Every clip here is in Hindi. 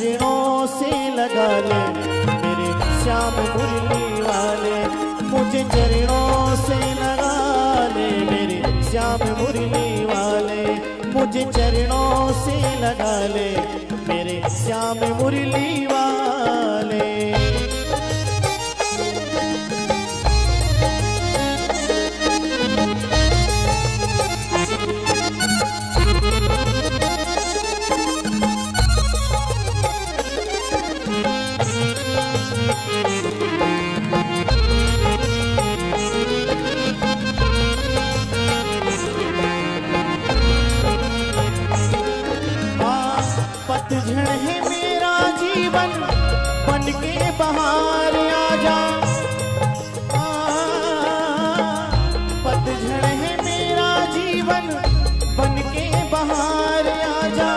चरणों से लगा ले मेरे श्याम मुरली वाले, मुझे चरणों से लगा ले मेरे श्याम मुरली वाले, मुझे चरणों से लगा ले मेरे श्याम मुरली वाले। पतझड़ है मेरा जीवन बन के बाहर आ जा, पतझड़ है मेरा जीवन बन के बाहर आ जा,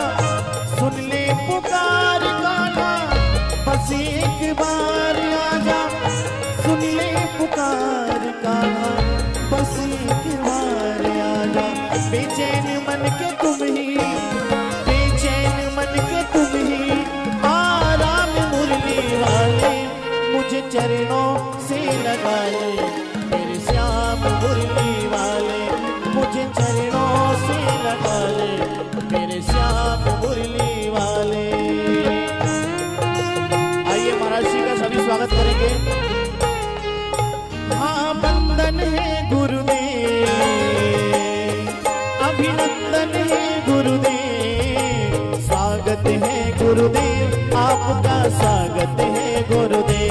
सुन ले पुकार काना बस एक बार आ जा, सुन ले पुकार काना बस एक बार आ जा, बेचैन मन के तुम ही मुझे चरणों से लगा ले मेरे श्याम मुरली वाले, मुझे चरणों से लगा ले मेरे श्याम मुरली वाले। आइए महाराज जी का सभी स्वागत करेंगे। हाँ बंधन है गुरुदेव, अभिनंदन है गुरुदेव, स्वागत है गुरुदेव आपका, स्वागत है गुरुदेव,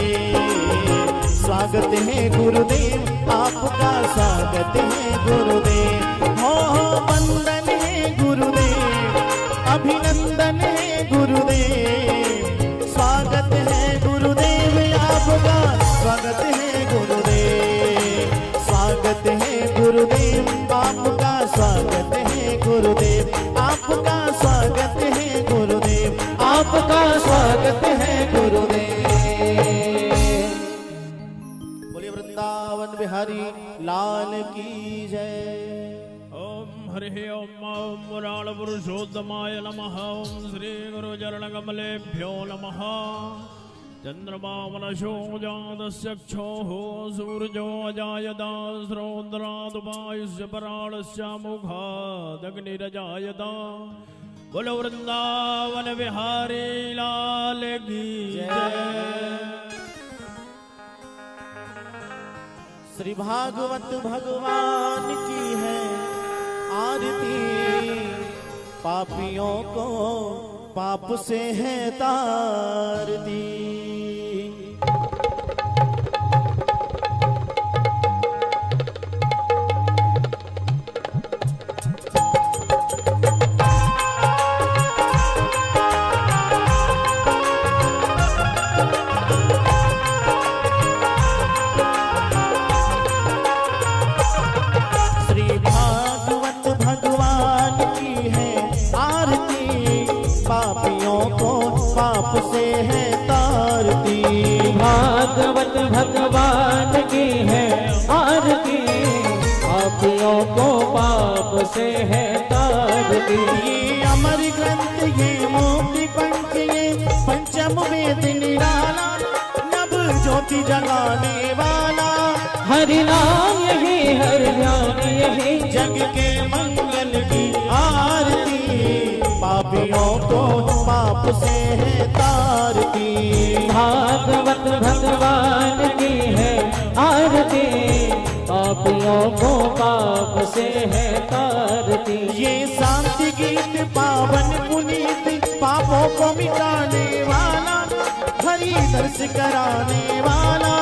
स्वागत है गुरुदेव आपका, स्वागत है गुरुदेव। हो वंदन है गुरुदेव, अभिनंदन है गुरुदेव, स्वागत है गुरुदेव आपका, स्वागत है गुरुदेव, स्वागत है गुरुदेव आपका, स्वागत है गुरुदेव आपका, स्वागत है गुरुदेव आपका, स्वागत है गुरुदेव। वृंदावन बिहारी लाल की जय। ओम हरि ओम ओम मुराल पुरुषोत्तमाय नमः, ओम श्री गुरु चरण कमलेभ्यो नमः। चंद्रमा मनशो जातस्य क्षोहो सूर्यो अजायता श्रोत्रात् वायुस्य पराणस्य मुखात् अग्निरजायता। बोलो वृंदावन बिहारी लाल की जय। श्री भागवत भगवान की है आरती, पापियों को पाप से है तारती। भागवत भगवान की है आरती, पापियों को पाप से है तारती। ये अमर ग्रंथ ये मोक्ति पंथ ये पंचम वेद निराला, नव ज्योति जगाने वाला, हरि नाम यही हरि ध्यान यही, जग के मंगल की आरती, पापियों को पाप से है तारती। भागवत भगवान की है आरती, पापियों को पाप से है तारती। ये शांति गीत पावन पुनीत, पापों को मिटाने वाला, हरि दर्श कराने वाला,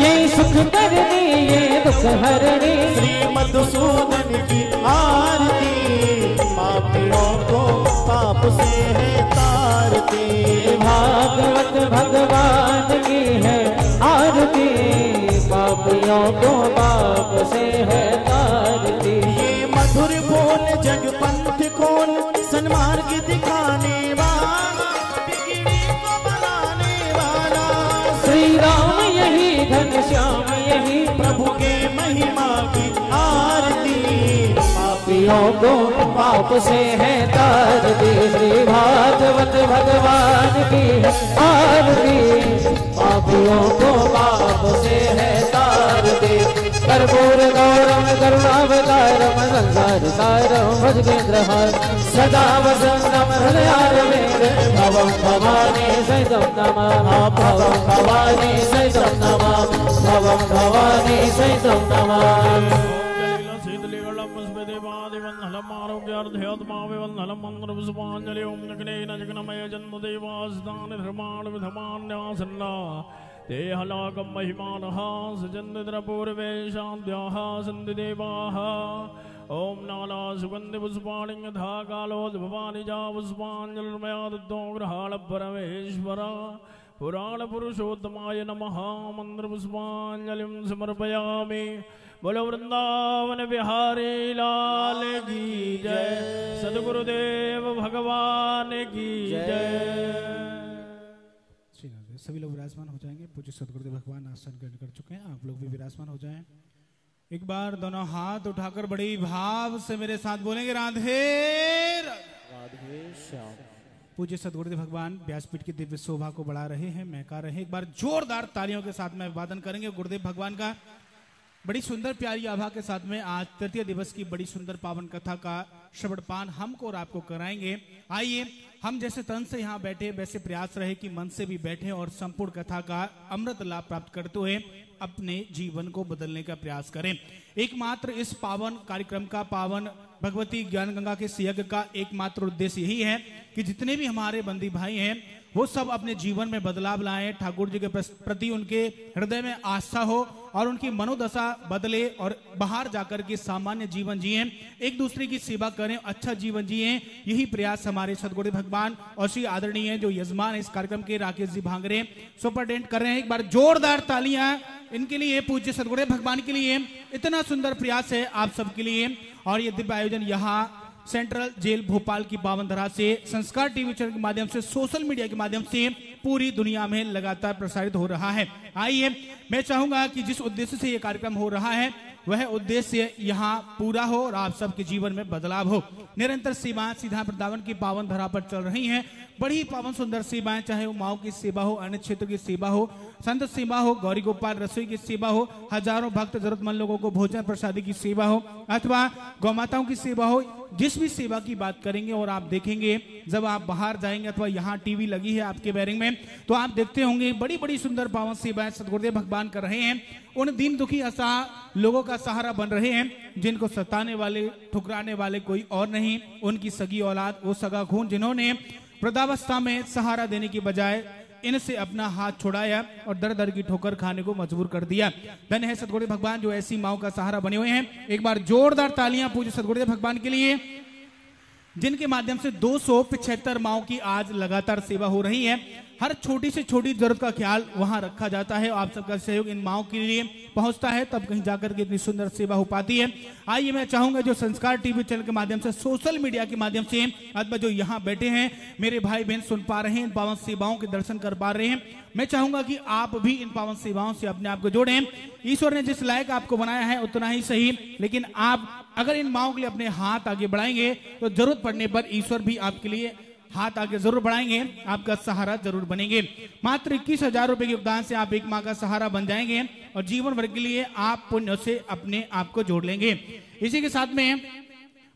ये सुख करनी ये दुख हरनी, श्री मधुसूदन की आरती, पापियों को पाप से है तारती। भागवत भगवान की है आरती, पापियों को पाप से है तारती। ये मधुर बोल जगपंथ खोल, सन्मार्ग दिखाने वाला, बिगड़ी को बनाने वाला, श्री राम यही धन श्याम यही, प्रभु के महिमा की आरती, लोगों को पाप से है तारती, श्री भागवत भगवान की आरती, पापियों को पाप से है तारती। कर्पूर गौरम करुणावतारम संसार सारम भजगेन्द्रहार, सदा वसंतम हृदयारविंद भवं भवानी सहितं नमामि, भवं भवानी सहितं नमामि, भवं भवानी सहितं नमामि। ओम नाला सुगंध पुष्पाणिंग धा कालोद भवानी जा पुष्पांजलिर्मयादग्रहाल परमेश्वर पुराण पुरुषोत्तमाय नमः मंत्र पुष्पांजलिं समर्पयामि। बोलो वृंदावन बिहारी लाल की जय, सदगुरुदेव भगवान की जय। सभी लोग विराजमान हो जाएंगे, पूज्य सदगुरुदेव भगवान आसन ग्रहण कर चुके हैं, आप लोग भी विराजमान हो जाएं। एक बार दोनों हाथ उठाकर बड़ी भाव से मेरे साथ बोलेंगे राधे राधे श्याम। पूज्य सदगुरुदेव भगवान व्यासपीठ की दिव्य शोभा को बढ़ा रहे हैं, महका रहे हैं। एक बार जोरदार तालियों के साथ में अभिवादन करेंगे गुरुदेव भगवान का। बड़ी सुंदर प्यारी आभा के साथ में आज तृतीय दिवस की बड़ी सुंदर पावन कथा का श्रवणपान हमको और आपको कराएंगे। आइए हम जैसे तन से यहाँ बैठे वैसे प्रयास रहे कि मन से भी बैठे और संपूर्ण कथा का अमृत लाभ प्राप्त करते हुए अपने जीवन को बदलने का प्रयास करें। एकमात्र इस पावन कार्यक्रम का, पावन भगवती ज्ञान गंगा के यज्ञ का एकमात्र उद्देश्य यही है कि जितने भी हमारे बंदी भाई हैं वो सब अपने जीवन में बदलाव लाएं, ठाकुर जी के प्रति उनके हृदय में आस्था हो और उनकी मनोदशा बदले और बाहर जाकर के सामान्य जीवन जिए, एक दूसरे की सेवा करें, अच्छा जीवन जिए। यही प्रयास हमारे सदगुरुदेव भगवान और श्री आदरणीय जो यजमान है इस कार्यक्रम के, राकेश जी भांगरे सुपरटेंडेंट कर रहे हैं। एक बार जोरदार तालियां इनके लिए, पूज्य सदगुरुदेव भगवान के लिए। इतना सुंदर प्रयास है आप सबके लिए और ये दिव्य आयोजन यहाँ सेंट्रल जेल भोपाल की पावन धरा से संस्कार टीवी चैनल के माध्यम से, सोशल मीडिया के माध्यम से पूरी दुनिया में लगातार प्रसारित हो रहा है। आइए मैं चाहूंगा कि जिस उद्देश्य से यह कार्यक्रम हो रहा है वह उद्देश्य यहाँ पूरा हो और आप सबके जीवन में बदलाव हो। निरंतर सेवाएं सीधा वृंदावन की पावन धरा पर चल रही हैं, बड़ी पावन सुंदर सेवाएं, चाहे वो माओ की सेवा हो, अन्य क्षेत्रों की सेवा हो, संत सेवा हो, गौरी गोपाल रसोई की सेवा हो, हजारों भक्त जरूरतमंद लोगों को भोजन प्रसादी की सेवा हो अथवा गौमाताओं की सेवा हो, जिस भी सेवा की बात करेंगे। और आप देखेंगे जब आप बाहर जाएंगे अथवा यहाँ टीवी लगी है आपके बैरिंग में तो आप देखते होंगे बड़ी बड़ी सुंदर पावन सेवाएं सदगुरुदेव भगवान कर रहे हैं। उन दीन दुखी असहाय लोगों का सहारा बन रहे हैं जिनको सताने वाले, ठुकराने वाले कोई और नहीं, उनकी सगी औलाद, वो सगा खून जिन्होंने वृद्धावस्था में सहारा देने की बजाय इनसे अपना हाथ छुड़ाया और दर दर की ठोकर खाने को मजबूर कर दिया। धन्य है सदगुरुदेव भगवान जो ऐसी माओ का सहारा बने हुए हैं। एक बार जोरदार तालियां पूज्य सदगुरुदेव भगवान के लिए, जिनके माध्यम से 275 माओ की आज लगातार सेवा हो रही है। हर छोटी से छोटी जरूरत का ख्याल वहां रखा जाता है। आप सबका सहयोग इन माओ के लिए पहुंचता है तब कहीं जाकर के इतनी सुंदर सेवा हो पाती है। आइए मैं चाहूंगा जो संस्कार टीवी चैनल के माध्यम से, सोशल मीडिया के माध्यम से अथवा जो यहाँ बैठे हैं मेरे भाई बहन सुन पा रहे हैं, इन पावन सेवाओं के दर्शन कर पा रहे हैं, मैं चाहूंगा कि आप भी इन पावन सेवाओं से अपने आप को जोड़ें। ईश्वर ने जिस लायक आपको बनाया है उतना ही सही, लेकिन आप अगर इन माओ के लिए अपने हाथ आगे बढ़ाएंगे तो जरूरत पड़ने पर ईश्वर भी आपके लिए हाथ आगे जरूर बढ़ाएंगे, आपका सहारा जरूर बनेंगे। मात्र 21,000 रुपए के योगदान से आप एक माँ का सहारा बन जाएंगे और जीवन भर के लिए आप पुण्य से अपने आप को जोड़ लेंगे। इसी के साथ में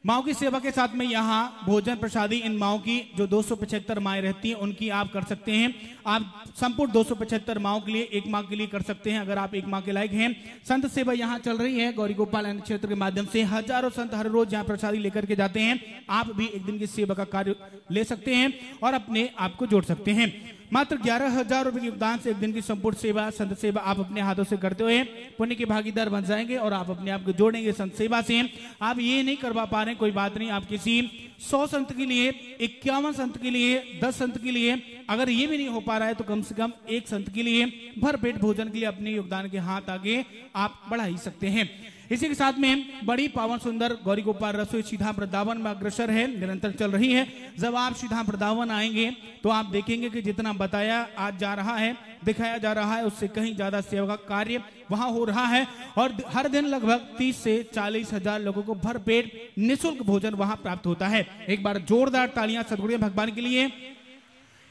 माओ की सेवा के साथ में यहाँ भोजन प्रसादी इन माओ की जो 275 माएँ रहती हैं उनकी आप कर सकते हैं। आप संपूर्ण 275 माओ के लिए एक माँ के लिए कर सकते हैं अगर आप एक माँ के लायक हैं। संत सेवा यहाँ चल रही है गौरी गोपाल क्षेत्र के माध्यम से, हजारों संत हर रोज यहाँ प्रसादी लेकर के जाते हैं। आप भी एक दिन की सेवा का कार्य ले सकते हैं और अपने आप को जोड़ सकते हैं। मात्र 11,000 रुपए के योगदान से एक दिन की संपूर्ण सेवा, संत सेवा आप अपने हाथों से करते हुए पुण्य के भागीदार बन जाएंगे और आप अपने आप को जोड़ेंगे संत सेवा से। आप ये नहीं करवा पा रहे कोई बात नहीं, आप किसी 100 संत के लिए, 51 संत के लिए, 10 संत के लिए, अगर ये भी नहीं हो पा रहा है तो कम से कम एक संत के लिए भरपेट भोजन के लिए अपने योगदान के हाथ आगे आप बढ़ा ही सकते हैं। इसी के साथ में बड़ी पावन सुंदर गौरी गोपाल रसोई सीधा वृंदावन में अग्रसर है, निरंतर चल रही है। जब आप सीधा वृंदावन आएंगे तो आप देखेंगे कि जितना बताया आज जा रहा है, दिखाया जा रहा है, उससे कहीं ज्यादा सेवा का कार्य वहां हो रहा है और हर दिन लगभग 30 से 40 हजार लोगों को भरपेट निःशुल्क भोजन वहां प्राप्त होता है। एक बार जोरदार तालियां सदगुरु भगवान के लिए,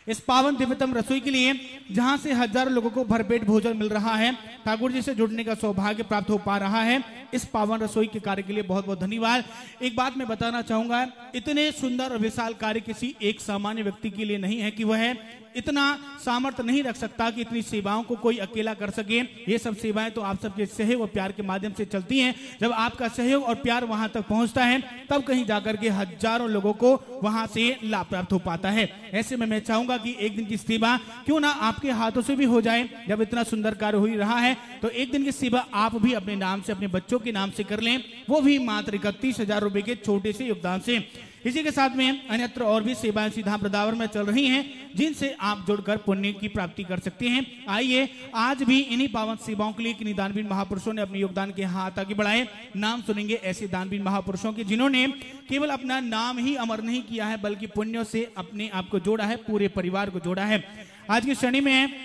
इस पावन दिव्यतम रसोई के लिए, जहां से हजारों लोगों को भरपेट भोजन मिल रहा है, ठाकुर जी से जुड़ने का सौभाग्य प्राप्त हो पा रहा है। इस पावन रसोई के कार्य के लिए बहुत बहुत धन्यवाद। एक बात मैं बताना चाहूंगा, इतने सुंदर और विशाल कार्य किसी एक सामान्य व्यक्ति के लिए नहीं है कि वह इतना सामर्थ्य नहीं रख सकता कि इतनी सेवाओं को कोई अकेला कर सके। ये सब सेवाएं तो आप सबके सहयोग और प्यार के माध्यम से चलती हैं। जब आपका सहयोग और प्यार वहां तक पहुंचता है तब कहीं जाकर के हजारों लोगों को वहां से लाभ प्राप्त हो पाता है। ऐसे में मैं चाहूंगा कि एक दिन की सेवा क्यों ना आपके हाथों से भी हो जाए। जब इतना सुंदर कार्य हो रहा है तो एक दिन की सेवा आप भी अपने नाम से, अपने बच्चों के नाम से कर लें, वो भी मात्र 31,000 रुपए के छोटे से योगदान से। इसी के साथ में अन्यत्र और भी सेवाएं सीधा वृंदावन में चल रही हैं, जिनसे आप जुड़कर पुण्य की प्राप्ति कर सकते हैं। आइए आज भी इन्हीं पावन सेवाओं के लिए किन्हीं दानवीर महापुरुषों ने अपने योगदान के हाथ आगे बढ़ाए। नाम सुनेंगे ऐसे दानवीर महापुरुषों के जिन्होंने केवल अपना नाम ही अमर नहीं किया है बल्कि पुण्यों से अपने आप को जोड़ा है, पूरे परिवार को जोड़ा है। आज की श्रेणी में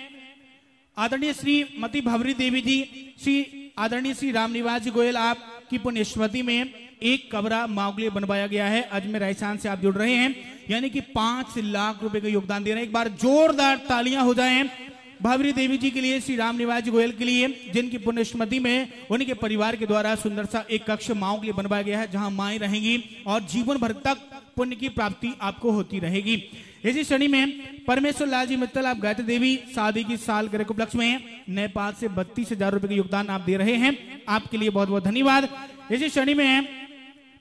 आदरणीय श्रीमती भवरी देवी जी, श्री आदरणीय श्री रामनिवास जी गोयल, आपकी पुण्य स्मृति में एक कबरा मांगले बनवाया गया है। अजमेर राजस्थान से आप जुड़ रहे हैं, यानी कि 5 लाख रुपए का योगदान दे रहे हैं। एक बार जोरदार तालियां हो जाएं भावरी देवी जी के लिए, श्री राम निवास गोयल के लिए, जिनकी पुण्यस्मृति में उनके परिवार के द्वारा सुंदर सा एक कक्ष माओ के लिए बनवाया गया है, जहां माएं रहेंगी और जीवन भर तक पुण्य की प्राप्ति आपको होती रहेगी। इसी श्रेणी में परमेश्वर लाल जी मित्तल, आप गायत्री देवी शादी की सालगिरह के उपलक्ष्य में नेपाल से 32,000 रुपए का योगदान आप दे रहे हैं, आपके लिए बहुत बहुत धन्यवाद। इसी श्रेणी में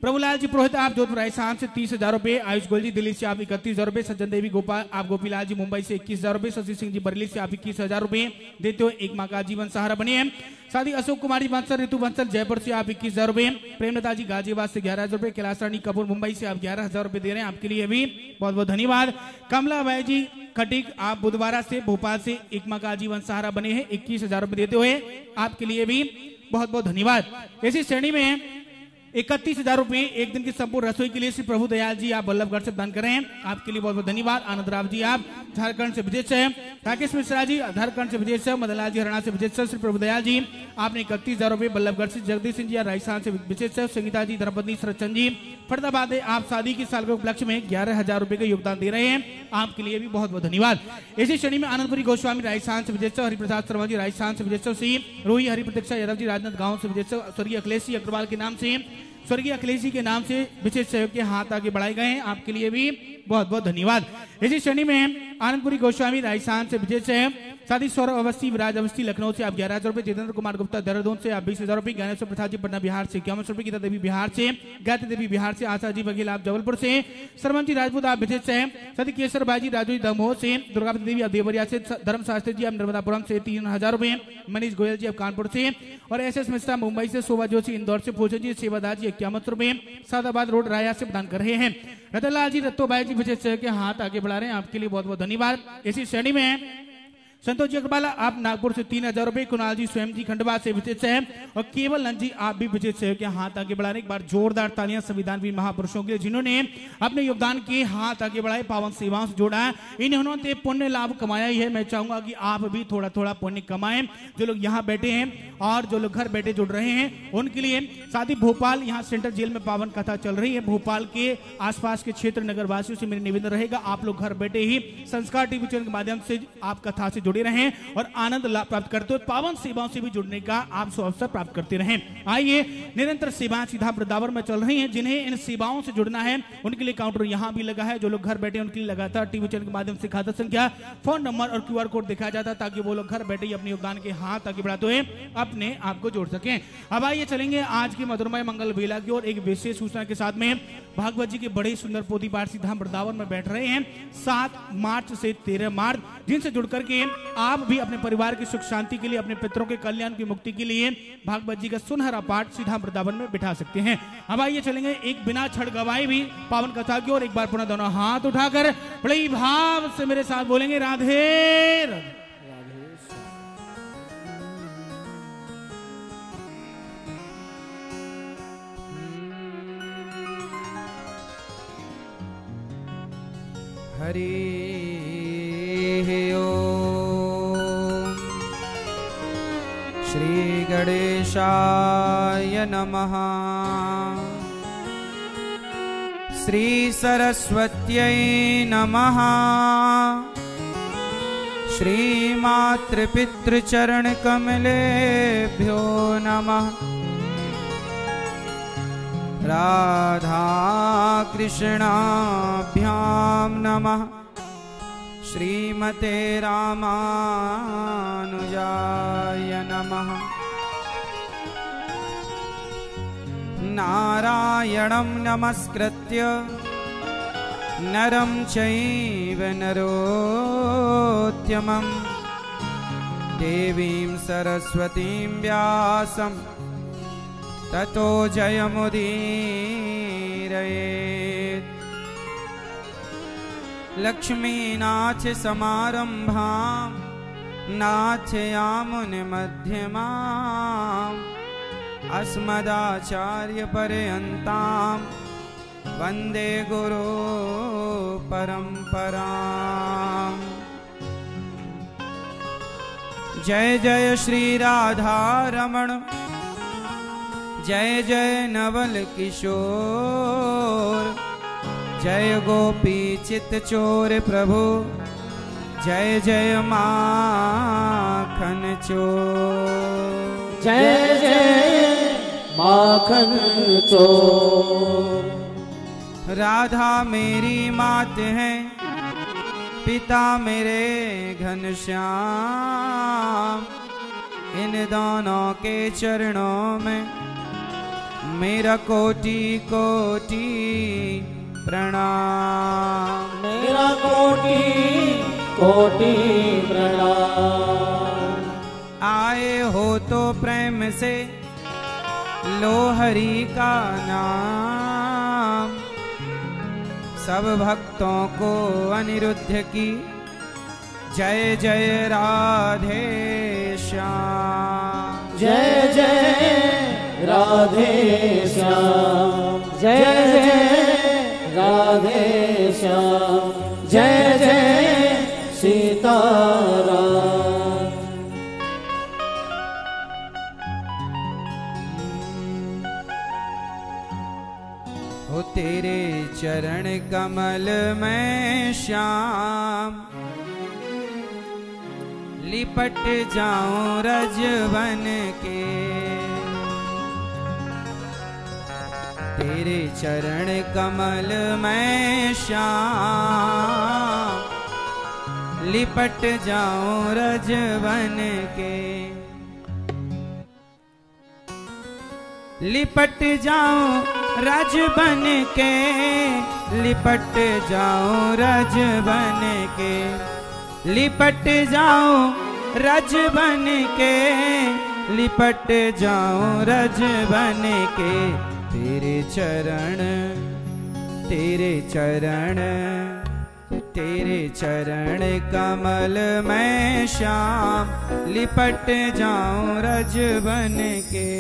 प्रभुलाल जी पुरोहित, आप जोधपुर राजस्थान से 30,000 रुपए, आयुष गोयल जी दिल्ली से आप 31,000 रुपए, सज्जन देवी गोपाल, आप गोपीलाल जी मुंबई से 21,000 रुपए, शशि सिंह जी बरेली से आप 21,000 रुपए देते हुए एक माँ का जीवन सहारा बने हैं। साथ ही अशोक कुमार जी बंसल, ऋतु बंसल जयपुर से आप 21,000 रुपए, प्रेमलता जी गाजियाबाद से 11,000 रुपए, कैलाश रानी कपूर मुंबई से आप 11,000 रुपए दे रहे हैं, आपके लिए भी बहुत बहुत धन्यवाद। कमला भाई जी खटिक, आप बुधवारा से भोपाल से एक माँ का जीवन सहारा बने हैं, 21,000 रुपए देते हुए आपके लिए भी बहुत बहुत धन्यवाद। इसी श्रेणी में 31,000 रुपए एक दिन की संपूर्ण रसोई के लिए श्री प्रभु दयाल जी, आप बल्लभगढ़ से दान करें, आपके लिए बहुत बहुत धन्यवाद। आनंद राव जी, आप झारखंड से विजेश है, राकेश मिश्रा जी झारखंड से विजेश है, मदनलाल जी हरियाणा से विजेश है। श्री प्रभु दयाल जी, आपने 31,000 रुपए बल्लभगढ़ से, जगदीश सिंह जी राजस्थान से विजेश है। संगीता जी धर्मपत्नी सरचंद जी फरीदाबाद, आप शादी की साल के उपलक्ष्य में 11,000 रुपए का योगदान दे रहे हैं, आपके लिए भी बहुत बहुत धन्यवाद। इसी श्रेणी में आनंदपुरी गोस्वामी राजस्थान से विजेश, हरिप्रसाद शर्मा जी राजस्थान से विजेश, रोही हरिप्रतीक्षा यादव जी राजनांदगांव गांव से विजेश, स्वर्गीय अखिलेश अग्रवाल के नाम से, स्वर्गीय अखिलेश जी के नाम से विशेष सहयोग के हाथ आगे बढ़ाए गए हैं, आपके लिए भी बहुत बहुत धन्यवाद। इसी श्रेणी में आनंदपुरी गोस्वामी राजस्थान से विजेश है, साथ ही सौरभ अवस्थी विराज अवस्थी लखनऊ से आप 11,000 रुपए, जितेंद्र कुमार गुप्ता देहरादून से आप 20,000 रुपए, ज्ञानेश्वर प्रसाद जी पटना बिहार से 51,000 रुपए, गीता देवी बिहार से, गायत्री देवी बिहार से, आशा जी बघेल आप जबलपुर से, सरमन जी राजपूत आप विजेश है, साथ ही केसर बाजी राजू दमोह से, दुर्गा देवी आप देवरिया से, धर्म शास्त्री जी आप नर्मदापुरम से 3,000 रुपए, मनीष गोयल जी आप कानपुर से, और SS मिश्रा मुंबई से, शोभा जोशी इंदौर से, भोजन जी सेवादास जी 51,000 रुपए सादाबाद रोड राया से दान कर रहे हैं। रतनलाल जी रत्तोबाई जी विशेष सहयोग के हाथ आगे बढ़ा रहे हैं, आपके लिए बहुत बहुत धन्यवाद। इसी श्रेणी में संतोष अग्रवाल, आप नागपुर से 3,000 रुपए, कुणाल जी स्वयं जी खंडवा से विशेष सहयोग, और केवल नंद जी आप भी विशेष सहयोग के हाथ आगे बढ़ा रहे हैं। एक बार जोरदार तालियां संविधानवीर महापुरुषों के लिए जिन्होंने अपने योगदान के हाथ आगे बढ़ाए, पावन सेवाओं से जोड़ा है, इन्होंने पुण्य लाभ कमाया ही है। मैं चाहूंगा कि आप भी थोड़ा थोड़ा पुण्य कमाएं। जो लोग यहाँ बैठे हैं और जो लोग घर बैठे जुड़ रहे हैं उनके लिए, साथ ही भोपाल, यहाँ सेंट्रल जेल में पावन कथा चल रही है, भोपाल के आसपास के क्षेत्र नगरवासियों से मेरा निवेदन रहेगा आप लोग घर बैठे ही संस्कार टीवी चैनल के माध्यम से आप कथा से जुड़े रहें और आनंद लाभ प्राप्त करते हुए पावन सेवाओं से भी जुड़ने का आप सौ अवसर प्राप्त करते रहें। आइए, निरंतर सेवाएं सीधा वृंदावन में चल रही हैं, जिन्हें इन सेवाओं से जुड़ना है उनके लिए काउंटर यहाँ भी लगा है। जो लोग घर बैठे उनके लिए लगातार टीवी चैनल के माध्यम से खाता संख्या, फोन नंबर और QR कोड दिखाया जाता है ताकि वो लोग घर बैठे ही अपने योगदान के हाथ आगे बढ़ाते हुए अपने आप को जोड़ सकें। अब आइए चलेंगे आज की मधुरमय मंगल बेला की ओर, एक विशेष सूचना के साथ में भागवत जी के बड़े सुंदर पोथी पाठ सीधा वृंदावन में बैठ रहे हैं 7 मार्च से 13 मार्च, जिनसे जुड़कर के आप भी अपने परिवार की सुख शांति के लिए, अपने पितरों के कल्याण की मुक्ति के लिए भागवत जी का सुनहरा पाठ सीधा वृंदावन में बिठा सकते हैं। अब आइए चलेंगे एक बिना छड़ गवाए भी पावन कथा की ओर। एक बार पुनः दोनों हाथ उठाकर बड़े भाव से मेरे साथ बोलेंगे राधे राधे। हरि ओम। श्री गणेशाय नमः, श्री सरस्वत्यै नमः, श्री मातृपितृचरण कमलेभ्यो नमः। राधा कृष्णाभ्याम नमः। श्रीमते रामानुजाय नमः। नारायणं नमस्कृत्य नरं चैव नरोत्तमं देवीं सरस्वतीं व्यासं ततो जयमुदीरयेत्। लक्ष्मीनाथ समारंभां नाथयामुनि मध्यमां अस्मदाचार्यपर्यन्तां वन्दे गुरो परम्पराम्। जय जय श्री राधा रमण, जय जय नवल किशोर, जय गोपी चित चोर प्रभु, जय जय माखन चोर, जय जय माखन चोर। राधा मेरी मात है, पिता मेरे घनश्याम, इन दोनों के चरणों में मेरा कोटि कोटि प्रणाम, मेरा कोटि कोटि प्रणाम। आए हो तो प्रेम से लो हरि का नाम, सब भक्तों को अनिरुद्ध की जय जय राधे श्याम, जय जय राधे श्याम, जय जय राधे श्याम, जय जय सीताराम। हो तेरे चरण कमल में श्याम, लिपट जाऊं रज बन के, तेरे चरण कमल में श्याम, लिपट जाऊं रज बन के, लिपट जाऊं रज बन के, लिपट जाऊं रज बन के, लिपट जाऊं रज बन के, लिपट जाऊं रज बन के। तेरे चरण, तेरे चरण, तेरे चरण कमल में श्याम, लिपट जाऊं रज बन के।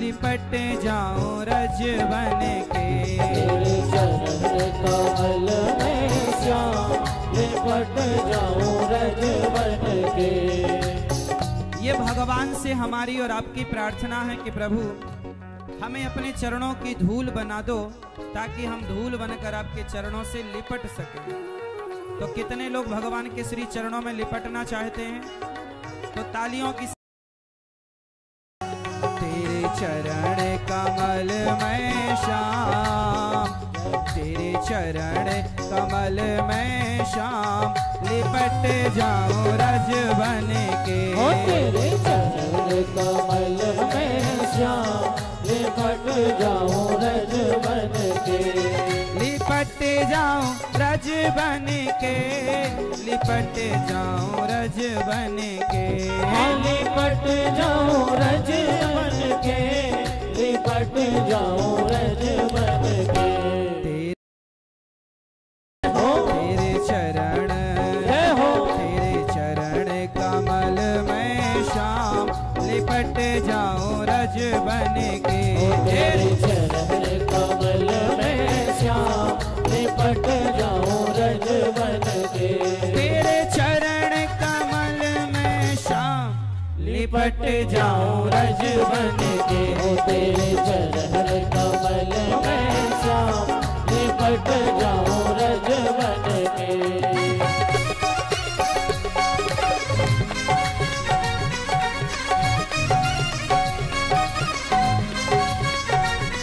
लिपट जाओ रज बन के, तेरे चरण कमल में श्याम, लिपट जाओ रज बन के। ये भगवान से हमारी और आपकी प्रार्थना है कि प्रभु हमें अपने चरणों की धूल बना दो, ताकि हम धूल बनकर आपके चरणों से लिपट सकें। तो कितने लोग भगवान के श्री चरणों में लिपटना चाहते हैं? तो तालियों की। चरण कमल में श्याम, तेरे चरण कमल में श्याम, लिपट जाओ रज बन के, तेरे चरण कमल में श्याम, लिपट जाओ रज बन के, लिपट लिपट जाऊं रज बन के, लिपट जाऊं रज बन के, लिपट जाऊं रज बन के, लिपट जाऊं रज बन के। तेरे चरण हो, तेरे चरण कमल में श्याम, लिपट जाऊं रज बन के, तेरे चरण कमल में श्याम, लिपट जाऊं रज बन के। तेरे चरण कमल में श्याम, लिपट जाऊं रज बन के,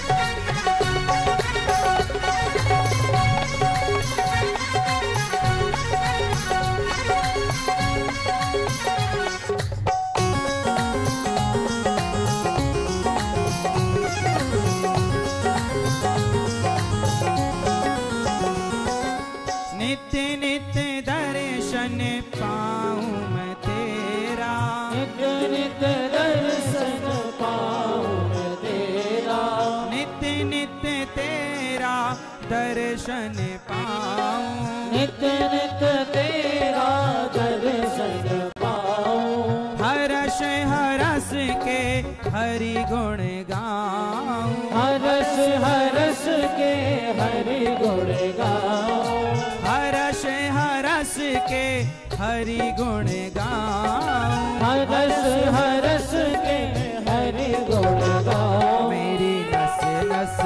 तेरे चरण कमल में श्याम, लिपट जाऊं रज बन के। दर्शन पाऊं, नित्य नित्य तेरा दर्शन पाऊं, हर्ष हरस के हरि गुण गाऊं, हर्ष के हरि गुण गाऊं, हर्ष के हरि गुण गाऊं, हर्ष के हरि गुण गाऊं। मेरी नस नस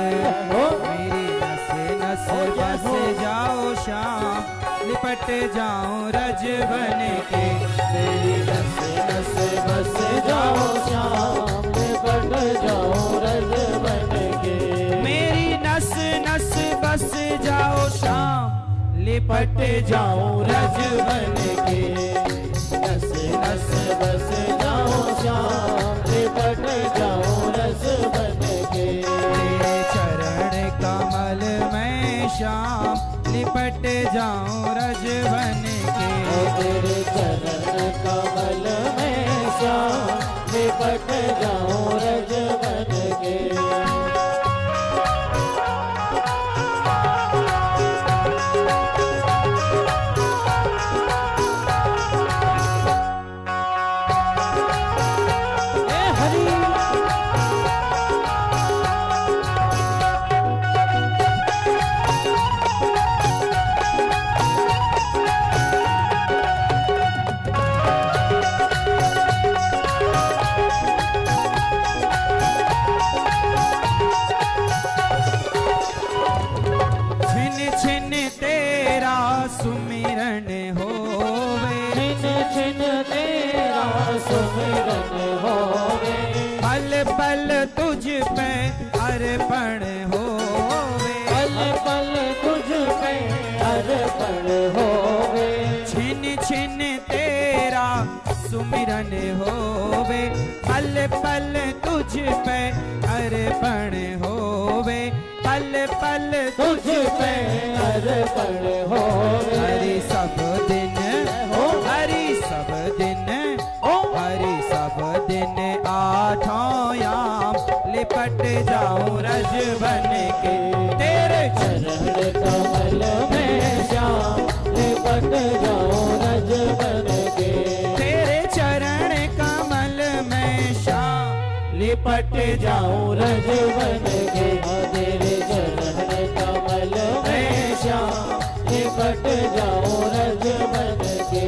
बस जाओ श्याम, लिपट जाऊं रज बन के, मेरी नस नस बस जाओ श्याम, लिपट जाऊं रज बन के, मेरी नस नस बस जाओ श्याम, लिपट जाऊं रज बन के, नस नस बस जाओ श्याम, लिपट जाऊं रज बन के। तेरे चरण कमल में श्याम, लिपट जाऊं रज बन के, तेरे चरण कमल में श्याम, लिपट जाऊं रज बन के। सुमिरन होवे, पल पल तुझ पे अर्पण होवे, पल पल तुझ पे अर्पण होवे। हरि सब दिन हो, हरि सब दिन हो, हरि सब दिन आठों याम, लिपट जाऊं रज बन के, तेरे चरण कमल में श्याम, लिपट जाऊं रज बन के, लिपट जाऊं रज बन के, तेरे चरण कमल में श्याम, लिपट जाऊं रज बन के।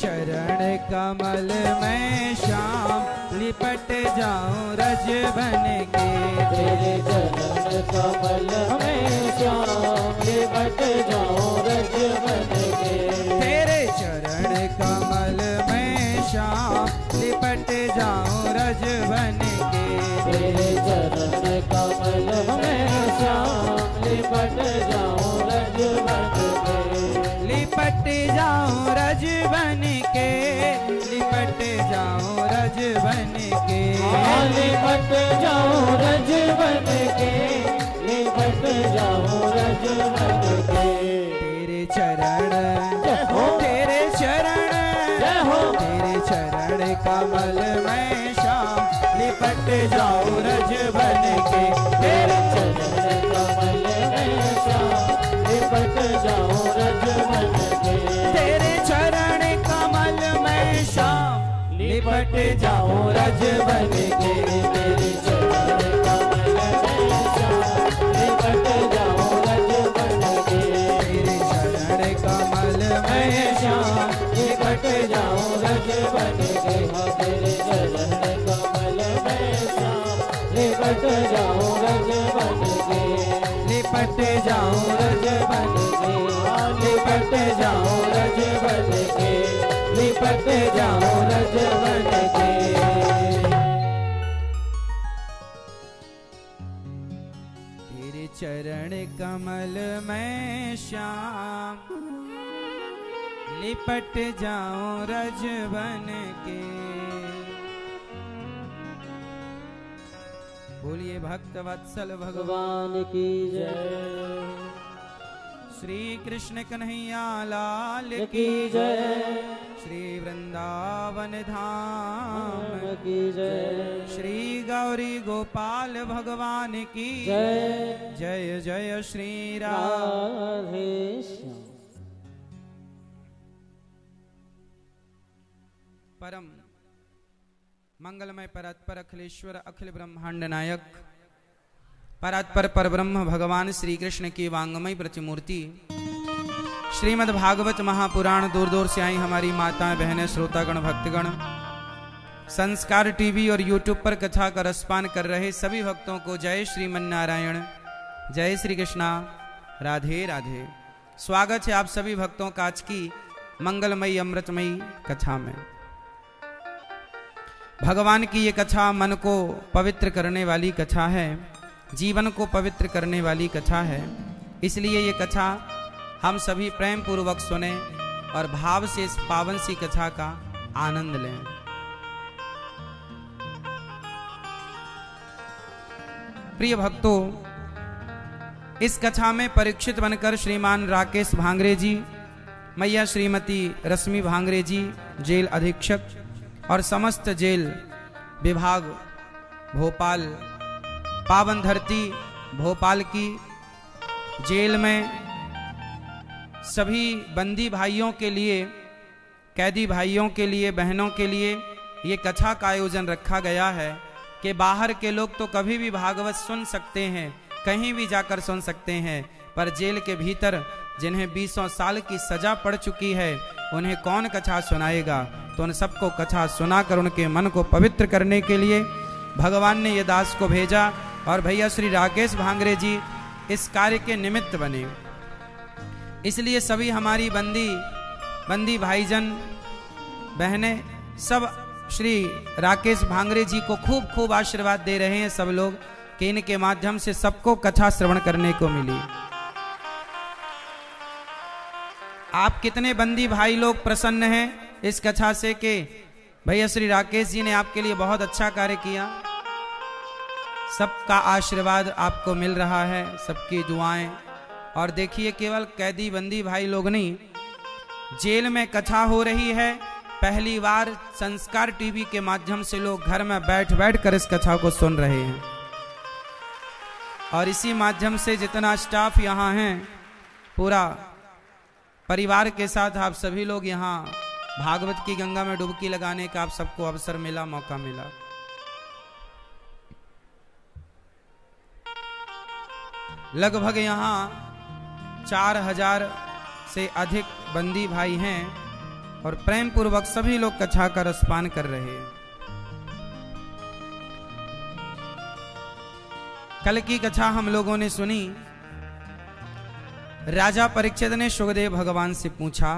चरण कमल में श्याम, लिपट जाऊं रज बन के, तेरे चरण कमल में श्याम, लिपट जाऊं रज बन के, तेरे चरण कमल में श्याम, लिपट जाऊं रज बन के। लिपट जाऊं रज बन के, लिपट जाऊं रज बन के, लिपट जाऊं रज बन के, लिपट जाऊं रज बन के। तेरे चरण हो, तेरे चरण हो, तेरे चरण कमल में श्याम, लिपट जाऊं रज बन के, तेरे चरण कमल में श्याम, लिपट जाऊं रज बन के, तेरे चरण कमल में श्याम, लिपट जाऊं रज बन के, तेरे चरण कमल में श्याम, लिपट जाऊं रज बन के, तेरे चरण कमल में श्याम, लिपट जाऊं रज बन के, तेरे चरण कमल में श्याम, लिपट जाऊं रज बन के, लिपट जाऊं रज बन के, लिपट जाऊं रज बन के, लिपट जाऊं रज बन के। तेरे चरण कमल में श्याम, लिपट जाऊं रज बन के। बोलिए भक्त वत्सल भगवान की जय। श्री कृष्ण कन्हैया लाल की जय। श्री वृंदावन धाम की जय। श्री गौरी गोपाल भगवान की जय। जय जय श्री राधे श्याम। परम मंगलमय परात्पर अखिलेश्वर अखिल ब्रह्मांड नायक परात्पर परब्रह्म भगवान श्री कृष्ण की वांगमय प्रतिमूर्ति श्रीमद् भागवत महापुराण दूर दूर से आई हमारी माताएं बहनें श्रोतागण भक्तगण, संस्कार टीवी और यूट्यूब पर कथा का रसपान कर रहे सभी भक्तों को जय श्रीमन्नारायण, जय श्री कृष्णा, राधे राधे। स्वागत है आप सभी भक्तों का आज की मंगलमयी अमृतमयी कथा में। भगवान की ये कथा मन को पवित्र करने वाली कथा है, जीवन को पवित्र करने वाली कथा है, इसलिए ये कथा हम सभी प्रेम पूर्वक सुने और भाव से इस पावन सी कथा का आनंद लें। प्रिय भक्तों, इस कथा में परीक्षित बनकर श्रीमान राकेश भांगरे जी, मैया श्रीमती रश्मि भांगरे जी जेल अधीक्षक और समस्त जेल विभाग भोपाल, पावन धरती भोपाल की जेल में सभी बंदी भाइयों के लिए, कैदी भाइयों के लिए, बहनों के लिए ये कथा का आयोजन रखा गया है कि बाहर के लोग तो कभी भी भागवत सुन सकते हैं, कहीं भी जाकर सुन सकते हैं, पर जेल के भीतर जिन्हें 20 साल की सजा पड़ चुकी है उन्हें कौन कथा सुनाएगा। तो उन सबको कथा सुनाकर उनके मन को पवित्र करने के लिए भगवान ने ये दास को भेजा और भैया श्री राकेश भांगरे जी इस कार्य के निमित्त बने। इसलिए सभी हमारी बंदी भाईजन बहनें सब श्री राकेश भांगरे जी को खूब खूब आशीर्वाद दे रहे हैं सब लोग कि इनके माध्यम से सबको कथा श्रवण करने को मिली। आप कितने बंदी भाई लोग प्रसन्न हैं इस कथा से कि भैया श्री राकेश जी ने आपके लिए बहुत अच्छा कार्य किया। सबका आशीर्वाद आपको मिल रहा है, सबकी दुआएं। और देखिए केवल कैदी बंदी भाई लोग नहीं, जेल में कथा हो रही है, पहली बार संस्कार टीवी के माध्यम से लोग घर में बैठ बैठ कर इस कथा को सुन रहे हैं। और इसी माध्यम से जितना स्टाफ यहाँ हैं, पूरा परिवार के साथ आप सभी लोग यहाँ भागवत की गंगा में डुबकी लगाने का आप सबको अवसर मिला, मौका मिला। लगभग यहाँ 4000 से अधिक बंदी भाई हैं और प्रेम पूर्वक सभी लोग कथा का रसपान कर रहे हैं। कल की कथा हम लोगों ने सुनी। राजा परीक्षित ने सुखदेव भगवान से पूछा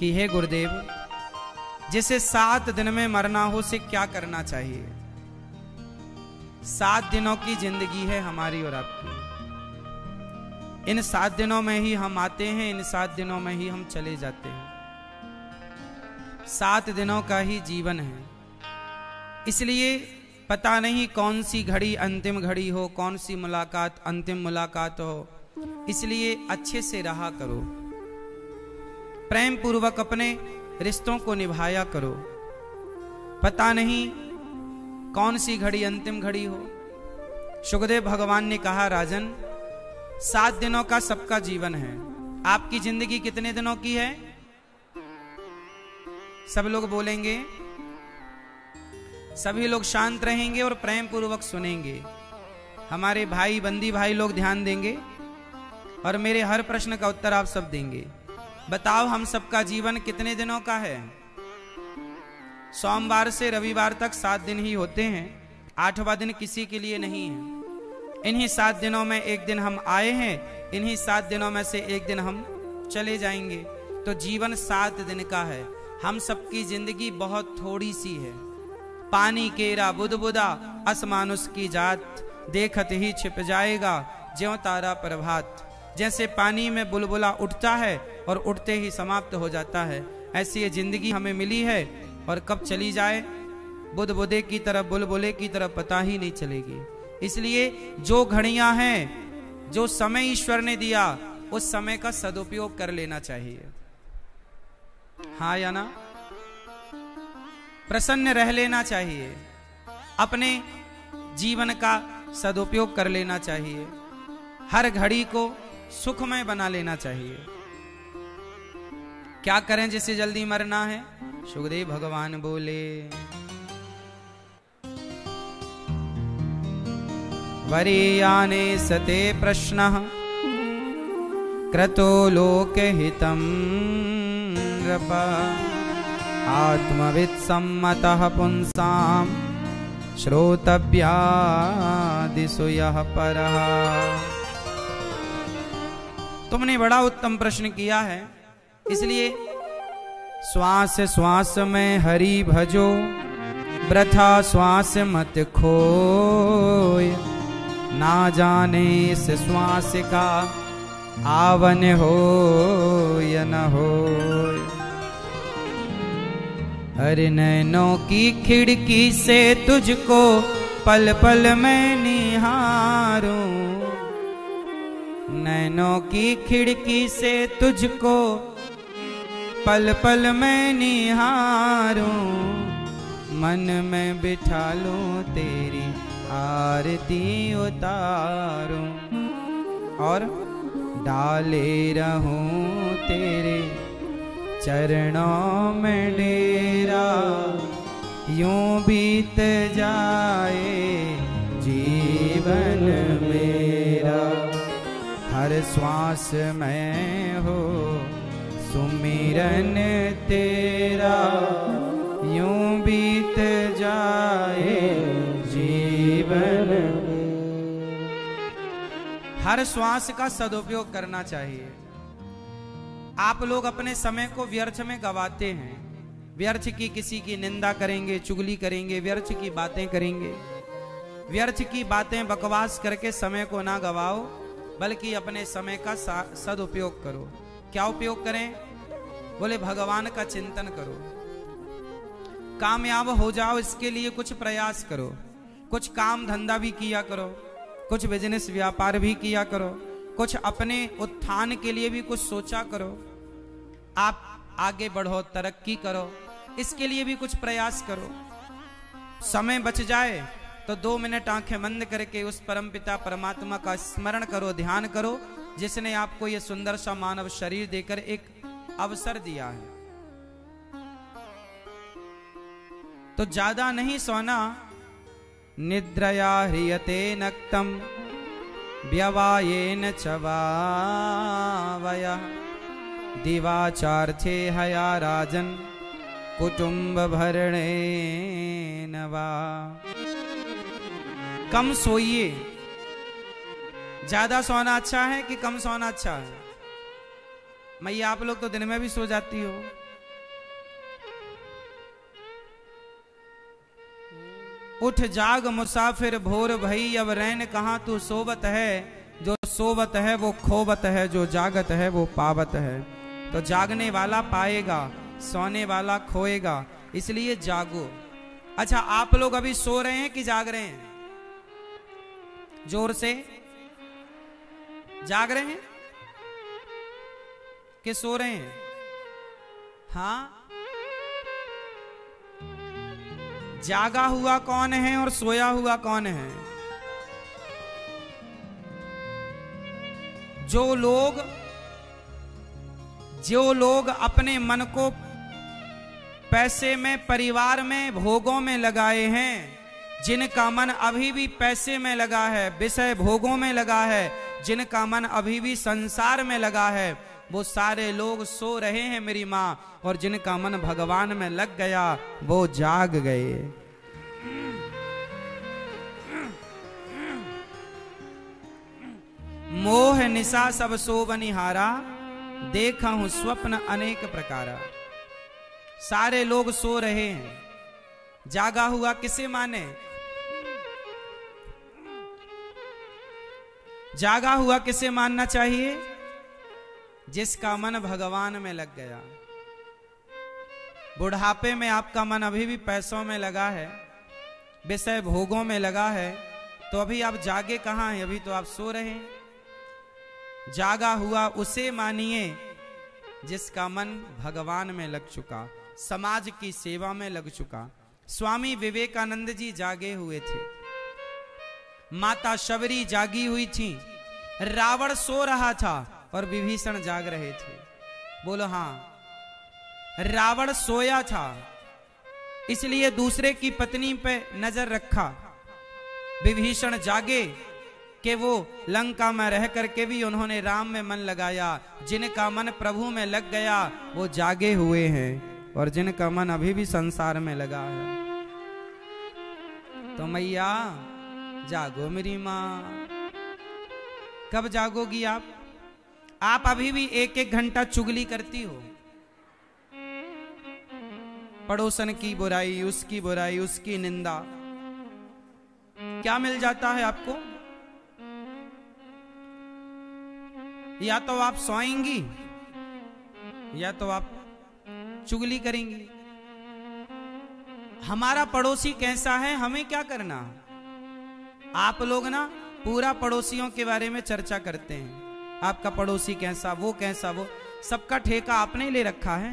कि हे गुरुदेव, जिसे 7 दिन में मरना हो उसे क्या करना चाहिए? 7 दिनों की जिंदगी है हमारी और आपकी। इन 7 दिनों में ही हम आते हैं, इन 7 दिनों में ही हम चले जाते हैं। 7 दिनों का ही जीवन है, इसलिए पता नहीं कौन सी घड़ी अंतिम घड़ी हो, कौन सी मुलाकात अंतिम मुलाकात हो। इसलिए अच्छे से रहा करो, प्रेम पूर्वक अपने रिश्तों को निभाया करो। पता नहीं कौन सी घड़ी अंतिम घड़ी हो। सुखदेव भगवान ने कहा, राजन 7 दिनों का सबका जीवन है, आपकी जिंदगी कितने दिनों की है? सब लोग बोलेंगे, सभी लोग शांत रहेंगे और प्रेम पूर्वक सुनेंगे। हमारे भाई बंदी भाई लोग ध्यान देंगे और मेरे हर प्रश्न का उत्तर आप सब देंगे। बताओ हम सबका जीवन कितने दिनों का है? सोमवार से रविवार तक 7 दिन ही होते हैं, 8वां दिन किसी के लिए नहीं है। इन्हीं 7 दिनों में एक दिन हम आए हैं, इन्हीं 7 दिनों में से एक दिन हम चले जाएंगे। तो जीवन 7 दिन का है। हम सबकी जिंदगी बहुत थोड़ी सी है। पानी केरा बुदबुदा अस मानुष की जात, देखत ही छिप जाएगा ज्यों तारा प्रभात। जैसे पानी में बुलबुला उठता है और उठते ही समाप्त हो जाता है, ऐसी ये जिंदगी हमें मिली है और कब चली जाए बुदबुदे की तरह बुलबुले की तरह पता ही नहीं चलेगी। इसलिए जो घड़ियां हैं, जो समय ईश्वर ने दिया, उस समय का सदुपयोग कर लेना चाहिए। हाँ या ना? प्रसन्न रह लेना चाहिए, अपने जीवन का सदुपयोग कर लेना चाहिए, हर घड़ी को सुखमय बना लेना चाहिए। क्या करें जिसे जल्दी मरना है? सुखदेव भगवान बोले, वरीयाने सते प्रश्नः क्रतो लोकहितं नृप आत्मविद सम्मतः पुंसां श्रोतव्यादिषु यः परः। तुमने बड़ा उत्तम प्रश्न किया है, इसलिए श्वास श्वास में हरि भजो, वृथा श्वास मत खोय, ना जाने इस श्वास का आवन हो या न हो। हरि नैनों की खिड़की से तुझको पल पल में निहारूं, नैनों की खिड़की से तुझको पल पल में निहारूं, मन में बिठा लूं, तेरी आरती उतारूं और डाले रहूं तेरे चरणों में डेरा। यूं बीत जाए जीवन मेरा, हर श्वास में हो सुमिरन तेरा। यूं बीत जाए जीवन, हर श्वास का सदुपयोग करना चाहिए। आप लोग अपने समय को व्यर्थ में गवाते हैं, व्यर्थ की किसी की निंदा करेंगे, चुगली करेंगे, व्यर्थ की बातें करेंगे। व्यर्थ की बातें बकवास करके समय को ना गवाओ, बल्कि अपने समय का सदुपयोग करो। क्या उपयोग करें? बोले भगवान का चिंतन करो, कामयाब हो जाओ इसके लिए कुछ प्रयास करो, कुछ काम धंधा भी किया करो, कुछ बिजनेस व्यापार भी किया करो, कुछ अपने उत्थान के लिए भी कुछ सोचा करो। आप आगे बढ़ो, तरक्की करो, इसके लिए भी कुछ प्रयास करो। समय बच जाए तो 2 मिनट आंखें बंद करके उस परमपिता परमात्मा का स्मरण करो, ध्यान करो, जिसने आपको यह सुंदर सा मानव शरीर देकर एक अवसर दिया है। तो ज्यादा नहीं सोना। निद्रया ह्रियते नक्तम व्यवायेन च वावयः दिवाचार्थे हया राजन कुटुम्ब भरणेन वा। कम सोइए। ज्यादा सोना अच्छा है कि कम सोना अच्छा है? मैया आप लोग तो दिन में भी सो जाती हो। उठ जाग मुसाफिर भोर भई, अब रैन कहाँ तू सोवत है, जो सोवत है वो खोवत है, जो जागत है वो पावत है। तो जागने वाला पाएगा, सोने वाला खोएगा, इसलिए जागो। अच्छा, आप लोग अभी सो रहे हैं कि जाग रहे हैं? जोर से, जाग रहे हैं कि सो रहे हैं? हाँ, जागा हुआ कौन है और सोया हुआ कौन है? जो लोग अपने मन को पैसे में, परिवार में, भोगों में लगाए हैं, जिनका मन अभी भी पैसे में लगा है, विषय भोगों में लगा है, जिनका मन अभी भी संसार में लगा है, वो सारे लोग सो रहे हैं मेरी माँ, और जिनका मन भगवान में लग गया वो जाग गए। मोह निशा सब सोव निहारा, देखा हूं स्वप्न अनेक प्रकारा। सारे लोग सो रहे हैं। जागा हुआ किसे माने? जागा हुआ किसे मानना चाहिए? जिसका मन भगवान में लग गया। बुढ़ापे में आपका मन अभी भी पैसों में लगा है, विषय भोगों में लगा है, तो अभी आप जागे कहाँ हैं? अभी तो आप सो रहे हैं। जागा हुआ उसे मानिए जिसका मन भगवान में लग चुका, समाज की सेवा में लग चुका। स्वामी विवेकानंद जी जागे हुए थे, माता शबरी जागी हुई थी, रावण सो रहा था और विभीषण जाग रहे थे। बोलो हाँ, रावण सोया था इसलिए दूसरे की पत्नी पे नजर रखा। विभीषण जागे कि वो लंका में रह करके भी उन्होंने राम में मन लगाया। जिनका मन प्रभु में लग गया वो जागे हुए हैं, और जिनका मन अभी भी संसार में लगा है, तो मैया जागो मेरी माँ। कब जागोगी आप? आप अभी भी एक एक घंटा चुगली करती हो, पड़ोसन की बुराई, उसकी बुराई, उसकी निंदा। क्या मिल जाता है आपको? या तो आप सोएंगी या तो आप चुगली करेंगी। हमारा पड़ोसी कैसा है हमें क्या करना। आप लोग ना पूरा पड़ोसियों के बारे में चर्चा करते हैं, आपका पड़ोसी कैसा, वो कैसा, वो सबका ठेका आपने ले रखा है।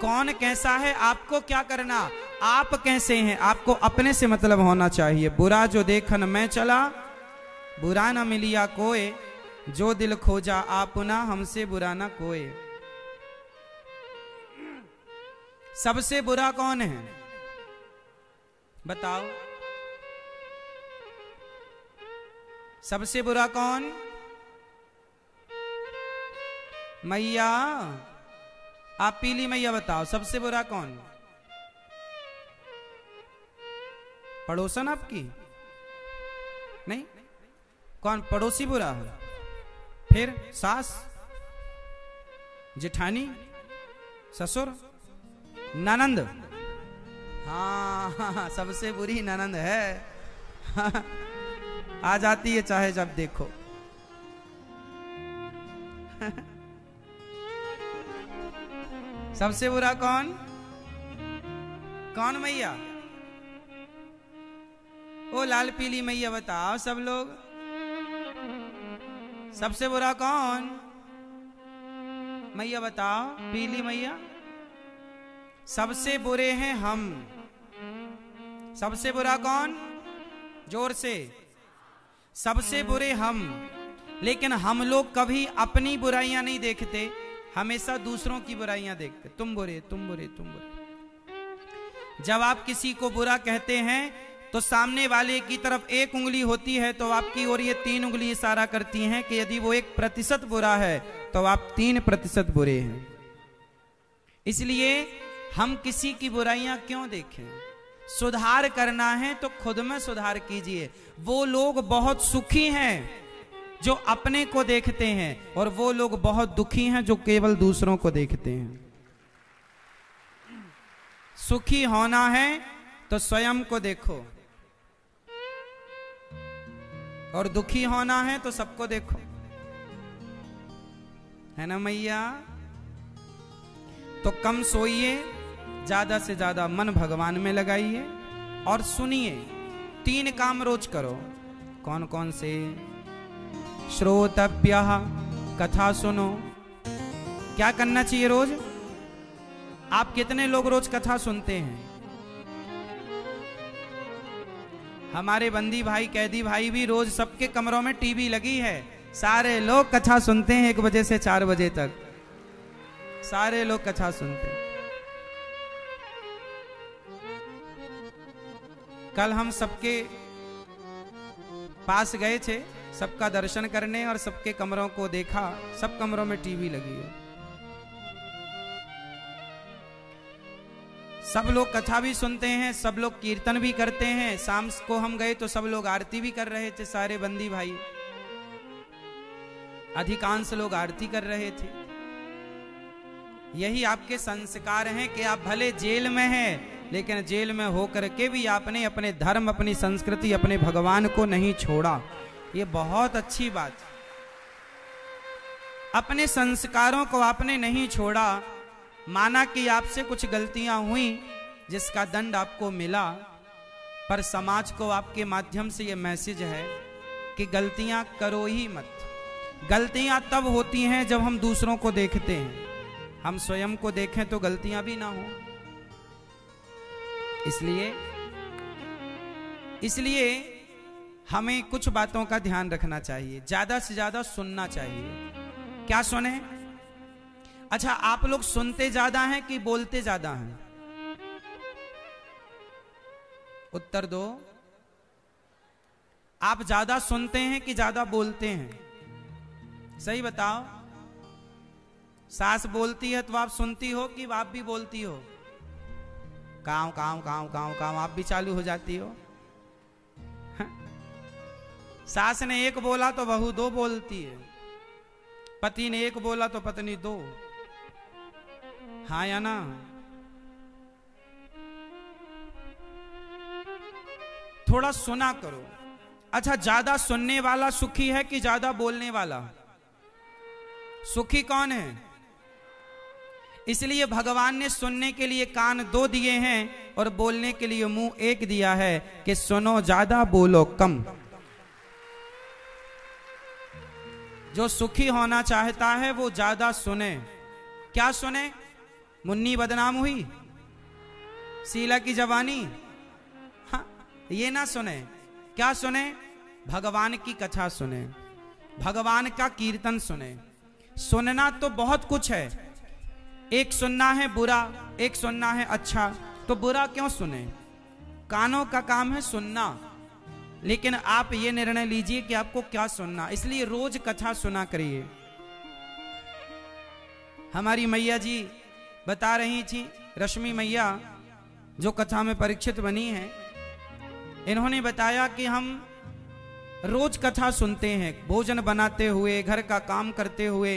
कौन कैसा है आपको क्या करना, आप कैसे हैं आपको अपने से मतलब होना चाहिए। बुरा जो देखन मैं चला, बुरा ना मिलिया कोई, जो दिल खोजा आपुना, हमसे बुरा ना कोई। सबसे बुरा कौन है बताओ? सबसे बुरा कौन? मैया, आप पीली मैया बताओ, सबसे बुरा कौन? पड़ोसन आपकी? नहीं, कौन? पड़ोसी बुरा है, फिर सास, जेठानी, ससुर, ननंद। हाँ, सबसे बुरी ननंद है। हाँ, आ जाती है चाहे जब देखो। हाँ, सबसे बुरा कौन? कौन मैया? ओ लाल पीली मैया बताओ सब लोग, सबसे बुरा कौन? मैया बताओ, पीली मैया। सबसे बुरे हैं हम। सबसे बुरा कौन? जोर से, सबसे बुरे हम। लेकिन हम लोग कभी अपनी बुराइयां नहीं देखते, हमेशा दूसरों की बुराइयां देखते। तुम बुरे, तुम बुरे, तुम बुरे। जब आप किसी को बुरा कहते हैं तो सामने वाले की तरफ एक उंगली होती है, तो आपकी और ये तीन उंगली इशारा करती हैं कि यदि वो 1% बुरा है तो आप 3% बुरे हैं। इसलिए हम किसी की बुराइयां क्यों देखें? सुधार करना है तो खुद में सुधार कीजिए। वो लोग बहुत सुखी हैं जो अपने को देखते हैं, और वो लोग बहुत दुखी हैं जो केवल दूसरों को देखते हैं। सुखी होना है तो स्वयं को देखो। और दुखी होना है तो सबको देखो, है ना मैया। तो कम सोइए, ज्यादा से ज्यादा मन भगवान में लगाइए और सुनिए। 3 काम रोज करो। कौन कौन से? श्रोतव्यः, कथा सुनो। क्या करना चाहिए रोज? आप कितने लोग रोज कथा सुनते हैं? हमारे बंदी भाई कैदी भाई भी रोज सबके कमरों में टीवी लगी है, सारे लोग कथा सुनते हैं। 1 बजे से 4 बजे तक सारे लोग कथा सुनते हैं। कल हम सबके पास गए थे, सबका दर्शन करने, और सबके कमरों को देखा, सब कमरों में टीवी लगी है। सब लोग कथा भी सुनते हैं, सब लोग कीर्तन भी करते हैं। शाम को हम गए तो सब लोग आरती भी कर रहे थे, सारे बंदी भाई, अधिकांश लोग आरती कर रहे थे। यही आपके संस्कार हैं कि आप भले जेल में हैं, लेकिन जेल में होकर के भी आपने अपने धर्म, अपनी संस्कृति, अपने भगवान को नहीं छोड़ा। ये बहुत अच्छी बात। अपने संस्कारों को आपने नहीं छोड़ा। माना कि आपसे कुछ गलतियां हुई जिसका दंड आपको मिला, पर समाज को आपके माध्यम से ये मैसेज है कि गलतियां करो ही मत। गलतियां तब होती हैं जब हम दूसरों को देखते हैं, हम स्वयं को देखें तो गलतियां भी ना हो। इसलिए हमें कुछ बातों का ध्यान रखना चाहिए, ज्यादा से ज्यादा सुनना चाहिए। क्या सुने? अच्छा, आप लोग सुनते ज्यादा हैं कि बोलते ज्यादा हैं? उत्तर दो। आप ज्यादा सुनते हैं कि ज्यादा बोलते हैं? सही बताओ। सास बोलती है तो आप सुनती हो कि आप भी बोलती हो? काव काव काव काव काव आप भी चालू हो जाती हो। सास ने 1 बोला तो बहू 2 बोलती है, पति ने 1 बोला तो पत्नी 2। हाँ या ना? थोड़ा सुना करो। अच्छा, ज्यादा सुनने वाला सुखी है कि ज्यादा बोलने वाला? सुखी कौन है? इसलिए भगवान ने सुनने के लिए कान 2 दिए हैं और बोलने के लिए मुंह 1 दिया है कि सुनो ज्यादा, बोलो कम। जो सुखी होना चाहता है वो ज्यादा सुने। क्या सुने? मुन्नी बदनाम हुई, शीला की जवानी, हाँ, ये ना सुने। क्या सुने? भगवान की कथा सुने, भगवान का कीर्तन सुने। सुनना तो बहुत कुछ है। एक सुनना है बुरा, एक सुनना है अच्छा। तो बुरा क्यों सुने? कानों का काम है सुनना, लेकिन आप ये निर्णय लीजिए कि आपको क्या सुनना। इसलिए रोज कथा सुना करिए। हमारी मैया जी बता रही थी, रश्मि मैया जो कथा में परीक्षित बनी है, इन्होंने बताया कि हम रोज कथा सुनते हैं, भोजन बनाते हुए, घर का काम करते हुए।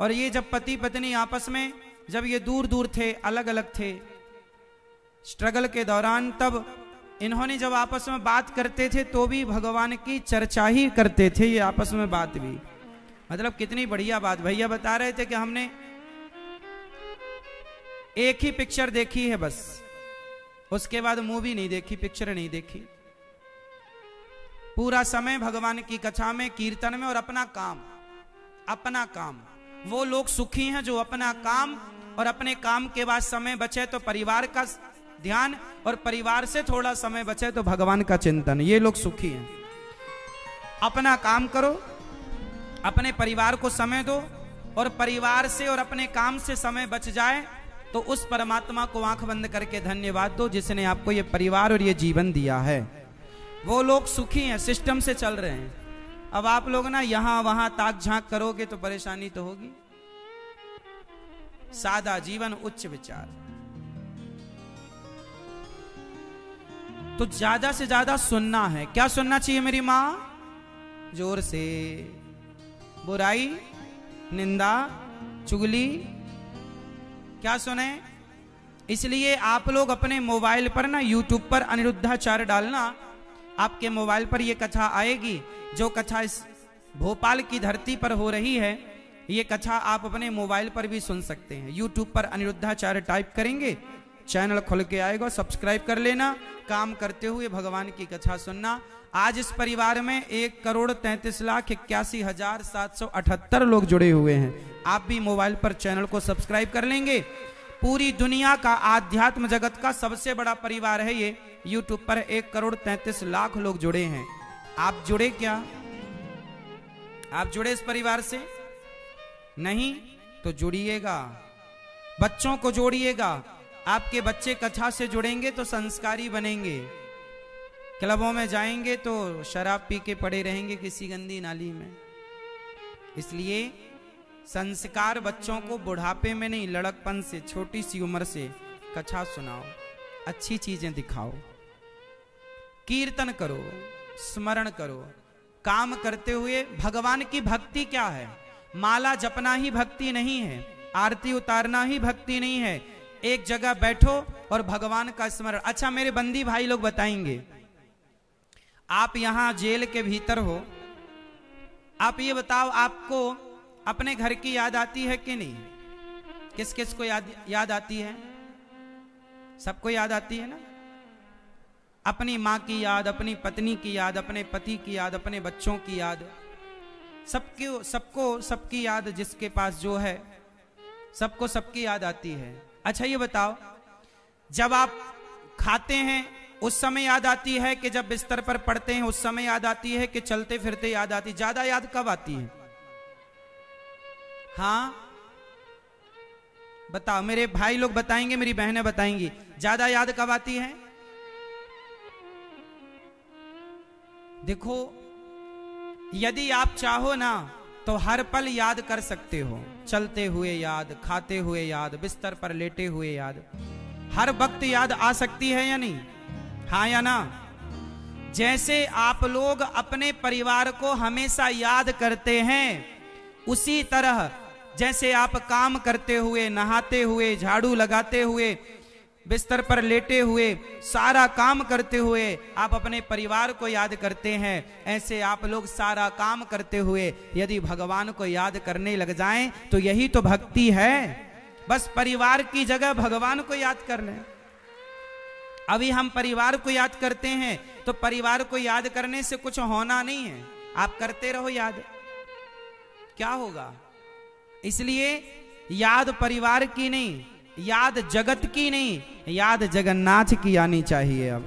और ये जब पति पत्नी आपस में, जब ये दूर दूर थे, अलग अलग थे स्ट्रगल के दौरान, तब इन्होंने जब आपस में बात करते थे तो भी भगवान की चर्चा ही करते थे। ये आपस में बात भी, मतलब कितनी बढ़िया बात। भैया बता रहे थे कि हमने एक ही पिक्चर देखी है बस, उसके बाद मूवी नहीं देखी, पिक्चर नहीं देखी। पूरा समय भगवान की कथा में, कीर्तन में, और अपना काम, अपना काम। वो लोग सुखी हैं जो अपना काम, और अपने काम के बाद समय बचे तो परिवार का ध्यान, और परिवार से थोड़ा समय बचे तो भगवान का चिंतन। ये लोग सुखी हैं। अपना काम करो, अपने परिवार को समय दो, और परिवार से और अपने काम से समय बच जाए तो उस परमात्मा को आंख बंद करके धन्यवाद दो जिसने आपको ये परिवार और ये जीवन दिया है। वो लोग सुखी हैं, सिस्टम से चल रहे हैं। अब आप लोग ना यहां वहां ताक झांक करोगे तो परेशानी तो होगी। सादा जीवन, उच्च विचार। तो ज्यादा से ज्यादा सुनना है। क्या सुनना चाहिए मेरी मां? जोर से। बुराई, निंदा, चुगली क्या सुने? इसलिए आप लोग अपने मोबाइल पर ना, यूट्यूब पर अनिरुद्धाचार्य डालना, आपके मोबाइल पर ये कथा आएगी, जो कथा इस भोपाल की धरती पर हो रही है। ये कथा आप अपने मोबाइल पर भी सुन सकते हैं। यूट्यूब पर अनिरुद्धाचार्य टाइप करेंगे, चैनल खुल के आएगा, सब्सक्राइब कर लेना। काम करते हुए भगवान की कथा सुनना। आज इस परिवार में 1,33,81,778 लोग जुड़े हुए हैं। आप भी मोबाइल पर चैनल को सब्सक्राइब कर लेंगे। पूरी दुनिया का आध्यात्म जगत का सबसे बड़ा परिवार है ये। यूट्यूब पर 1,33,00,000 लोग जुड़े हैं। आप जुड़े क्या? आप जुड़े इस परिवार से नहीं तो जुड़िएगा, बच्चों को जोड़िएगा। आपके बच्चे कथा से जुड़ेंगे तो संस्कारी बनेंगे। क्लबों में जाएंगे तो शराब पी के पड़े रहेंगे किसी गंदी नाली में। इसलिए संस्कार बच्चों को बुढ़ापे में नहीं, लड़कपन से, छोटी सी उम्र से कथा सुनाओ, अच्छी चीजें दिखाओ, कीर्तन करो, स्मरण करो। काम करते हुए भगवान की भक्ति क्या है? माला जपना ही भक्ति नहीं है, आरती उतारना ही भक्ति नहीं है। एक जगह बैठो और भगवान का स्मरण। अच्छा, मेरे बंदी भाई लोग बताएंगे, आप यहां जेल के भीतर हो, आप ये बताओ आपको अपने घर की याद आती है कि नहीं? किस किस को याद आती है? सबको याद आती है ना। अपनी माँ की याद, अपनी पत्नी की याद, अपने पति की याद, अपने बच्चों की याद, सबकी याद, जिसके पास जो है सबको सबकी याद आती है। अच्छा ये बताओ, जब आप खाते हैं उस समय याद आती है कि जब बिस्तर पर पड़ते हैं उस समय याद आती है कि चलते फिरते याद आती? ज्यादा याद कब आती है? हाँ बताओ, मेरे भाई लोग बताएंगे, मेरी बहनें बताएंगी, ज्यादा याद कब आती है? देखो, यदि आप चाहो ना तो हर पल याद कर सकते हो। चलते हुए याद, खाते हुए याद, बिस्तर पर लेटे हुए याद, हर वक्त याद आ सकती है या नहीं? हाँ या ना? जैसे आप लोग अपने परिवार को हमेशा याद करते हैं, उसी तरह जैसे आप काम करते हुए, नहाते हुए, झाड़ू लगाते हुए, बिस्तर पर लेटे हुए, सारा काम करते हुए आप अपने परिवार को याद करते हैं, ऐसे आप लोग सारा काम करते हुए यदि भगवान को याद करने लग जाएं तो यही तो भक्ति है। बस परिवार की जगह भगवान को याद कर लें। अभी हम परिवार को याद करते हैं तो परिवार को याद करने से कुछ होना नहीं है। आप करते रहो याद, क्या होगा? इसलिए याद परिवार की नहीं, याद जगत की नहीं, याद जगन्नाथ की आनी चाहिए। अब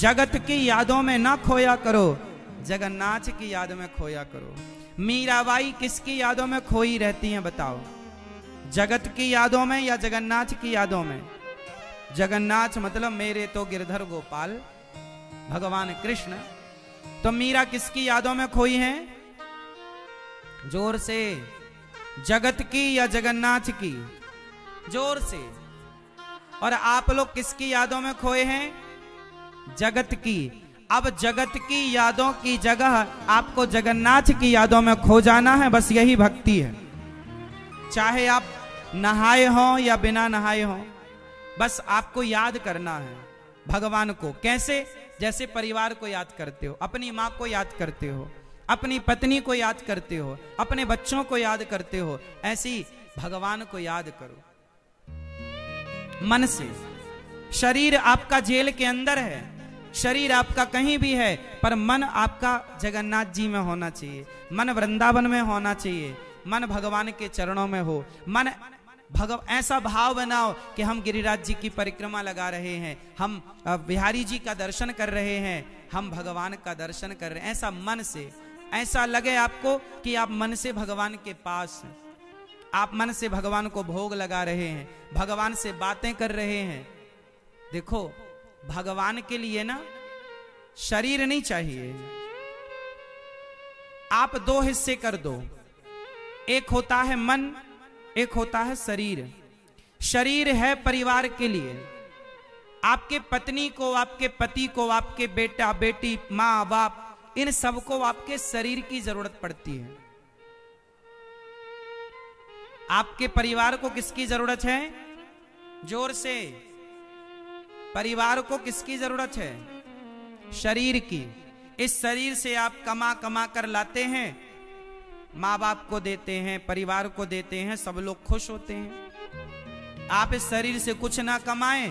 जगत की यादों में ना खोया करो, जगन्नाथ की याद में खोया करो। मीराबाई किसकी यादों में खोई रहती हैं बताओ? जगत की यादों में या जगन्नाथ की यादों में? जगन्नाथ मतलब मेरे तो गिरधर गोपाल, भगवान कृष्ण। तो मीरा किसकी यादों में खोई है? जोर से, जगत की या जगन्नाथ की? जोर से। और आप लोग किसकी यादों में खोए हैं? जगत की। अब जगत की यादों की जगह आपको जगन्नाथ की यादों में खो जाना है, बस यही भक्ति है। चाहे आप नहाए हों या बिना नहाए हों, बस आपको याद करना है भगवान को। कैसे? जैसे परिवार को याद करते हो, अपनी माँ को याद करते हो, अपनी पत्नी को याद करते हो, अपने बच्चों को याद करते हो, ऐसी भगवान को याद करो मन से। शरीर आपका जेल के अंदर है, शरीर आपका कहीं भी है, पर मन आपका जगन्नाथ जी में होना चाहिए, मन वृंदावन में होना चाहिए, मन भगवान के चरणों में हो। मन ऐसा भाव बनाओ कि हम गिरिराज जी की परिक्रमा लगा रहे हैं, हम बिहारी जी का दर्शन कर रहे हैं, हम भगवान का दर्शन कर रहे हैं। ऐसा मन से, ऐसा लगे आपको कि आप मन से भगवान के पास हैं, आप मन से भगवान को भोग लगा रहे हैं, भगवान से बातें कर रहे हैं। देखो, भगवान के लिए ना शरीर नहीं चाहिए। आप दो हिस्से कर दो, एक होता है मन, एक होता है शरीर। शरीर है परिवार के लिए। आपके पत्नी को, आपके पति को, आपके बेटा बेटी, माँ बाप, इन सबको आपके शरीर की जरूरत पड़ती है। आपके परिवार को किसकी जरूरत है? जोर से, परिवार को किसकी जरूरत है? शरीर की, इस शरीर से आप कमा कमा कर लाते हैं, माँ बाप को देते हैं, परिवार को देते हैं, सब लोग खुश होते हैं। आप इस शरीर से कुछ ना कमाएं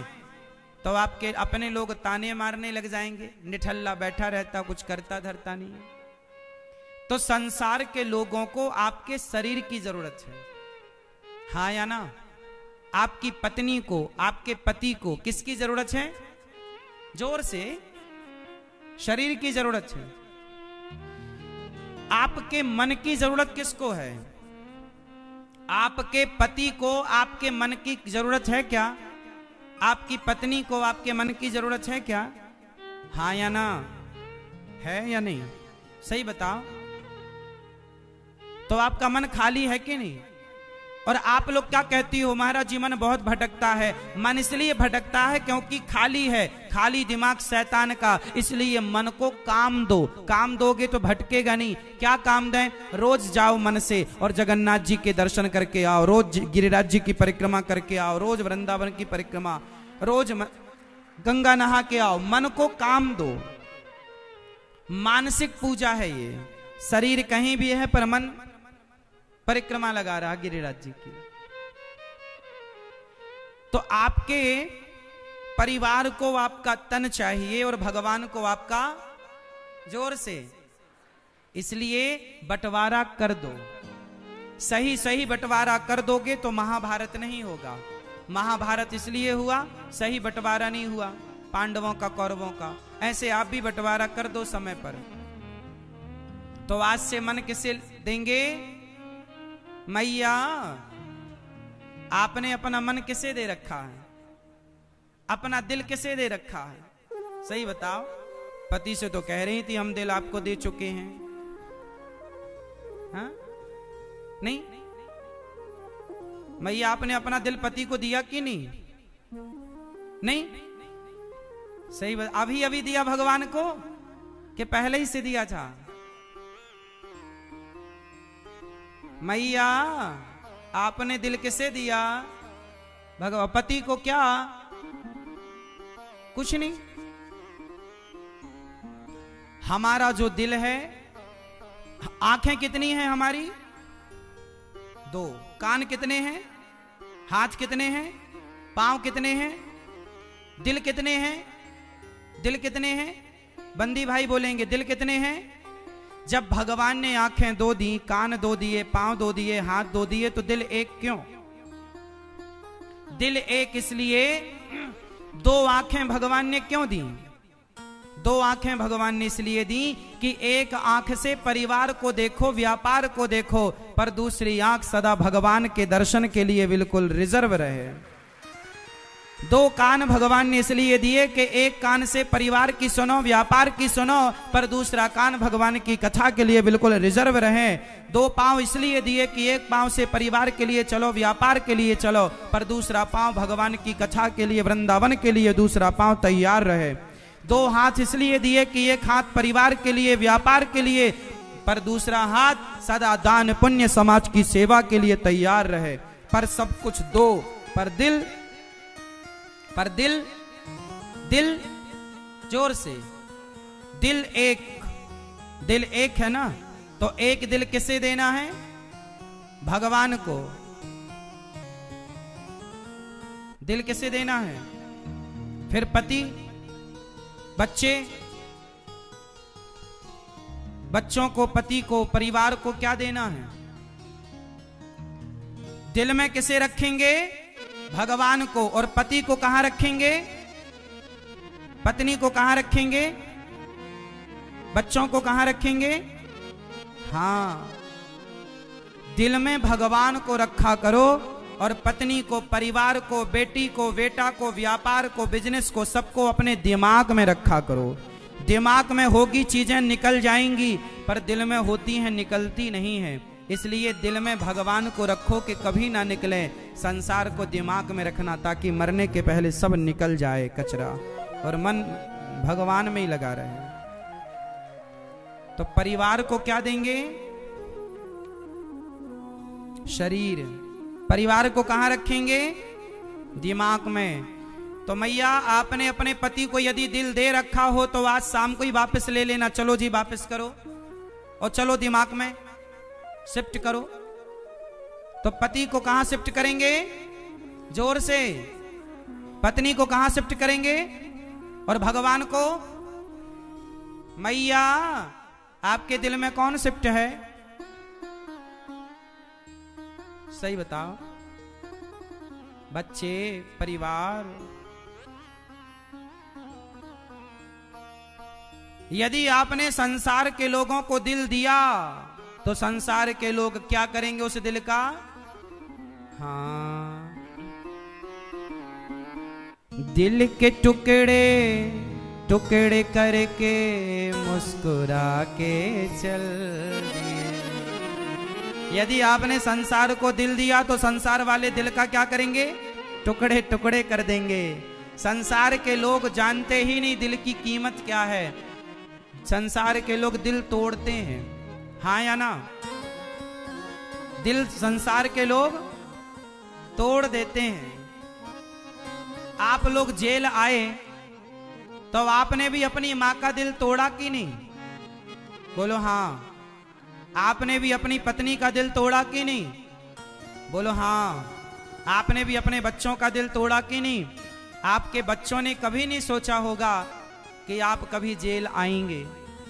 तो आपके अपने लोग ताने मारने लग जाएंगे, निठल्ला बैठा रहता, कुछ करता धरता नहीं है। तो संसार के लोगों को आपके शरीर की जरूरत है, हाँ या ना? आपकी पत्नी को, आपके पति को किसकी जरूरत है? जोर से, शरीर की जरूरत है। आपके मन की जरूरत किसको है? आपके पति को आपके मन की जरूरत है क्या? आपकी पत्नी को आपके मन की जरूरत है क्या? हाँ या ना? है या नहीं? सही बताओ। तो आपका मन खाली है कि नहीं? और आप लोग क्या कहती हो, महाराज जी मन बहुत भटकता है। मन इसलिए भटकता है क्योंकि खाली है, खाली दिमाग शैतान का, इसलिए मन को काम दो। काम दोगे तो भटकेगा नहीं। क्या काम दें? रोज जाओ मन से और जगन्नाथ जी के दर्शन करके आओ, रोज गिरिराज जी की परिक्रमा करके आओ, रोज वृंदावन की परिक्रमा, रोज गंगा नहा के आओ। मन को काम दो। मानसिक पूजा है ये। शरीर कहीं भी है पर मन परिक्रमा लगा रहा गिरिराज जी की। तो आपके परिवार को आपका तन चाहिए और भगवान को आपका जोर से, इसलिए बंटवारा कर दो। सही सही बंटवारा कर दोगे तो महाभारत नहीं होगा। महाभारत इसलिए हुआ, सही बंटवारा नहीं हुआ पांडवों का, कौरवों का। ऐसे आप भी बंटवारा कर दो समय पर। तो आज से मन किसे देंगे? मैया, आपने अपना मन किसे दे रखा है? अपना दिल किसे दे रखा है? सही बताओ। पति से तो कह रही थी हम दिल आपको दे चुके हैं, हाँ? नहीं मैया, आपने अपना दिल पति को दिया कि नहीं? नहीं, सही बात। अभी अभी दिया भगवान को कि पहले ही से दिया था? मैया, आपने दिल किसे दिया? भगवान। पति को क्या? कुछ नहीं। हमारा जो दिल है, आंखें कितनी हैं हमारी? 2। कान कितने हैं? हाथ कितने हैं? पांव कितने हैं? दिल कितने हैं? दिल कितने हैं? बंदी भाई बोलेंगे दिल कितने हैं? जब भगवान ने आंखें 2 दी, कान 2 दिए, पांव 2 दिए, हाथ 2 दिए, तो दिल 1 क्यों? दिल 1 इसलिए, 2 आंखें भगवान ने क्यों दी? 2 आंखें भगवान ने इसलिए दी कि एक आंख से परिवार को देखो, व्यापार को देखो, पर दूसरी आंख सदा भगवान के दर्शन के लिए बिल्कुल रिजर्व रहे। 2 कान भगवान ने इसलिए दिए कि एक कान से परिवार की सुनो, व्यापार की सुनो, पर दूसरा कान भगवान की कथा के लिए बिल्कुल रिजर्व रहे। 2 पांव इसलिए दिए कि एक पांव से परिवार के लिए चलो, व्यापार के लिए चलो, पर दूसरा पांव भगवान की कथा के लिए, वृंदावन के लिए दूसरा पांव तैयार रहे। 2 हाथ इसलिए दिए कि एक हाथ परिवार के लिए, व्यापार के लिए, पर दूसरा हाथ सदा दान पुण्य समाज की सेवा के लिए तैयार रहे। पर सब कुछ 2, पर दिल जोर से, दिल एक है ना? तो एक दिल किसे देना है? भगवान को। दिल किसे देना है? फिर पति, बच्चे, बच्चों को, पति को, परिवार को क्या देना है? दिल में किसे रखेंगे? भगवान को। और पति को कहां रखेंगे? पत्नी को कहां रखेंगे? बच्चों को कहां रखेंगे? हाँ, दिल में भगवान को रखा करो और पत्नी को, परिवार को, बेटी को, बेटा को, व्यापार को, बिजनेस को, सबको अपने दिमाग में रखा करो। दिमाग में होगी चीजें निकल जाएंगी, पर दिल में होती हैं निकलती नहीं है। इसलिए दिल में भगवान को रखो कि कभी ना निकले। संसार को दिमाग में रखना ताकि मरने के पहले सब निकल जाए कचरा, और मन भगवान में ही लगा रहे। तो परिवार को क्या देंगे? शरीर। परिवार को कहां रखेंगे? दिमाग में। तो मैया आपने अपने पति को यदि दिल दे रखा हो तो आज शाम को ही वापस ले लेना। चलो जी वापस करो और चलो दिमाग में शिफ्ट करो। तो पति को कहां शिफ्ट करेंगे? जोर से। पत्नी को कहां शिफ्ट करेंगे? और भगवान को? मैया आपके दिल में कौन शिफ्ट है? सही बताओ। बच्चे, परिवार। यदि आपने संसार के लोगों को दिल दिया तो संसार के लोग क्या करेंगे उस दिल का? हाँ, दिल के टुकड़े टुकड़े करके मुस्कुरा के चल दिए। यदि आपने संसार को दिल दिया तो संसार वाले दिल का क्या करेंगे? टुकड़े टुकड़े कर देंगे। संसार के लोग जानते ही नहीं दिल की कीमत क्या है। संसार के लोग दिल तोड़ते हैं, हाँ या ना? दिल संसार के लोग तोड़ देते हैं। आप लोग जेल आए तो आपने भी अपनी माँ का दिल तोड़ा कि नहीं? बोलो हाँ। आपने भी अपनी पत्नी का दिल तोड़ा कि नहीं? बोलो हाँ। आपने भी अपने बच्चों का दिल तोड़ा कि नहीं? आपके बच्चों ने कभी नहीं सोचा होगा कि आप कभी जेल आएंगे।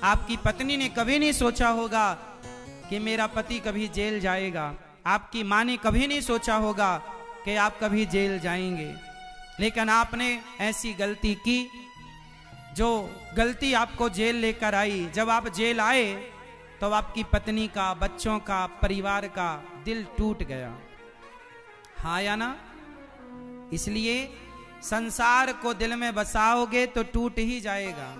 आपकी पत्नी ने कभी नहीं सोचा होगा कि मेरा पति कभी जेल जाएगा। आपकी माँ ने कभी नहीं सोचा होगा कि आप कभी जेल जाएंगे। लेकिन आपने ऐसी गलती की जो गलती आपको जेल लेकर आई। जब आप जेल आए तो आपकी पत्नी का, बच्चों का, परिवार का दिल टूट गया, हाँ या ना? इसलिए संसार को दिल में बसाओगे तो टूट ही जाएगा।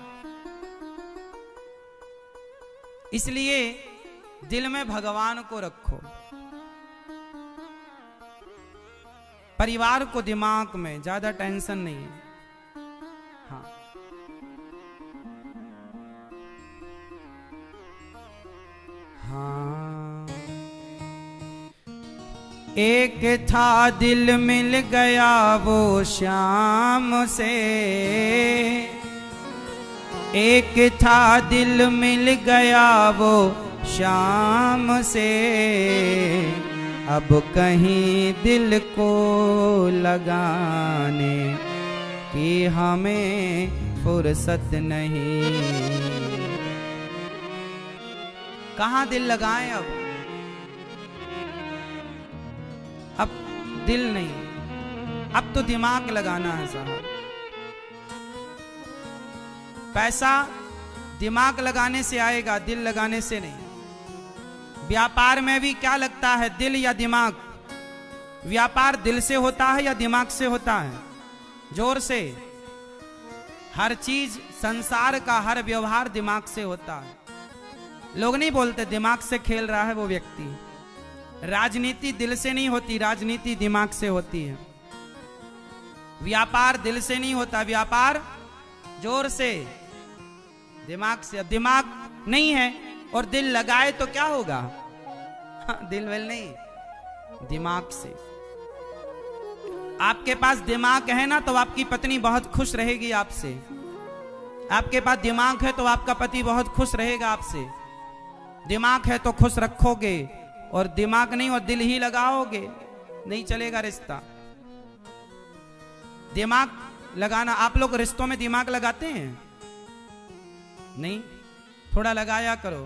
इसलिए दिल में भगवान को रखो, परिवार को दिमाग में, ज्यादा टेंशन नहीं है। हाँ, हाँ। एक था दिल मिल गया वो श्याम से, एक था दिल मिल गया वो श्याम से, अब कहीं दिल को लगाने की हमें फुर्सत नहीं। कहाँ दिल लगाएं अब? अब दिल नहीं, अब तो दिमाग लगाना है साहब। पैसा दिमाग लगाने से आएगा, दिल लगाने से नहीं। व्यापार में भी क्या लगता है, दिल या दिमाग? व्यापार दिल से होता है या दिमाग से होता है? जोर से। हर चीज संसार का, हर व्यवहार दिमाग से होता है। लोग नहीं बोलते दिमाग से खेल रहा है वो व्यक्ति। राजनीति दिल से नहीं होती, राजनीति दिमाग से होती है। व्यापार दिल से नहीं होता, व्यापार जोर से दिमाग से। दिमाग नहीं है और दिल लगाए तो क्या होगा? दिल वेल नहीं, दिमाग से। आपके पास दिमाग है ना तो आपकी पत्नी बहुत खुश रहेगी आपसे। आपके पास दिमाग है तो आपका पति बहुत खुश रहेगा आपसे। दिमाग है तो खुश रखोगे, और दिमाग नहीं और दिल ही लगाओगे नहीं चलेगा रिश्ता। दिमाग लगाना, आप लोग रिश्तों में दिमाग लगाते हैं? नहीं, थोड़ा लगाया करो।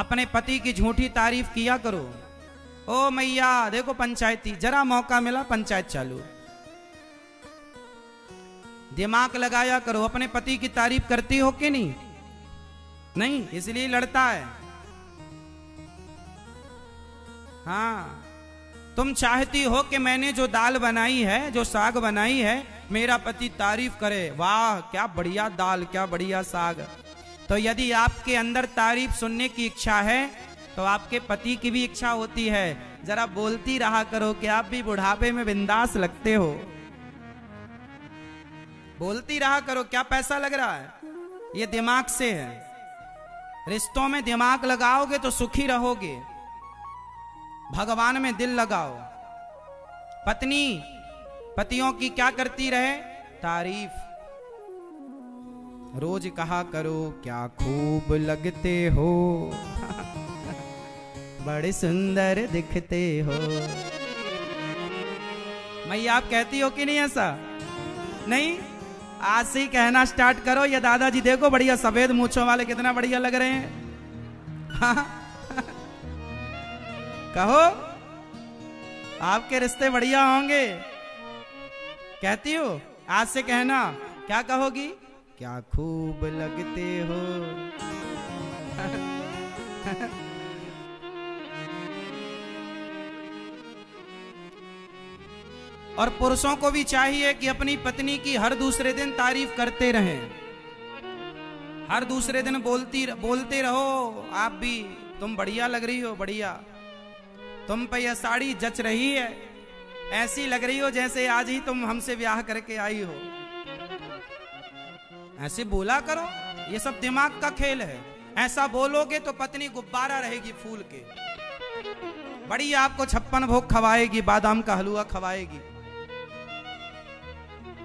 अपने पति की झूठी तारीफ किया करो। ओ मैया देखो पंचायती, जरा मौका मिला पंचायत चालू। दिमाग लगाया करो। अपने पति की तारीफ करती हो कि नहीं? नहीं, इसलिए लड़ता है। हाँ, तुम चाहती हो कि मैंने जो दाल बनाई है, जो साग बनाई है, मेरा पति तारीफ करे, वाह क्या बढ़िया दाल, क्या बढ़िया साग। तो यदि आपके अंदर तारीफ सुनने की इच्छा है तो आपके पति की भी इच्छा होती है। जरा बोलती रहा करो कि आप भी बुढ़ापे में बिंदास लगते हो। बोलती रहा करो, क्या पैसा लग रहा है? ये दिमाग से है। रिश्तों में दिमाग लगाओगे तो सुखी रहोगे। भगवान में दिल लगाओ। पत्नी पतियों की क्या करती रहे? तारीफ रोज कहा करो, क्या खूब लगते हो, बड़े सुंदर दिखते हो। मैया आप कहती हो कि नहीं ऐसा? नहीं, आज से ही कहना स्टार्ट करो। ये दादाजी देखो बढ़िया सफेद मूंछों वाले कितना बढ़िया लग रहे हैं। हाँ। कहो आपके रिश्ते बढ़िया होंगे। कहती हो आज से कहना, क्या कहोगी? क्या खूब लगते हो। और पुरुषों को भी चाहिए कि अपनी पत्नी की हर दूसरे दिन तारीफ करते रहें, हर दूसरे दिन बोलते रहो, आप भी तुम बढ़िया लग रही हो, बढ़िया, तुम पे यह साड़ी जच रही है, ऐसी लग रही हो जैसे आज ही तुम हमसे ब्याह करके आई हो। ऐसे बोला करो, ये सब दिमाग का खेल है। ऐसा बोलोगे तो पत्नी गुब्बारा रहेगी फूल के, बड़ी आपको 56 भोग खवाएगी, बादाम का हलवा खवाएगी।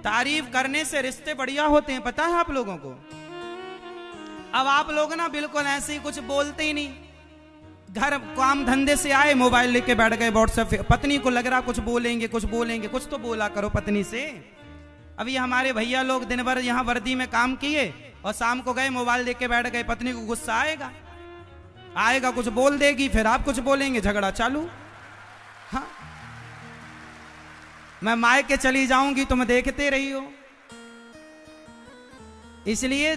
तारीफ करने से रिश्ते बढ़िया होते हैं, पता है आप लोगों को। अब आप लोग ना बिल्कुल ऐसे ही कुछ बोलते ही नहीं, घर काम धंधे से आए मोबाइल लेके बैठ गए व्हाट्सएप, पत्नी को लग रहा कुछ बोलेंगे कुछ बोलेंगे, कुछ तो बोला करो पत्नी से। अभी हमारे भैया लोग दिन भर यहाँ वर्दी में काम किए और शाम को गए मोबाइल लेके बैठ गए, पत्नी को गुस्सा आएगा, आएगा कुछ बोल देगी, फिर आप कुछ बोलेंगे, झगड़ा चालू। हाँ, मैं मायके चली जाऊंगी तुम देखते रही हो, इसलिए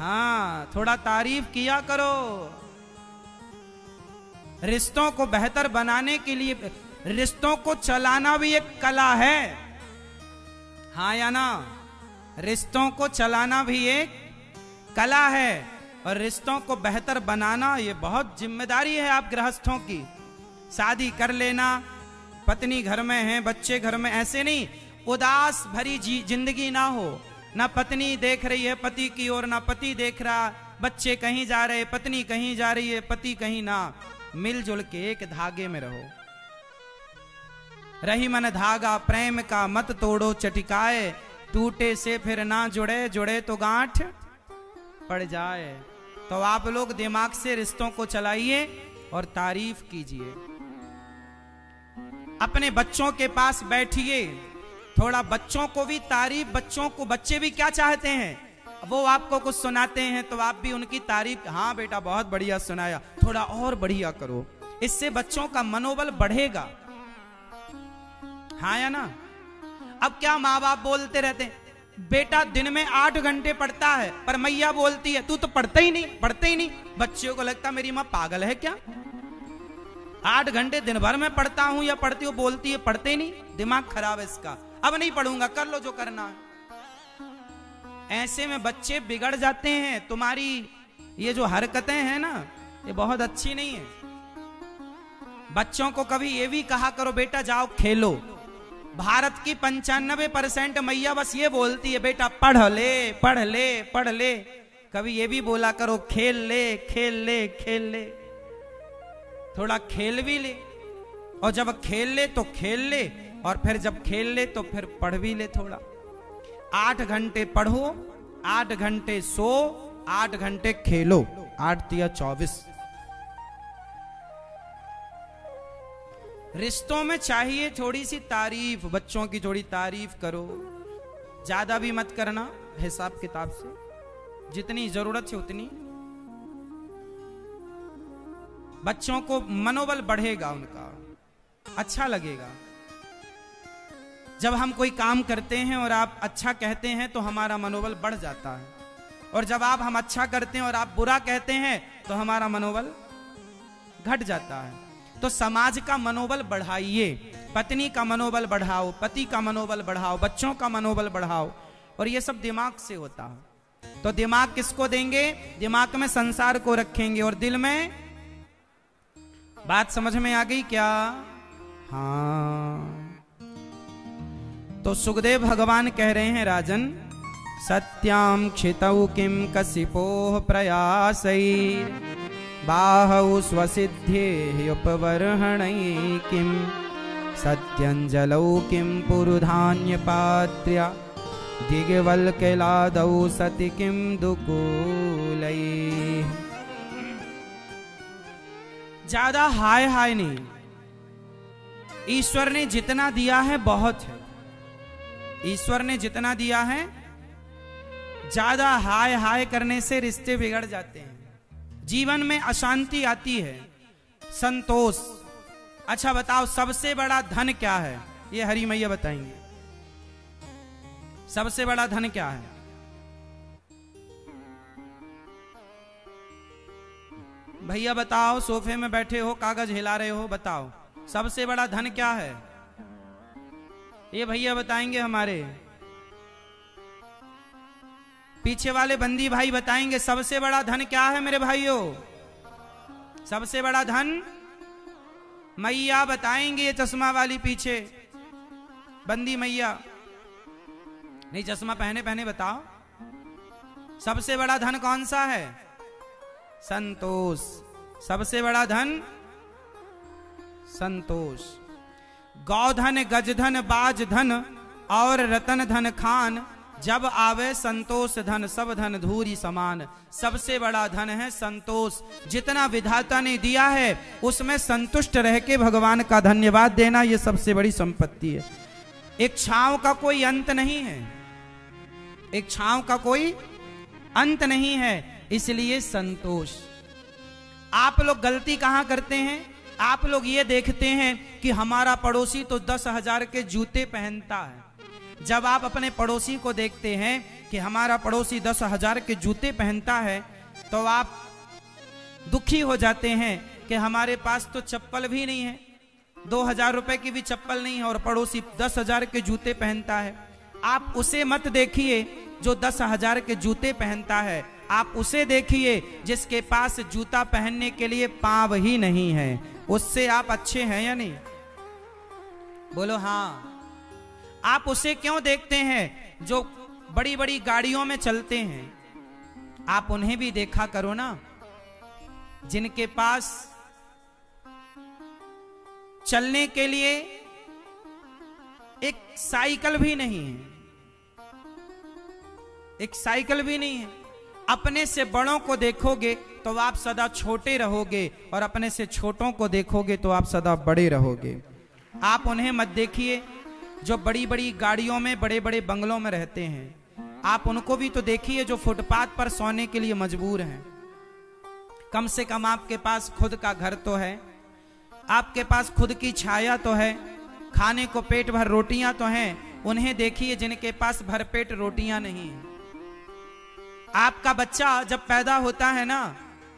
हाँ थोड़ा तारीफ किया करो। रिश्तों को बेहतर बनाने के लिए, रिश्तों को चलाना भी एक कला है, हाँ या ना? रिश्तों को चलाना भी एक कला है और रिश्तों को बेहतर बनाना ये बहुत जिम्मेदारी है आप गृहस्थों की। शादी कर लेना, पत्नी घर में है, बच्चे घर में, ऐसे नहीं। उदास भरी जिंदगी ना हो, ना पत्नी देख रही है पति की ओर, ना पति देख रहा, बच्चे कहीं जा रहे, पत्नी कहीं जा रही है, पति कहीं, ना। मिलजुल के एक धागे में रहो। रही मन धागा प्रेम का मत तोड़ो चटिकाए, टूटे से फिर ना जुड़े, जुड़े तो गांठ पड़ जाए। तो आप लोग दिमाग से रिश्तों को चलाइए और तारीफ कीजिए। अपने बच्चों के पास बैठिए, थोड़ा बच्चों को भी तारीफ, बच्चों को, बच्चे भी क्या चाहते हैं, वो आपको कुछ सुनाते हैं तो आप भी उनकी तारीफ, हाँ बेटा बहुत बढ़िया सुनाया, थोड़ा और बढ़िया करो। इससे बच्चों का मनोबल बढ़ेगा, हाँ या ना? अब क्या माँ बाप बोलते रहते हैं, बेटा दिन में 8 घंटे पढ़ता है, पर मैया बोलती है तू तो पढ़ता ही नहीं, पढ़ता ही नहीं। बच्चों को लगता मेरी माँ पागल है क्या, 8 घंटे दिन भर में पढ़ता हूं या पढ़ती हूँ, बोलती है पढ़ते ही नहीं, दिमाग खराब है इसका, अब नहीं पढ़ूंगा, कर लो जो करना है। ऐसे में बच्चे बिगड़ जाते हैं। तुम्हारी ये जो हरकतें हैं ना, ये बहुत अच्छी नहीं है। बच्चों को कभी ये भी कहा करो, बेटा जाओ खेलो। भारत की 95% मैया बस ये बोलती है, बेटा पढ़ ले, पढ़ ले, पढ़ ले। कभी ये भी बोला करो, खेल ले, खेल ले, खेल ले, थोड़ा खेल भी ले। और जब खेल ले तो खेल ले, और फिर जब खेल ले तो फिर पढ़ भी ले थोड़ा। 8 घंटे पढ़ो, 8 घंटे सो, 8 घंटे खेलो, 8 या 24। रिश्तों में चाहिए थोड़ी सी तारीफ, बच्चों की थोड़ी तारीफ करो, ज्यादा भी मत करना, हिसाब किताब से, जितनी जरूरत है उतनी। बच्चों को मनोबल बढ़ेगा उनका, अच्छा लगेगा। जब हम कोई काम करते हैं और आप अच्छा कहते हैं तो हमारा मनोबल बढ़ जाता है, और जब आप हम अच्छा करते हैं और आप बुरा कहते हैं तो हमारा मनोबल घट जाता है। तो समाज का मनोबल बढ़ाइए, पत्नी का मनोबल बढ़ाओ, पति का मनोबल बढ़ाओ, बच्चों का मनोबल बढ़ाओ। और ये सब दिमाग से होता है। तो दिमाग किसको देंगे? दिमाग में संसार को रखेंगे और दिल में। बात समझ में आ गई क्या? हाँ। तो सुखदेव भगवान कह रहे हैं, राजन सत्याम क्षितौ किम कसिपोह प्रयासै बाहु स्वसिद्धि उपवर्हणै किम सत्यंजलौ किं पुरुधान्यपात्र्या दिग्वल्कलादौ सति किं दुकूलैः। ज्यादा हाय हाय नहीं, ईश्वर ने जितना दिया है बहुत है, ईश्वर ने जितना दिया है। ज्यादा हाय हाय करने से रिश्ते बिगड़ जाते हैं, जीवन में अशांति आती है। संतोष। अच्छा बताओ सबसे बड़ा धन क्या है? ये हरि मैया बताएंगे सबसे बड़ा धन क्या है। भैया बताओ, सोफे में बैठे हो कागज हिला रहे हो, बताओ सबसे बड़ा धन क्या है? ये भैया बताएंगे, हमारे पीछे वाले बंदी भाई बताएंगे सबसे बड़ा धन क्या है। मेरे भाइयों सबसे बड़ा धन मैया बताएंगे, ये चश्मा वाली पीछे बंदी मैया, नहीं चश्मा पहने पहने बताओ सबसे बड़ा धन कौन सा है? संतोष। सबसे बड़ा धन संतोष। गौधन गजधन बाजधन और रतन धन खान, जब आवे संतोष धन सब धन धूरी समान। सबसे बड़ा धन है संतोष। जितना विधाता ने दिया है उसमें संतुष्ट रह के भगवान का धन्यवाद देना, यह सबसे बड़ी संपत्ति है। इच्छाओं का कोई अंत नहीं है, इच्छाओं का कोई अंत नहीं है, इसलिए संतोष। आप लोग गलती कहां करते हैं? आप लोग ये देखते हैं कि हमारा पड़ोसी तो 10,000 के जूते पहनता है। जब आप अपने पड़ोसी को देखते हैं कि हमारा पड़ोसी 10,000 के जूते पहनता है, तो आप दुखी हो जाते हैं कि हमारे पास तो चप्पल भी नहीं है, 2,000 रुपए की भी चप्पल नहीं है और पड़ोसी 10,000 के जूते पहनता है। आप उसे मत देखिए जो 10,000 के जूते पहनता है, आप उसे देखिए जिसके पास जूता पहनने के लिए पाँव ही नहीं है। उससे आप अच्छे हैं या नहीं? बोलो हाँ। आप उसे क्यों देखते हैं जो बड़ी बड़ी गाड़ियों में चलते हैं? आप उन्हें भी देखा करो ना जिनके पास चलने के लिए एक साइकिल भी नहीं है, एक साइकिल भी नहीं है। अपने से बड़ों को देखोगे तो आप सदा छोटे रहोगे और अपने से छोटों को देखोगे तो आप सदा बड़े रहोगे। आप उन्हें मत देखिए जो बड़ी बड़ी गाड़ियों में बड़े बड़े बंगलों में रहते हैं। आप उनको भी तो देखिए जो फुटपाथ पर सोने के लिए मजबूर हैं। कम से कम आपके पास खुद का घर तो है, आपके पास खुद की छाया तो है, खाने को पेट भर रोटियां तो हैं। उन्हें देखिए जिनके पास भरपेट रोटियां नहीं हैं। आपका बच्चा जब पैदा होता है ना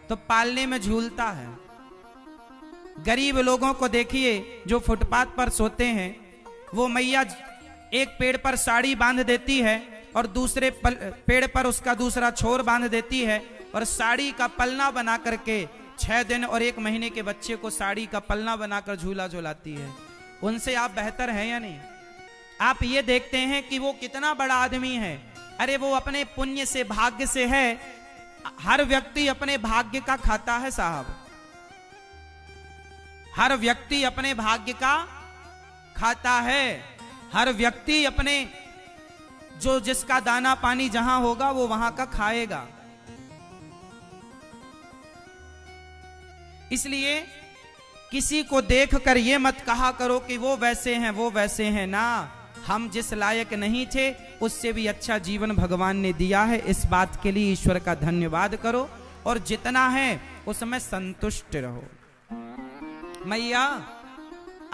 तो पालने में झूलता है। गरीब लोगों को देखिए जो फुटपाथ पर सोते हैं। वो मैया एक पेड़ पर साड़ी बांध देती है और दूसरे पेड़ पर उसका दूसरा छोर बांध देती है और साड़ी का पलना बना करके 6 दिन और 1 महीने के बच्चे को साड़ी का पलना बनाकर झूला झुलाती है। उनसे आप बेहतर हैं या नहीं? आप ये देखते हैं कि वो कितना बड़ा आदमी है। अरे वो अपने पुण्य से भाग्य से है। हर व्यक्ति अपने भाग्य का खाता है साहब, हर व्यक्ति अपने भाग्य का खाता है। हर व्यक्ति अपने जो जिसका दाना पानी जहां होगा वो वहां का खाएगा। इसलिए किसी को देखकर ये मत कहा करो कि वो वैसे हैं ना। हम जिस लायक नहीं थे उससे भी अच्छा जीवन भगवान ने दिया है, इस बात के लिए ईश्वर का धन्यवाद करो और जितना है उसमें संतुष्ट रहो। मैया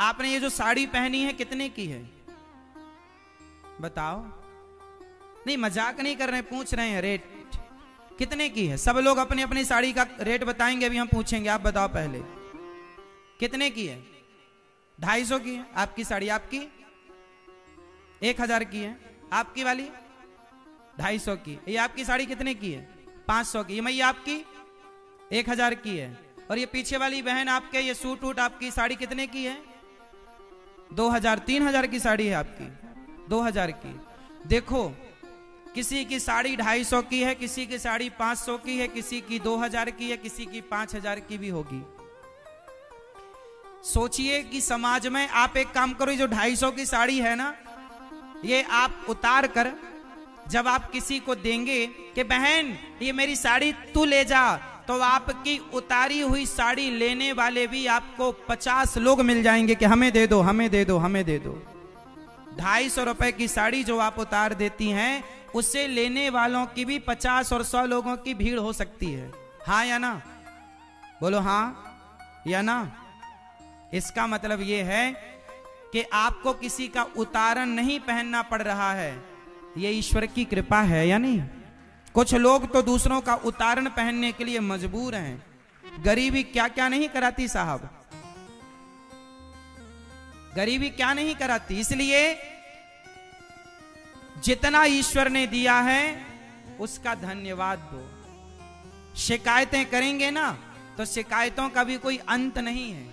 आपने ये जो साड़ी पहनी है कितने की है बताओ? नहीं मजाक नहीं कर रहे, पूछ रहे हैं रेट कितने की है। सब लोग अपनी अपनी साड़ी का रेट बताएंगे, अभी हम पूछेंगे, आप बताओ पहले कितने की है? 250 की है आपकी साड़ी, आपकी 1,000 की है, आपकी वाली 250 की। ये आपकी साड़ी कितने की है? 500 की। ये मैया आपकी 1,000 की है। और ये पीछे वाली बहन आपके ये सूट वूट आपकी साड़ी कितने की है? 2,000 3,000 की साड़ी है आपकी, 2,000 की। देखो किसी की साड़ी 250 की है, किसी की साड़ी 500 की है, किसी की 2,000 की है, किसी की 5,000 की भी होगी। सोचिए कि समाज में आप एक काम करो, जो 250 की साड़ी है ना, ये आप उतार कर जब आप किसी को देंगे कि बहन ये मेरी साड़ी तू ले जा, तो आपकी उतारी हुई साड़ी लेने वाले भी आपको 50 लोग मिल जाएंगे कि हमें दे दो, हमें दे दो, हमें दे दो। 250 रुपए की साड़ी जो आप उतार देती हैं, उसे लेने वालों की भी 50 और 100 लोगों की भीड़ हो सकती है। हाँ या ना? बोलो हाँ या ना। इसका मतलब यह है कि आपको किसी का उतारन नहीं पहनना पड़ रहा है, ये ईश्वर की कृपा है या नहीं। कुछ लोग तो दूसरों का उतारन पहनने के लिए मजबूर हैं। गरीबी क्या क्या नहीं कराती साहब, गरीबी क्या नहीं कराती। इसलिए जितना ईश्वर ने दिया है उसका धन्यवाद दो। शिकायतें करेंगे ना तो शिकायतों का भी कोई अंत नहीं है,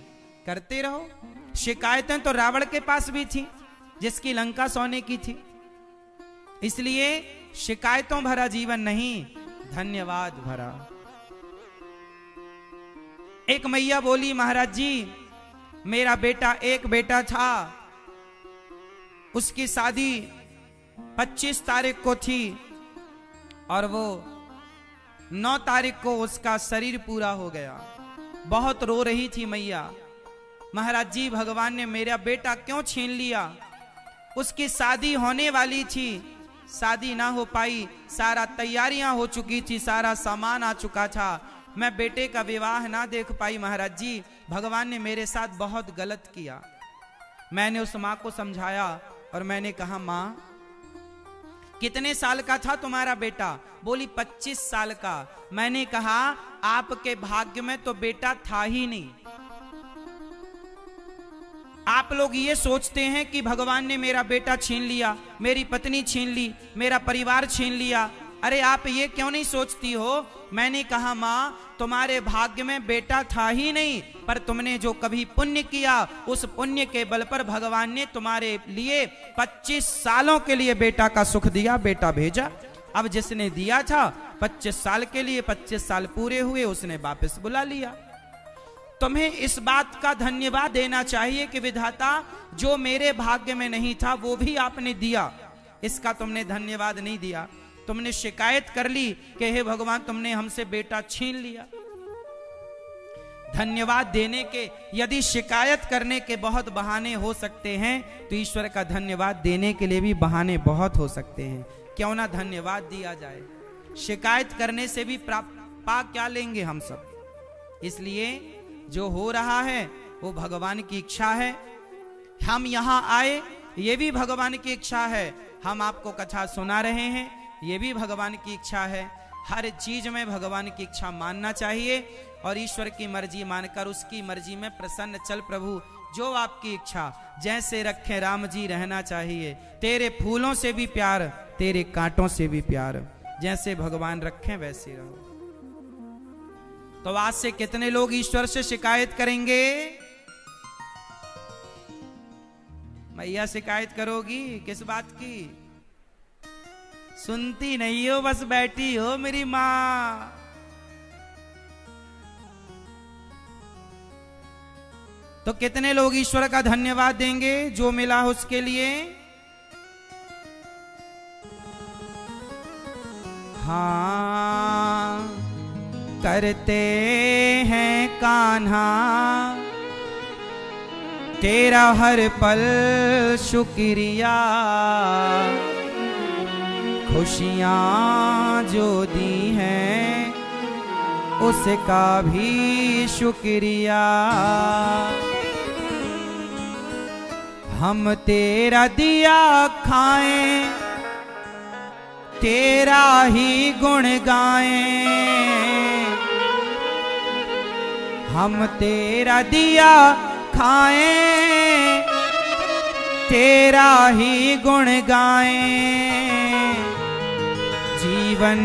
करते रहो। शिकायतें तो रावण के पास भी थी जिसकी लंका सोने की थी। इसलिए शिकायतों भरा जीवन नहीं, धन्यवाद भरा। एक मैया बोली, महाराज जी मेरा बेटा, एक बेटा था, उसकी शादी 25 तारीख को थी और वो 9 तारीख को उसका शरीर पूरा हो गया। बहुत रो रही थी मैया, महाराज जी भगवान ने मेरा बेटा क्यों छीन लिया, उसकी शादी होने वाली थी, शादी ना हो पाई, सारा तैयारियां हो चुकी थी, सारा सामान आ चुका था, मैं बेटे का विवाह ना देख पाई, महाराज जी भगवान ने मेरे साथ बहुत गलत किया। मैंने उस माँ को समझाया और मैंने कहा, माँ कितने साल का था तुम्हारा बेटा? बोली 25 साल का। मैंने कहा आपके भाग्य में तो बेटा था ही नहीं। आप लोग ये सोचते हैं कि भगवान ने मेरा बेटा छीन लिया, मेरी पत्नी छीन ली, मेरा परिवार छीन लिया, अरे आप ये क्यों नहीं सोचती हो? मैंने कहा माँ तुम्हारे भाग्य में बेटा था ही नहीं, पर तुमने जो कभी पुण्य किया उस पुण्य के बल पर भगवान ने तुम्हारे लिए 25 सालों के लिए बेटा का सुख दिया, बेटा भेजा। अब जिसने दिया था 25 साल के लिए, 25 साल पूरे हुए उसने वापस बुला लिया। तुम्हें इस बात का धन्यवाद देना चाहिए कि विधाता जो मेरे भाग्य में नहीं था वो भी आपने दिया, इसका तुमने धन्यवाद नहीं दिया। तुमने शिकायत कर ली कि हे भगवान तुमने हमसे बेटा छीन लिया। धन्यवाद देने के, यदि शिकायत करने के बहुत बहाने हो सकते हैं तो ईश्वर का धन्यवाद देने के लिए भी बहाने बहुत हो सकते हैं, क्यों ना धन्यवाद दिया जाए। शिकायत करने से भी पा क्या लेंगे हम सब। इसलिए जो हो रहा है वो भगवान की इच्छा है। हम यहाँ आए ये भी भगवान की इच्छा है, हम आपको कथा सुना रहे हैं ये भी भगवान की इच्छा है। हर चीज में भगवान की इच्छा मानना चाहिए और ईश्वर की मर्जी मानकर उसकी मर्जी में प्रसन्न चल प्रभु, जो आपकी इच्छा जैसे रखे राम जी रहना चाहिए, तेरे फूलों से भी प्यार तेरे कांटों से भी प्यार, जैसे भगवान रखें वैसे रहो। तो आज से कितने लोग ईश्वर से शिकायत करेंगे? मैया शिकायत करोगी किस बात की? सुनती नहीं हो बस बैठी हो मेरी माँ। तो कितने लोग ईश्वर का धन्यवाद देंगे जो मिला उसके लिए? हाँ करते हैं कान्हा तेरा हर पल शुक्रिया, खुशियाँ जो दी हैं उसका भी शुक्रिया, हम तेरा दिया खाएं तेरा ही गुण गाएं, हम तेरा दिया खाएं तेरा ही गुण गाएं, जीवन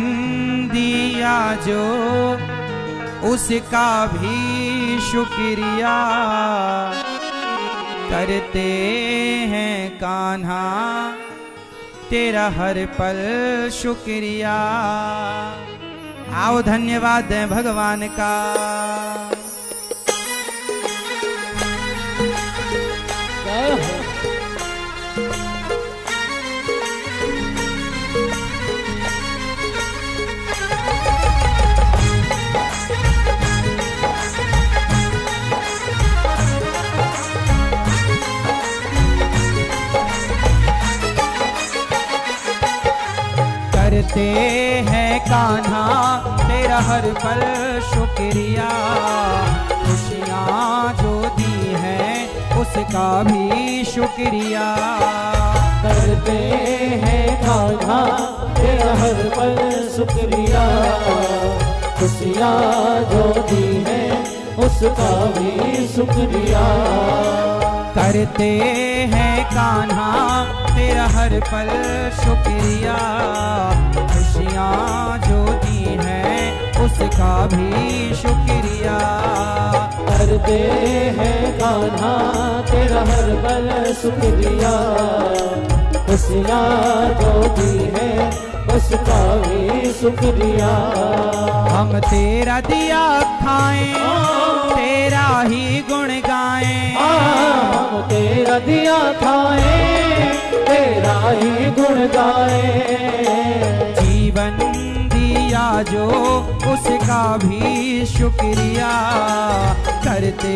दिया जो उसका भी शुक्रिया, करते हैं कान्हा तेरा हर पल शुक्रिया। आओ धन्यवाद दें भगवान का। करते हैं कान्हा तेरा हर पल शुक्रिया, खुशियाँ जो दी हैं उसका भी शुक्रिया। करते हैं कान्हा तेरा हर पल शुक्रिया, खुशियाँ जो दी हैं उसका भी शुक्रिया। करते हैं कान्हा तेरा हर पल शुक्रिया, खुशियाँ जो दी हैं उसका भी शुक्रिया। करते हैं कान्हा तेरा हर पल शुक्रिया, खुशियाँ जो दी हैं उसका भी शुक्रिया। हम तेरा दिया खाएं तेरा ही गुण गाए, हम तेरा दिया खाए तेरा ही गुण गाए। जीवन दिया जो उसका भी शुक्रिया, करते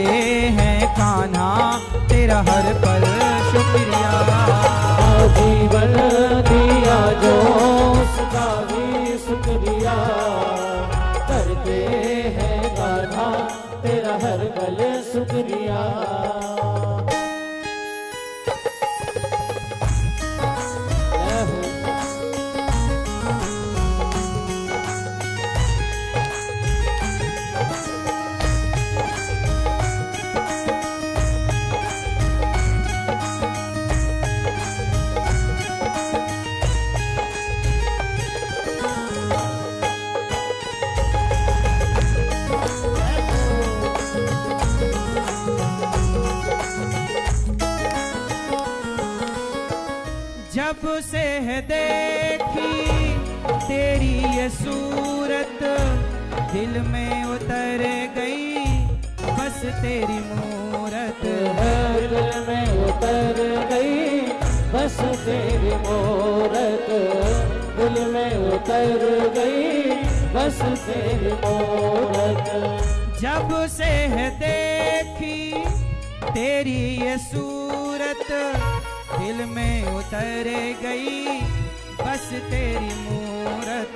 हैं कान्हा तेरा हर पल शुक्रिया। जीवन दिया जो उसका भी शुक्रिया, करते हैं कान्हा तेरा हर पल शुक्रिया। जब से देखी तेरी ये सूरत, दिल में उतर गई बस तेरी मूरत, दिल में उतर गई बस तेरी मूरत, दिल में उतर गई बस तेरी मूरत। जब से देखी तेरी ये सूरत, दिल में उतर गई बस तेरी मूरत,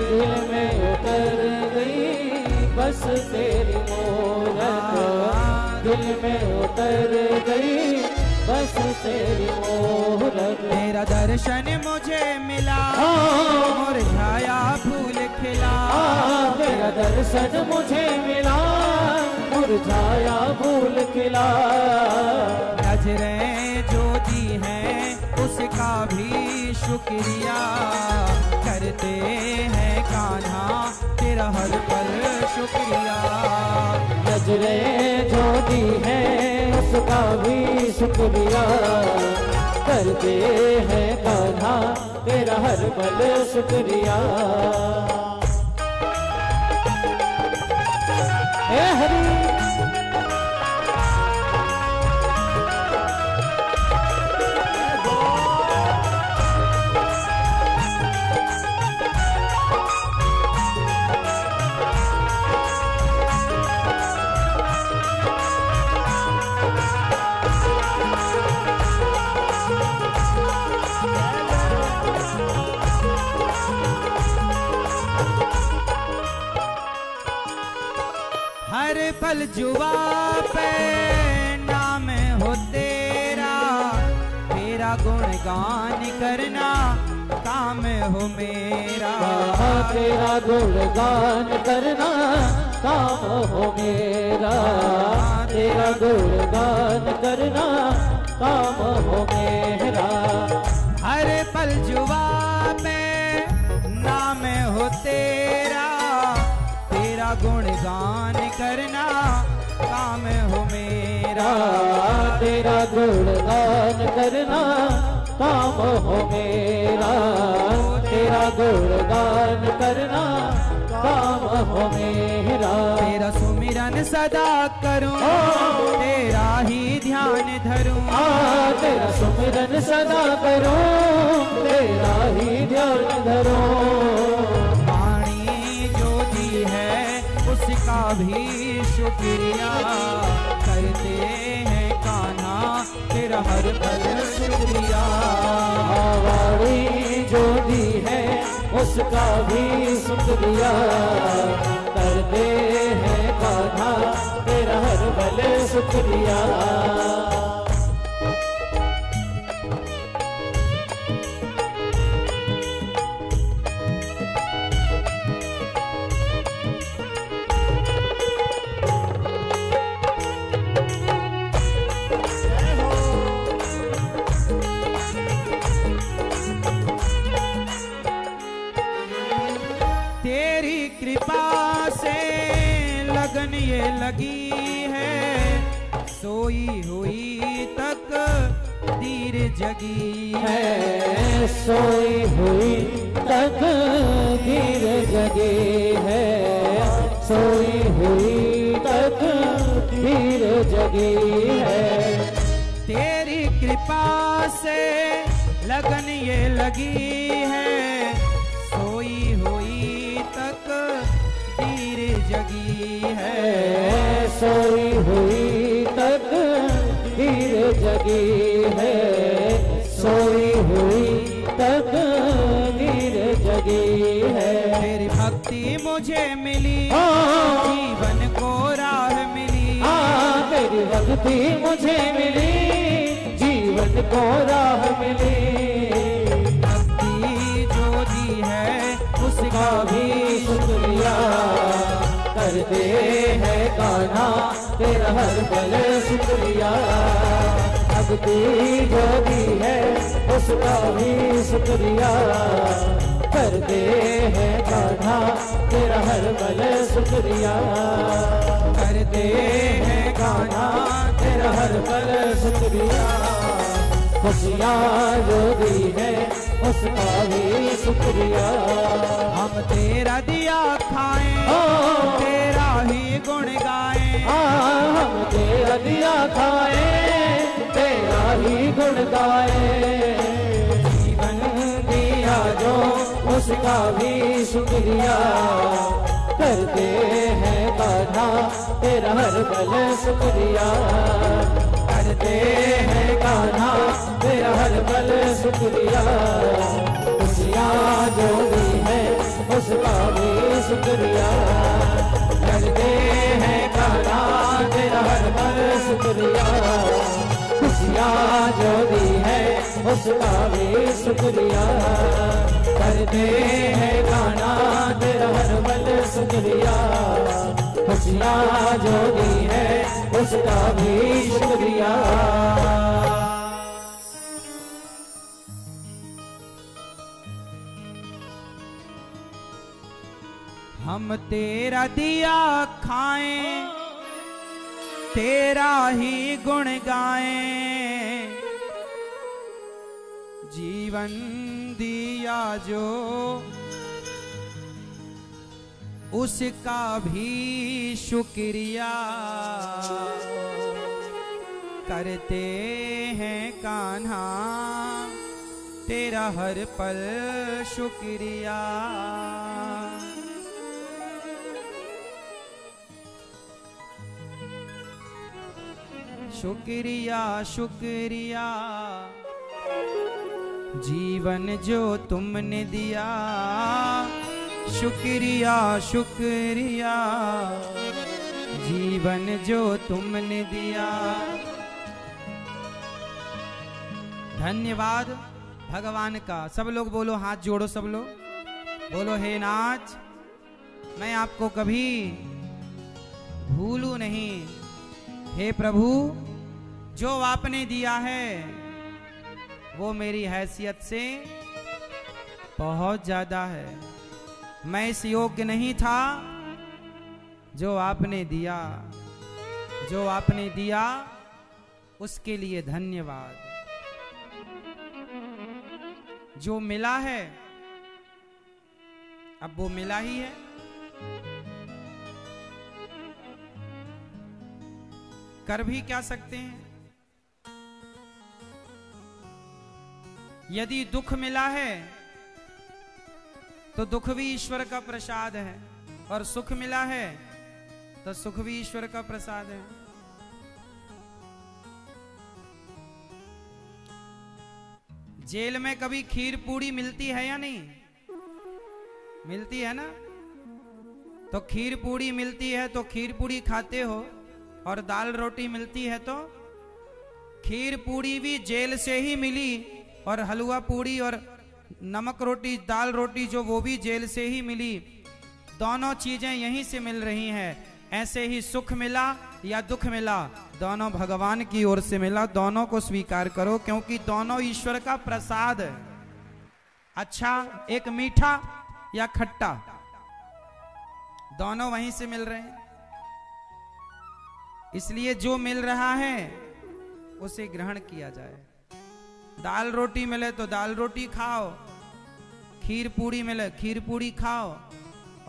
दिल में उतर गई बस तेरी मूरत, दिल में उतर गई बस तेरी मूरत। तेरा दर्शन मुझे मिला मुरझाया फूल खिला, तेरा दर्शन मुझे मिला मुरझाया फूल खिला। नजरें उसका भी शुक्रिया, करते हैं कान्हा तेरा हर पल शुक्रिया। नजरें जो दी हैं उसका भी शुक्रिया, करते हैं कान्हा तेरा हर पल शुक्रिया। हे हरि पल जुआ पे नाम हो तेरा, तेरा गुणगान करना काम हो मेरा, तेरा गुणगान करना काम हो मेरा, तेरा गुणगान करना काम हो मेरा। हर पल जुआ पे नाम हो तेरा, तेरा गुणगान करना काम हो मेरा, तेरा गुणगान करना काम हो मेरा, तेरा गुणगान करना काम हो मेरा। तेरा सुमिरन सदा करूं तेरा ही ध्यान धरूं, तेरा सुमिरन सदा करूं तेरा ही ध्यान धरूं। उसका भी शुक्रिया, करते हैं कान्हा तेरा हर पल शुक्रिया। वाणी जो दी है उसका भी सुख दिया। करते हैं बाधा तेरा हर भले सुख दिया। लगी है सोई हुई तक दीर जगी है, सोई हुई तक दीर जगी है, सोई हुई तक दीर जगी है। तेरी कृपा से लगन ये लगी है, सोई हुई तक दीर जगी है, सोई हुई तक धीर जगी है, सोई हुई तक धीर जगी है। तेरी भक्ति मुझे मिली जीवन को राह मिली, तेरी भक्ति मुझे मिली जीवन को राह मिली। भक्ति जो दी है उसका भी शुक्रिया। करते हैं गाना तेरा हर पल शुक्रिया। अब तेरी जो भी है उसका भी शुक्रिया। करते हैं गाना तेरा हर पल शुक्रिया। करते हैं गाना तेरा हर पल शुक्रिया। खुशियाँ जो दी है उसका भी शुक्रिया। हम तेरा दिया खाएं ही गुण गाएं, हम तेरा दिया खाएं तेरा ही गुण गाएं। जीवन दिया जो उसका भी शुक्रिया। करते हैं गाना तेरा हर पल शुक्रिया। करते हैं गाना तेरा हर पल शुक्रिया। खुशियाँ जो भी है उसका भी शुक्रिया। करते हैं गाना तेरा हर पल शुक्रिया। खुशियाँ जो दी है उसका भी शुक्रिया। करते हैं गाना तेरा हर पल शुक्रिया। खुशियाँ जो दी है उसका भी शुक्रिया। हम तेरा दिया खाएं तेरा ही गुण गाएं। जीवन दिया जो उसका भी शुक्रिया। करते हैं कान्हा तेरा हर पल शुक्रिया। शुक्रिया शुक्रिया जीवन जो तुमने दिया। शुक्रिया शुक्रिया जीवन जो तुमने दिया। धन्यवाद भगवान का। सब लोग बोलो, हाथ जोड़ो, सब लोग बोलो, हे नाथ मैं आपको कभी भूलू नहीं। हे प्रभु जो आपने दिया है वो मेरी हैसियत से बहुत ज़्यादा है। मैं इस योग्य नहीं था। जो आपने दिया, जो आपने दिया उसके लिए धन्यवाद। जो मिला है अब वो मिला ही है। कर भी क्या सकते हैं। यदि दुख मिला है तो दुख भी ईश्वर का प्रसाद है, और सुख मिला है तो सुख भी ईश्वर का प्रसाद है। जेल में कभी खीर पूरी मिलती है या नहीं? मिलती है ना, तो खीर पूड़ी मिलती है तो खीर पूड़ी खाते हो, और दाल रोटी मिलती है तो खीर पूड़ी भी जेल से ही मिली, और हलवा पूड़ी और नमक रोटी दाल रोटी जो वो भी जेल से ही मिली। दोनों चीजें यहीं से मिल रही हैं। ऐसे ही सुख मिला या दुख मिला, दोनों भगवान की ओर से मिला, दोनों को स्वीकार करो क्योंकि दोनों ईश्वर का प्रसाद है। अच्छा, एक मीठा या खट्टा, दोनों वहीं से मिल रहे हैं, इसलिए जो मिल रहा है उसे ग्रहण किया जाए। दाल रोटी मिले तो दाल रोटी खाओ, खीर पूरी मिले खीर पूरी खाओ,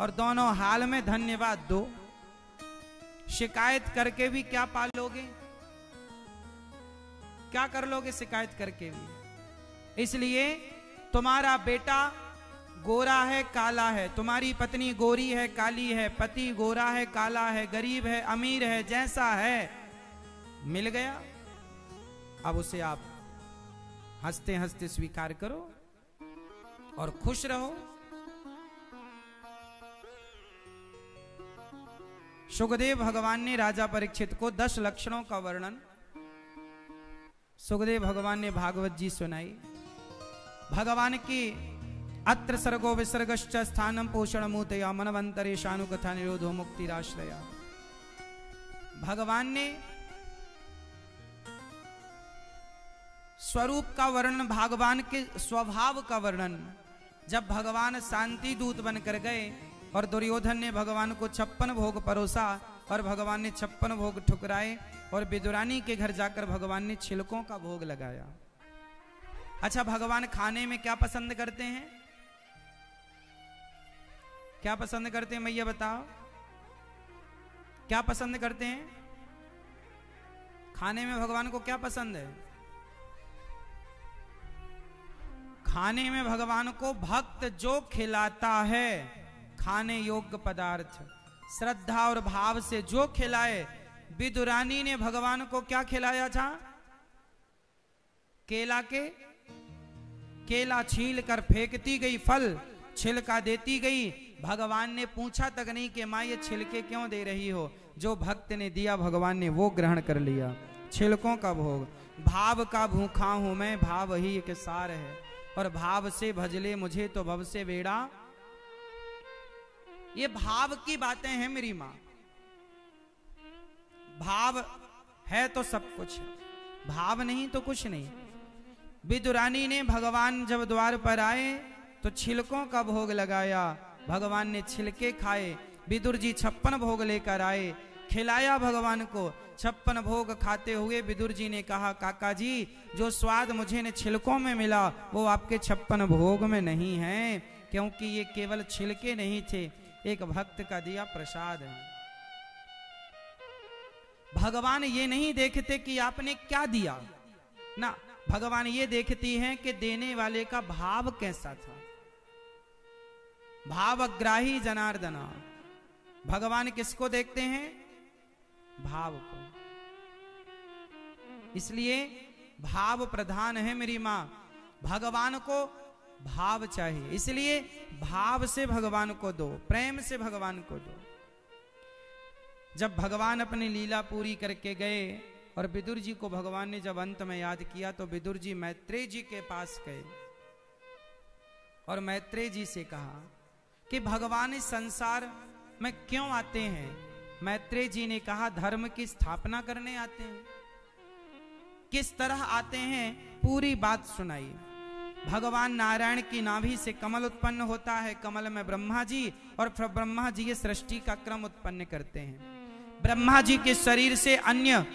और दोनों हाल में धन्यवाद दो। शिकायत करके भी क्या पालोगे, क्या कर लोगे शिकायत करके भी। इसलिए तुम्हारा बेटा गोरा है काला है, तुम्हारी पत्नी गोरी है काली है, पति गोरा है काला है, गरीब है अमीर है, जैसा है मिल गया, अब उसे आप हंसते हंसते स्वीकार करो और खुश रहो। सुखदेव भगवान ने राजा परीक्षित को 10 लक्षणों का वर्णन सुखदेव भगवान ने भागवत जी सुनाई। भगवान की अत्र सर्गो विसर्गश्च स्थानम पोषण मूतया मनवंतरे शानुकथा निरोधो मुक्ति राश्रया। भगवान ने स्वरूप का वर्णन, भगवान के स्वभाव का वर्णन। जब भगवान शांति दूत बनकर गए और दुर्योधन ने भगवान को 56 भोग परोसा और भगवान ने 56 भोग ठुकराए, और विदुरानी के घर जाकर भगवान ने छिलकों का भोग लगाया। अच्छा, भगवान खाने में क्या पसंद करते हैं, क्या पसंद करते हैं मैया बताओ, क्या पसंद करते हैं खाने में, भगवान को क्या पसंद है खाने में। भगवान को भक्त जो खिलाता है खाने योग्य पदार्थ, श्रद्धा और भाव से जो खिलाए। विदुरानी ने भगवान को क्या खिलाया था, केला के, केला छील कर फेंकती गई, फल छिलका देती गई। भगवान ने पूछा तक नहीं कि माँ ये छिलके क्यों दे रही हो, जो भक्त ने दिया भगवान ने वो ग्रहण कर लिया, छिलकों का भोग। भाव का भूखा हूं मैं, भाव ही एक सार है, और भाव से भजले मुझे तो भव से बेड़ा। ये भाव की बातें हैं मेरी माँ, भाव है तो सब कुछ, भाव नहीं तो कुछ नहीं। विदुरानी ने भगवान जब द्वार पर आए तो छिलकों का भोग लगाया, भगवान ने छिलके खाए। विदुर जी 56 भोग लेकर आए, खिलाया भगवान को। 56 भोग खाते हुए विदुर जी ने कहा, काका जी जो स्वाद मुझे ने छिलकों में मिला वो आपके 56 भोग में नहीं है, क्योंकि ये केवल छिलके नहीं थे, एक भक्त का दिया प्रसाद है। भगवान ये नहीं देखते कि आपने क्या दिया ना, भगवान ये देखती हैं कि देने वाले का भाव कैसा था। भावग्राही जनार्दना, भगवान किसको देखते हैं, भाव को। इसलिए भाव प्रधान है मेरी माँ, भगवान को भाव चाहिए, इसलिए भाव से भगवान को दो, प्रेम से भगवान को दो। जब भगवान अपनी लीला पूरी करके गए और विदुर जी को भगवान ने जब अंत में याद किया तो विदुर जी मैत्रेय जी के पास गए और मैत्रेय जी से कहा कि भगवान इस संसार में क्यों आते हैं। मैत्रेय जी ने कहा, धर्म की स्थापना करने आते हैं। किस तरह आते हैं पूरी बात सुनाई। भगवान नारायण की नाभि से कमल उत्पन्न होता है, कमल में ब्रह्मा जी, और फिर ब्रह्मा जी ये सृष्टि का क्रम उत्पन्न करते हैं। ब्रह्मा जी के शरीर से अन्य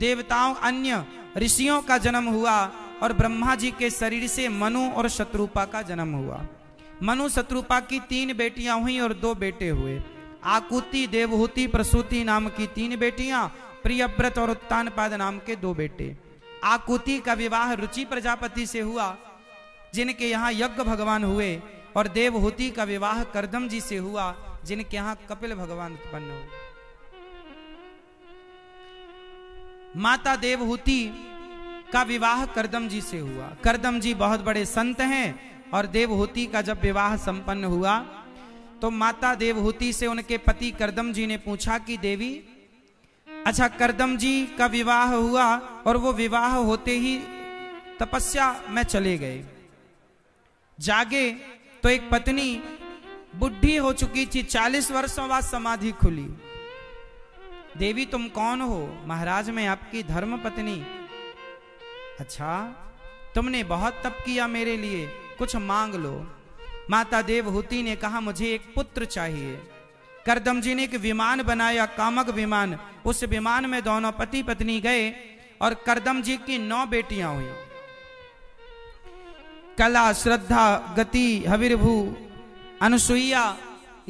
देवताओं अन्य ऋषियों का जन्म हुआ, और ब्रह्मा जी के शरीर से मनु और शत्रुपा का जन्म हुआ। मनु शत्रुपा की 3 बेटियां हुई और 2 बेटे हुए। आकुति देवहूति प्रसूति नाम की 3 बेटियां, प्रियव्रत और उत्तानपाद नाम के 2 बेटे। आकुति का विवाह रुचि प्रजापति से हुआ जिनके यहाँ यज्ञ भगवान हुए, और देवहूति का विवाह कर्दम जी से हुआ जिनके यहाँ कपिल भगवान उत्पन्न हुए। माता देवहूति का विवाह कर्दम जी से हुआ, कर्दम जी बहुत बड़े संत हैं, और देवहूति का जब विवाह संपन्न हुआ तो माता देवहूति से उनके पति कर्दम जी ने पूछा कि देवी, अच्छा कर्दम जी का विवाह हुआ और वो विवाह होते ही तपस्या में चले गए। जागे तो एक पत्नी बुढ़ी हो चुकी थी, 40 वर्षों बाद समाधि खुली। देवी तुम कौन हो? महाराज मैं आपकी धर्म पत्नी। अच्छा, तुमने बहुत तप किया मेरे लिए, कुछ मांग लो। माता देवहूति ने कहा मुझे एक पुत्र चाहिए। करदम जी ने एक विमान बनाया, कामक विमान। उस विमान में दोनों पति पत्नी गए और करदम जी की 9 बेटियां हुई। कला, श्रद्धा, गति, हविर्भु, अनुसुईया,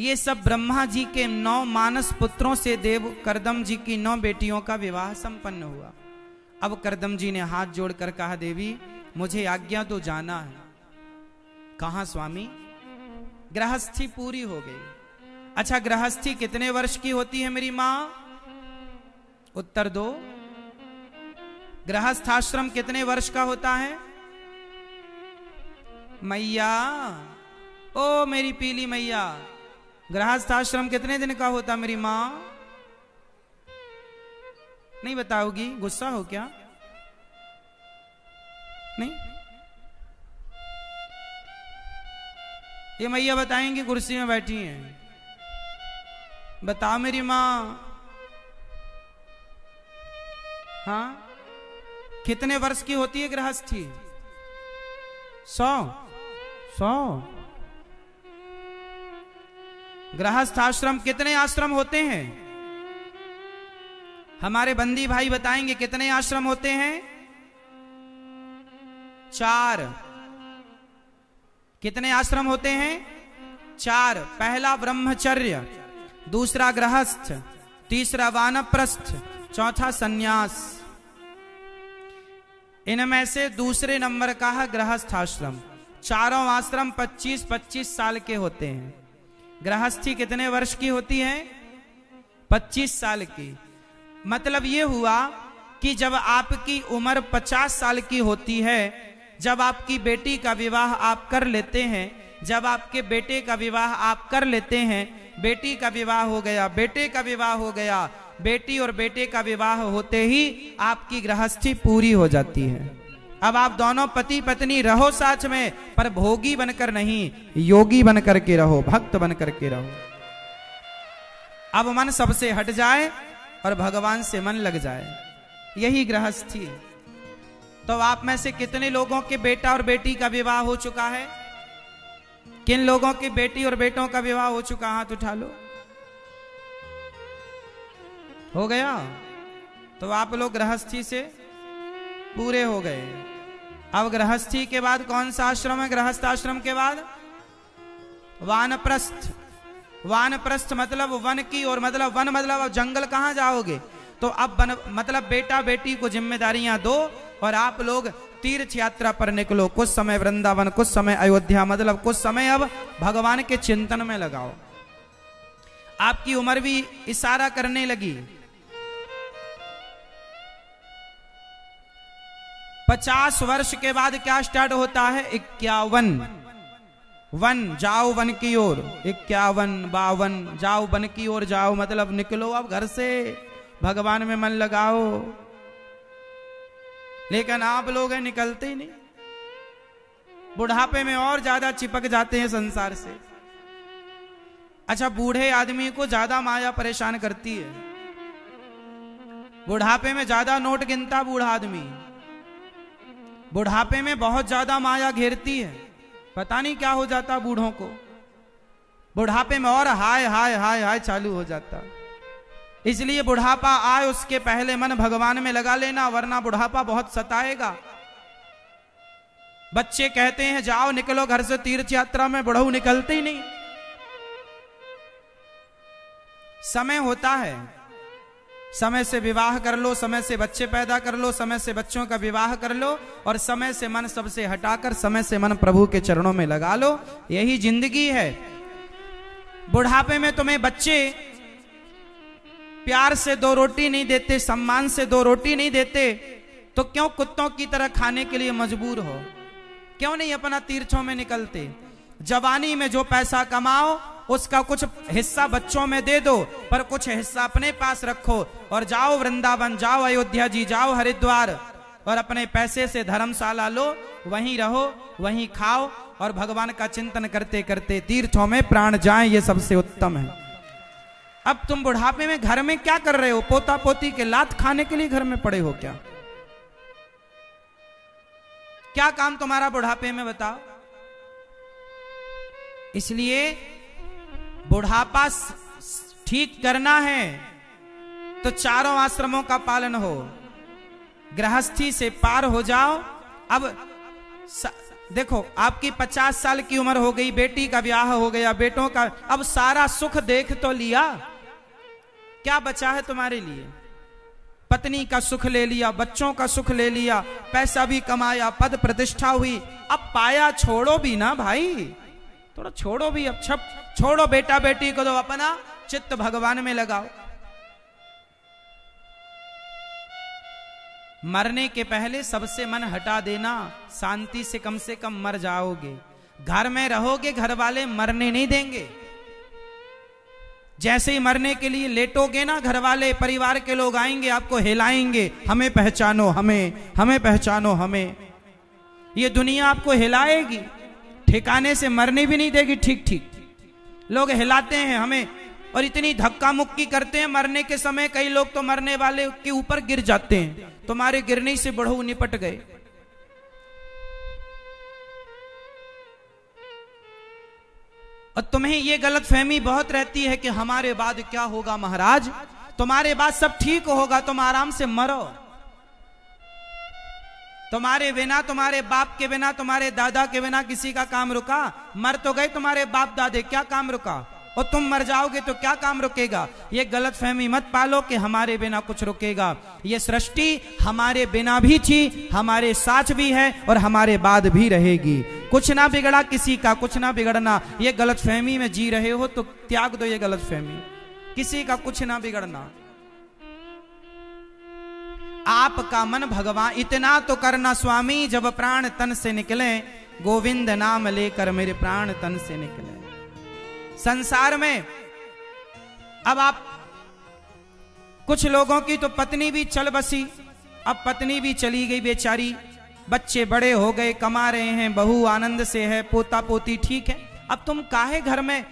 ये सब ब्रह्मा जी के 9 मानस पुत्रों से देव करदम जी की 9 बेटियों का विवाह संपन्न हुआ। अब करदम जी ने हाथ जोड़कर कहा देवी मुझे आज्ञा तो जाना है। कहा स्वामी? गृहस्थी पूरी हो गई। अच्छा गृहस्थी कितने वर्ष की होती है मेरी मां? उत्तर दो। गृहस्थाश्रम कितने वर्ष का होता है? मैया, ओ मेरी पीली मैया, गृहस्थाश्रम कितने दिन का होता मेरी मां? नहीं बताओगी? गुस्सा हो क्या? नहीं, ये मैया बताएंगी, कुर्सी में बैठी हैं। बता मेरी मां, हाँ कितने वर्ष की होती है गृहस्थी? 100। गृहस्थ आश्रम कितने आश्रम होते हैं? हमारे बंदी भाई बताएंगे कितने आश्रम होते हैं? 4। कितने आश्रम होते हैं? 4। पहला ब्रह्मचर्य, दूसरा गृहस्थ, तीसरा वानप्रस्थ, चौथा सन्यास। इनमें से दूसरे नंबर का है गृहस्थ आश्रम। चारों आश्रम 25-25 साल के होते हैं। गृहस्थी कितने वर्ष की होती है? 25 साल की। मतलब ये हुआ कि जब आपकी उम्र 50 साल की होती है, जब आपकी बेटी का विवाह आप कर लेते हैं, जब आपके बेटे का विवाह आप कर लेते हैं, बेटी का विवाह हो गया, बेटे का विवाह हो गया, बेटी और बेटे का विवाह होते ही आपकी गृहस्थी पूरी हो जाती है। अब आप दोनों पति पत्नी रहो साथ में, पर भोगी बनकर नहीं, योगी बनकर के रहो, भक्त बनकर के रहो। अब मन सबसे हट जाए और भगवान से मन लग जाए, यही गृहस्थी है। तो आप में से कितने लोगों के बेटा और बेटी का विवाह हो चुका है? किन लोगों की बेटी और बेटों का विवाह हो चुका? हाथ उठा लो। हो गया? तो आप लोग गृहस्थी से पूरे हो गए। अब गृहस्थी के बाद कौन सा आश्रम है? गृहस्थ आश्रम के बाद वानप्रस्थ। वानप्रस्थ मतलब वन की और मतलब वन मतलब अब जंगल, कहां जाओगे? तो अब बन मतलब बेटा बेटी को जिम्मेदारियां दो और आप लोग तीर्थ यात्रा पर निकलो। कुछ समय वृंदावन, कुछ समय अयोध्या, मतलब कुछ समय अब भगवान के चिंतन में लगाओ। आपकी उम्र भी इशारा करने लगी। 50 वर्ष के बाद क्या स्टार्ट होता है? 51। वन, जाओ वन की ओर। 51, 52, जाओ वन की ओर जाओ, मतलब निकलो अब घर से, भगवान में मन लगाओ। लेकिन आप लोग हैं निकलते ही नहीं, बुढ़ापे में और ज्यादा चिपक जाते हैं संसार से। अच्छा बूढ़े आदमी को ज्यादा माया परेशान करती है, बुढ़ापे में ज्यादा नोट गिनता बूढ़ा आदमी, बुढ़ापे में बहुत ज्यादा माया घेरती है, पता नहीं क्या हो जाता बूढ़ों को, बुढ़ापे में और हाय हाय हाय हाय चालू हो जाता। इसलिए बुढ़ापा आए उसके पहले मन भगवान में लगा लेना, वरना बुढ़ापा बहुत सताएगा। बच्चे कहते हैं जाओ निकलो घर से तीर्थ यात्रा में, बुढ़ऊ निकलते ही नहीं। समय होता है, समय से विवाह कर लो, समय से बच्चे पैदा कर लो, समय से बच्चों का विवाह कर लो और समय से मन सबसे हटाकर समय से मन प्रभु के चरणों में लगा लो। यही जिंदगी है। बुढ़ापे में तुम्हें बच्चे प्यार से 2 रोटी नहीं देते, सम्मान से 2 रोटी नहीं देते, तो क्यों कुत्तों की तरह खाने के लिए मजबूर हो? क्यों नहीं अपना तीर्थों में निकलते? जवानी में जो पैसा कमाओ उसका कुछ हिस्सा बच्चों में दे दो, पर कुछ हिस्सा अपने पास रखो और जाओ वृंदावन, जाओ अयोध्या जी, जाओ हरिद्वार और अपने पैसे से धर्मशाला लो, वहीं रहो, वहीं खाओ और भगवान का चिंतन करते करते तीर्थों में प्राण जाएं, ये सबसे उत्तम है। अब तुम बुढ़ापे में घर में क्या कर रहे हो? पोता पोती के लात खाने के लिए घर में पड़े हो क्या? क्या काम तुम्हारा बुढ़ापे में, बताओ? इसलिए बुढ़ापा ठीक करना है तो चारों आश्रमों का पालन हो, गृहस्थी से पार हो जाओ। अब देखो आपकी 50 साल की उम्र हो गई, बेटी का ब्याह हो गया, बेटों का, अब सारा सुख देख तो लिया, क्या बचा है तुम्हारे लिए? पत्नी का सुख ले लिया, बच्चों का सुख ले लिया, पैसा भी कमाया, पद प्रतिष्ठा हुई, अब पाया छोड़ो भी ना भाई, थोड़ा छोड़ो भी, अब छोड़ो बेटा बेटी को, तो अपना चित्त भगवान में लगाओ। मरने के पहले सबसे मन हटा देना, शांति से कम मर जाओगे। घर में रहोगे, घर वाले मरने नहीं देंगे। जैसे ही मरने के लिए लेटोगे ना, घर वाले परिवार के लोग आएंगे, आपको हिलाएंगे, हमें पहचानो, हमें पहचानो, हमें। ये दुनिया आपको हिलाएगी, ठिकाने से मरने भी नहीं देगी। ठीक ठीक लोग हिलाते हैं हमें और इतनी धक्का मुक्की करते हैं मरने के समय, कई लोग तो मरने वाले के ऊपर गिर जाते हैं, तुम्हारे गिरने से बड़हू निपट गए। और तुम्हें यह गलतफहमी बहुत रहती है कि हमारे बाद क्या होगा। महाराज, तुम्हारे बाद सब ठीक होगा, तुम आराम से मरो। तुम्हारे बिना, तुम्हारे बाप के बिना, तुम्हारे दादा के बिना किसी का काम रुका? मर तो गए तुम्हारे बाप दादे, क्या काम रुका? और तुम मर जाओगे तो क्या काम रुकेगा? ये गलतफहमी मत पालो कि हमारे बिना कुछ रुकेगा। ये सृष्टि हमारे बिना भी थी, हमारे साथ भी है और हमारे बाद भी रहेगी। कुछ ना बिगड़ा किसी का, कुछ ना बिगड़ना। ये गलतफहमी में जी रहे हो तो त्याग दो ये गलतफहमी, किसी का कुछ ना बिगड़ना। आपका मन भगवान, इतना तो करना स्वामी, जब प्राण तन से निकले, गोविंद नाम लेकर मेरे प्राण तन से निकले। संसार में अब आप, कुछ लोगों की तो पत्नी भी चल बसी, अब पत्नी भी चली गई बेचारी, बच्चे बड़े हो गए, कमा रहे हैं, बहू आनंद से है, पोता पोती ठीक है। अब तुम काहे घर में,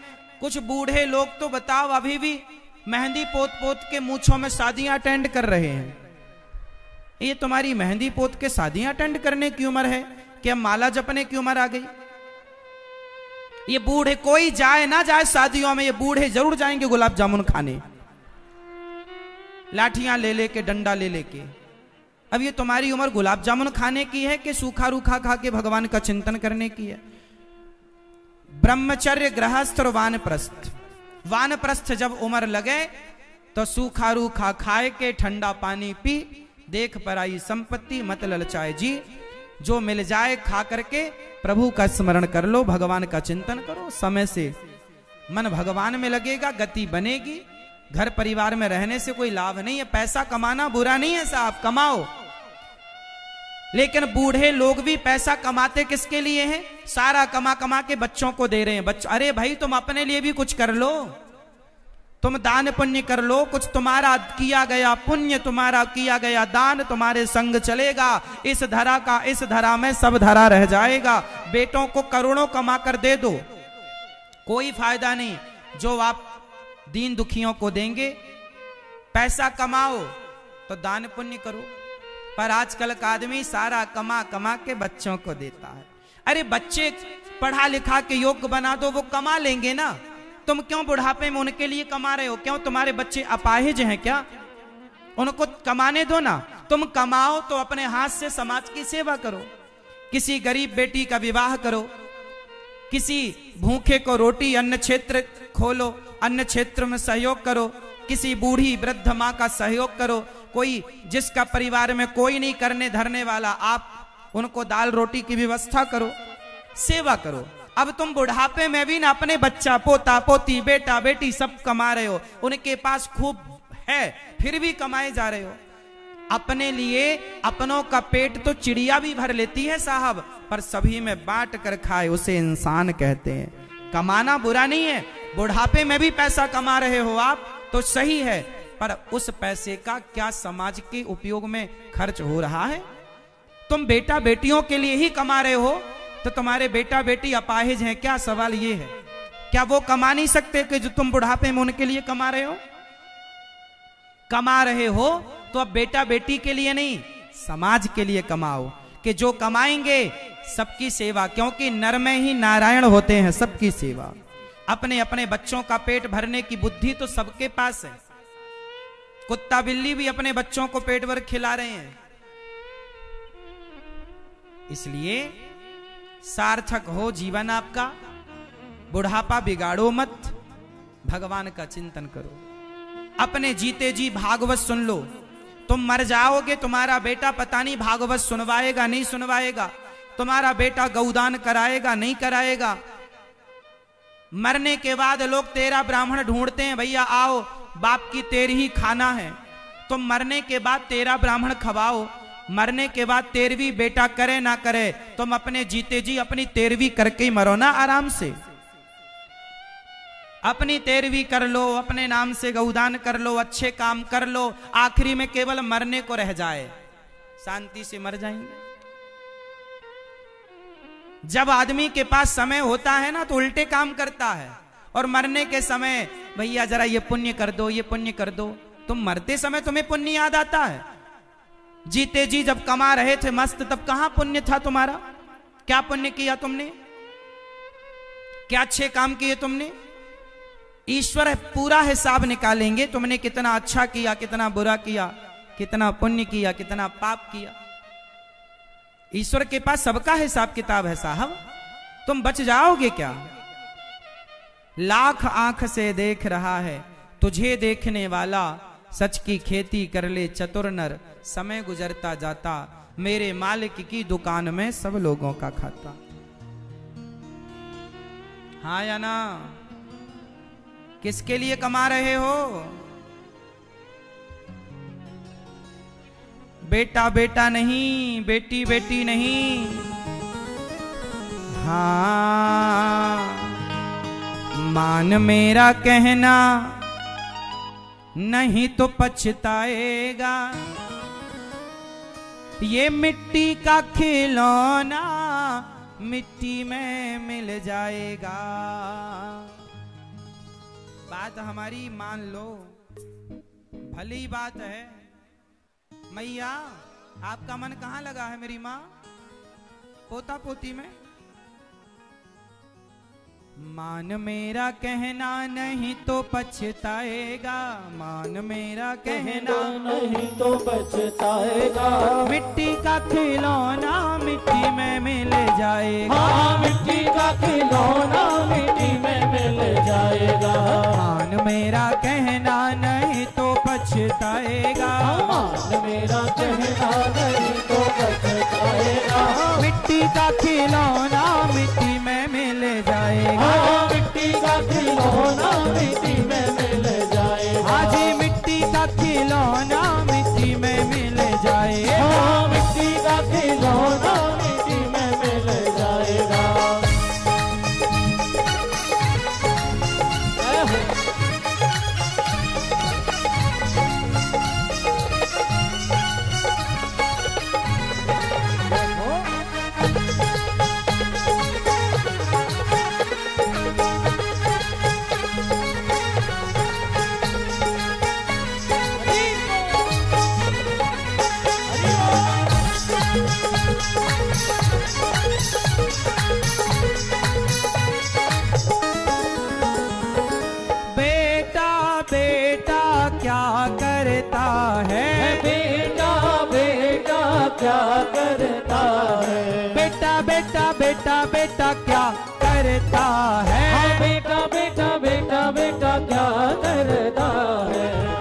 कुछ बूढ़े लोग तो बताओ अभी भी मेहंदी पोत पोत के मूंछों में शादियां अटेंड कर रहे हैं। ये तुम्हारी मेहंदी पोत के शादियां अटेंड करने की उम्र है कि अब माला जपने की उम्र आ गई? ये बूढ़े, कोई जाए ना जाए शादियों में, ये बूढ़े जरूर जाएंगे गुलाब जामुन खाने, लाठियां ले लेके, डंडा ले लेके। अब ये तुम्हारी उम्र गुलाब जामुन खाने की है कि सूखा रूखा खा के भगवान का चिंतन करने की है? ब्रह्मचर्य, गृहस्थ और वानप्रस्थ। वानप्रस्थ जब उम्र लगे तो सूखा रूखा खाए के, ठंडा पानी पी, देख पराई संपत्ति मत ललचाए जी, जो मिल जाए खा करके प्रभु का स्मरण कर लो, भगवान का चिंतन करो। समय से मन भगवान में लगेगा, गति बनेगी। घर परिवार में रहने से कोई लाभ नहीं है। पैसा कमाना बुरा नहीं है साहब, कमाओ, लेकिन बूढ़े लोग भी पैसा कमाते किसके लिए हैं? सारा कमा कमा के बच्चों को दे रहे हैं। बच्चों, अरे भाई तुम अपने लिए भी कुछ कर लो, तुम दान पुण्य कर लो, कुछ तुम्हारा किया गया पुण्य, तुम्हारा किया गया दान तुम्हारे संग चलेगा। इस धरा का, इस धरा में सब धरा रह जाएगा। बेटों को करोड़ों कमा कर दे दो, कोई फायदा नहीं। जो आप दीन दुखियों को देंगे, पैसा कमाओ तो दान पुण्य करो, पर आजकल का आदमी सारा कमा कमा के बच्चों को देता है। अरे बच्चे पढ़ा लिखा के योग्य बना दो, वो कमा लेंगे ना, तुम क्यों बुढ़ापे में उनके लिए कमा रहे हो? क्यों तुम्हारे बच्चे अपाहिज हैं क्या? उनको कमाने दो ना। तुम कमाओ तो अपने हाथ से समाज की सेवा करो, किसी गरीब बेटी का विवाह करो, किसी भूखे को रोटी, अन्न क्षेत्र खोलो, अन्न क्षेत्र में सहयोग करो, किसी बूढ़ी वृद्ध माँ का सहयोग करो, कोई जिसका परिवार में कोई नहीं करने धरने वाला, आप उनको दाल रोटी की व्यवस्था करो, सेवा करो। अब तुम बुढ़ापे में भी ना अपने बच्चा पोता पोती बेटा बेटी सब कमा रहे हो, उनके पास खूब है फिर भी कमाए जा रहे हो। अपने लिए, अपनों का पेट तो चिड़िया भी भर लेती है साहब, पर सभी में बांट कर खाए उसे इंसान कहते हैं। कमाना बुरा नहीं है, बुढ़ापे में भी पैसा कमा रहे हो आप तो सही है, पर उस पैसे का क्या समाज के उपयोग में खर्च हो रहा है? तुम बेटा बेटियों के लिए ही कमा रहे हो तो तुम्हारे बेटा बेटी अपाहिज हैं क्या? सवाल ये है, क्या वो कमा नहीं सकते कि जो तुम बुढ़ापे में उनके लिए कमा रहे हो? कमा रहे हो तो अब बेटा बेटी के लिए नहीं, समाज के लिए कमाओ कि जो कमाएंगे सबकी सेवा, क्योंकि नर में ही नारायण होते हैं। सबकी सेवा, अपने अपने बच्चों का पेट भरने की बुद्धि तो सबके पास है। कुत्ता बिल्ली भी अपने बच्चों को पेट भर खिला रहे हैं। इसलिए सार्थक हो जीवन आपका, बुढ़ापा बिगाड़ो मत, भगवान का चिंतन करो, अपने जीते जी भागवत सुन लो। तुम मर जाओगे, तुम्हारा बेटा पता नहीं भागवत सुनवाएगा नहीं सुनवाएगा, तुम्हारा बेटा गौदान कराएगा नहीं कराएगा। मरने के बाद लोग तेरा ब्राह्मण ढूंढते हैं, भैया आओ बाप की तेर ही खाना है। तुम मरने के बाद तेरा ब्राह्मण खवाओ, मरने के बाद तेरवी बेटा करे ना करे, तुम अपने जीते जी अपनी तेरवी करके ही मरो ना, आराम से अपनी तेरवी कर लो, अपने नाम से गौदान कर लो, अच्छे काम कर लो, आखिरी में केवल मरने को रह जाए, शांति से मर जाएंगे। जब आदमी के पास समय होता है ना तो उल्टे काम करता है, और मरने के समय भैया जरा ये पुण्य कर दो ये पुण्य कर दो। तुम मरते समय तुम्हें पुण्य याद आता है, जीते जी जब कमा रहे थे मस्त तब कहां पुण्य था तुम्हारा? क्या पुण्य किया तुमने? क्या अच्छे काम किए तुमने? ईश्वर पूरा हिसाब निकालेंगे, तुमने कितना अच्छा किया कितना बुरा किया, कितना पुण्य किया कितना पाप किया। ईश्वर के पास सबका हिसाब किताब है साहब, तुम बच जाओगे क्या? लाख आंख से देख रहा है तुझे देखने वाला, सच की खेती कर ले चतुर नर, समय गुजरता जाता मेरे मालिक की दुकान में सब लोगों का खाता। हाँ या ना? किसके लिए कमा रहे हो? बेटा बेटा नहीं, बेटी बेटी नहीं, हाँ मान मेरा कहना, नहीं तो पछताएगा। ये मिट्टी का खिलौना मिट्टी में मिल जाएगा। बात हमारी मान लो, भली बात है। मैया आपका मन कहां लगा है मेरी माँ? पोता पोती में। मान मेरा कहना नहीं तो पछताएगा, मान मेरा कहना नहीं तो पछताएगा। मिट्टी का खिलौना मिट्टी में मिल जाएगा, मिट्टी का खिलौना मिट्टी में मिल जाएगा। मान मेरा कहना नहीं तो पछताएगा, मान मेरा कहना नहीं तो पछताएगा। मिट्टी का खिलौना मिट्टी में मिल जाएगा, मिट्टी का खिलौना मिट्टी में मिल जाएगा। आज मिट्टी का खिलौना मिट्टी में मिल जाएगा, मिट्टी का खिलौना मिट्टी में मिल जाएगा। बेटा क्या करता है? बेटा बेटा बेटा बेटा क्या करता है?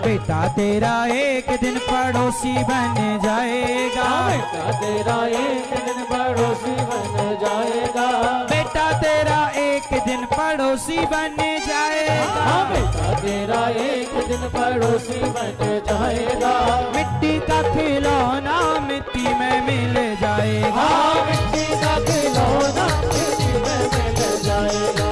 बेटा तेरा एक दिन पड़ोसी बन जाएगा, बेटा तेरा एक दिन पड़ोसी बन जाएगा। बेटा तेरा एक दिन पड़ोसी बन जाएगा, बेटा तेरा एक दिन पड़ोसी बन जाएगा। मिट्टी का खिलौना मिट्टी में मिल जाएगा, मिट्टी का खिलौना मिट्टी में मिल जाएगा।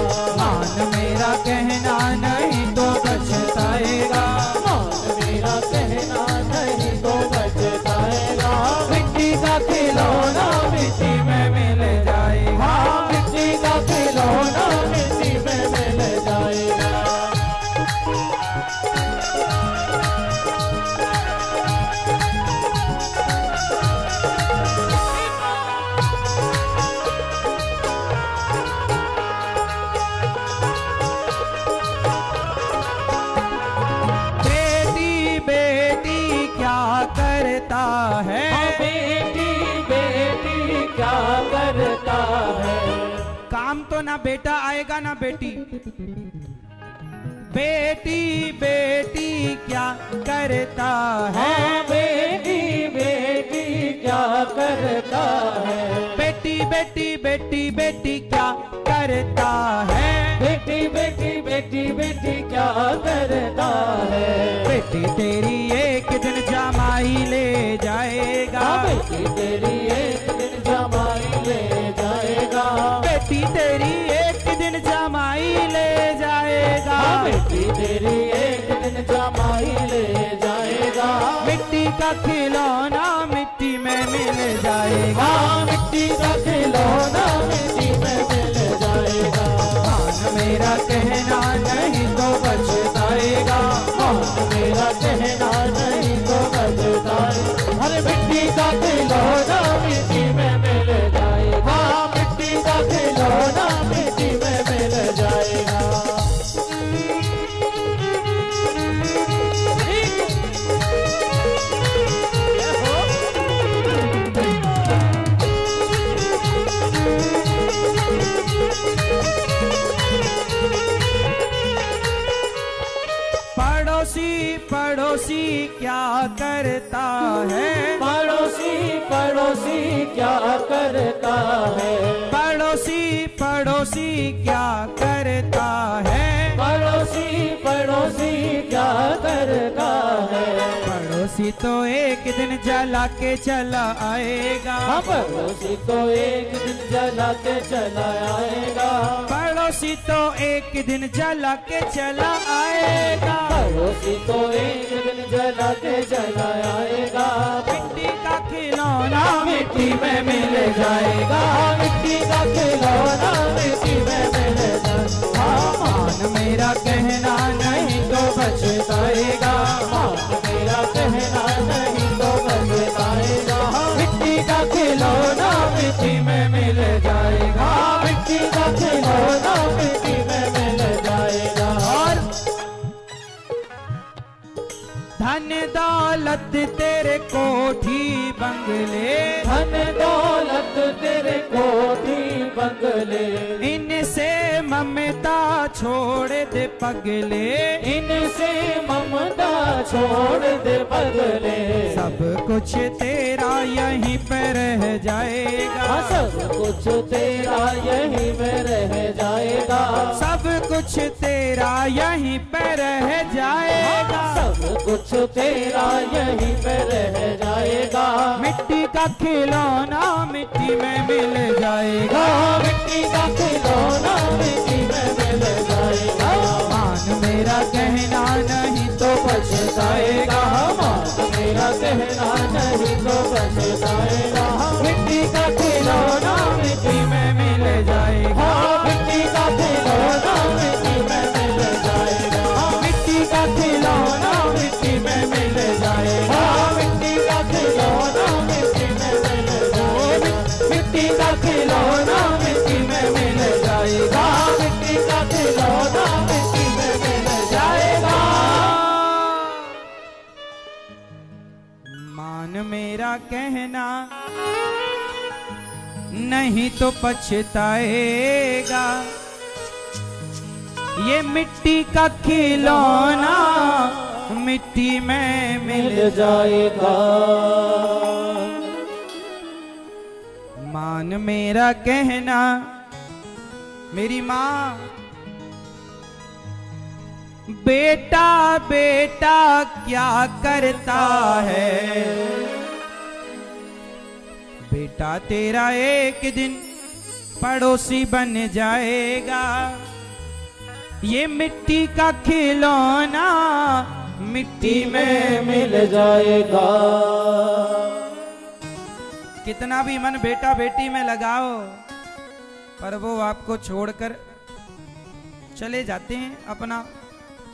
शाम तो ना बेटा आएगा ना बेटी। बेटी बेटी क्या करता है, बेटी बेटी क्या करता है, बेटी बेटी बेटी बेटी क्या करता है, बेटी बेटी बेटी बेटी क्या करता है, बेटी तेरी एक दिन जमाई ले जाएगा, बेटी तेरी एक दिन जमाई ले जाएगा, बेटी तेरी एक दिन जमाई ले जाएगा, बेटी तेरी एक दिन जमाई ले जाएगा, मिट्टी का खिलौना मिट्टी में मिल जाएगा, मिट्टी का खिलौना मिट्टी में मिल जाएगा, मान मेरा कहना नहीं तो बचताएगा, मान मेरा कहना नहीं तो बचताएगा, हर मिट्टी का खिलौना मिट्टी में मिल जाएगा, मिट्टी का खिलौना मिट्टी में मिल जाएगा। पड़ोसी क्या करता है, पड़ोसी क्या करता है, पड़ोसी क्या करता है, पड़ोसी क्या करता है, पड़ोसी तो एक दिन जला के चला आएगा, पड़ोसी तो एक दिन जला के चला आएगा, पड़ोसी तो एक दिन जला के चला आएगा, पड़ोसी तो एक दिन जला के चला आएगा, मिट्टी का खिलौना मिट्टी में मिल जाएगा, मिट्टी का खिलौना मिट्टी में मिल जाएगा, मान मेरा कहना नहीं तो बचताएगा, मान मेरा कहना नहीं तो बचताएगा, मिट्टी का खिलौना मिट्टी में मिल जाएगा, मिट्टी का खिलौना मिट्टी में मिल जाएगा। और धन दौलत तेरे कोठी बंगले, धन दौलत तेरे कोठी बंगले, इनसे ममता छोड़ दे पगले, इनसे ममता छोड़ दे पगले, सब कुछ तेरा यहीं पे रह जाएगा, सब कुछ तेरा यहीं पे रह जाएगा, सब कुछ तेरा यहीं पे रह जाएगा, सब कुछ तेरा यहीं पे रह जाएगा, मिट्टी का खिलौना मिट्टी में मिल जाएगा, मिट्टी का खिलौना मिट्टी में मिल जाएगा, मान मेरा कहना नहीं तो बचताएगा, मान मेरा कहना नहीं तो बचताएगा, मिट्टी का खिलौना मिट्टी में मिल जाएगा, मिट्टी का खिलौना मिट्टी में मिल जाएगा, मिट्टी का खिलौना मिट्टी में मिल जाएगा, मिट्टी का खिलौना मिट्टी में मिल जाएगा, मिट्टी का खिलौना मिट्टी में मिल जाएगा, मिट्टी का खिलौना मिट्टी में मिल जाएगा। मान मेरा कहना नहीं तो पछताएगा, ये मिट्टी का खिलौना मिट्टी में मिल जाएगा, मान मेरा कहना। मेरी माँ, बेटा बेटा क्या करता है, बेटा तेरा एक दिन पड़ोसी बन जाएगा, ये मिट्टी का खिलौना मिट्टी में मिल जाएगा। कितना भी मन बेटा बेटी में लगाओ पर वो आपको छोड़कर चले जाते हैं, अपना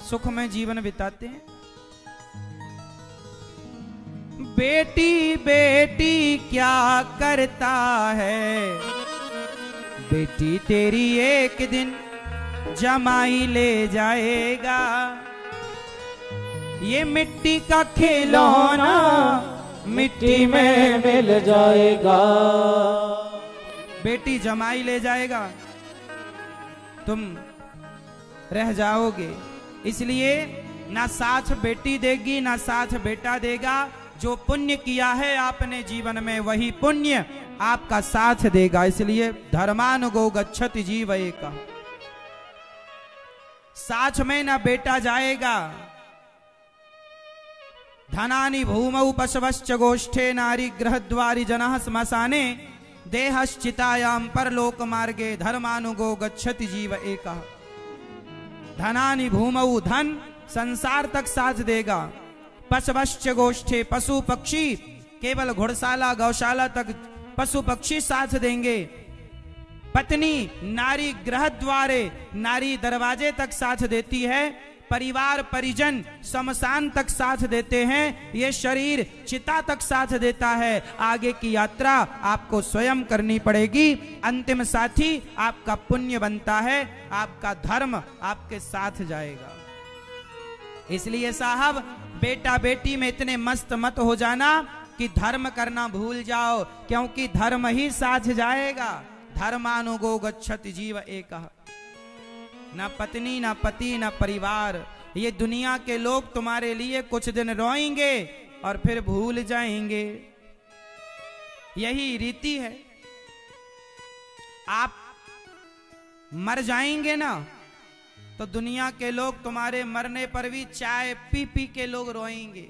सुख में जीवन बिताते हैं। बेटी बेटी क्या करता है, बेटी तेरी एक दिन जमाई ले जाएगा, ये मिट्टी का खिलौना मिट्टी में मिल जाएगा, बेटी जमाई ले जाएगा, तुम रह जाओगे। इसलिए ना साथ बेटी देगी ना साथ बेटा देगा। जो पुण्य किया है आपने जीवन में वही पुण्य आपका साथ देगा। इसलिए धर्मानुगो गच्छति जीव एक, साथ में ना बेटा जाएगा। धनानि भूमौ पशवश्च गोष्ठे नारी गृहद्वारि जनः श्मशाने देहश्चितायां परलोक मार्गे धर्मानुगो गच्छति जीव एकः। धनानि भूमौ, धन संसार तक साथ देगा। पशवश्च गोष्ठे, पशु पक्षी, केवल घोड़शाला गौशाला तक पशु पक्षी साथ देंगे। पत्नी नारी गृहद्वारे, नारी दरवाजे तक साथ देती है। परिवार परिजन शमशान तक साथ देते हैं। ये शरीर चिता तक साथ देता है। आगे की यात्रा आपको स्वयं करनी पड़ेगी। अंतिम साथी आपका पुण्य बनता है, आपका धर्म आपके साथ जाएगा। इसलिए साहब बेटा बेटी में इतने मस्त मत हो जाना कि धर्म करना भूल जाओ, क्योंकि धर्म ही साथ जाएगा। धर्मानुगो गच्छति जीव एकः। ना पत्नी ना पति ना परिवार, ये दुनिया के लोग तुम्हारे लिए कुछ दिन रोएंगे और फिर भूल जाएंगे। यही रीति है। आप मर जाएंगे ना तो दुनिया के लोग तुम्हारे मरने पर भी चाय पी पी के लोग रोएंगे।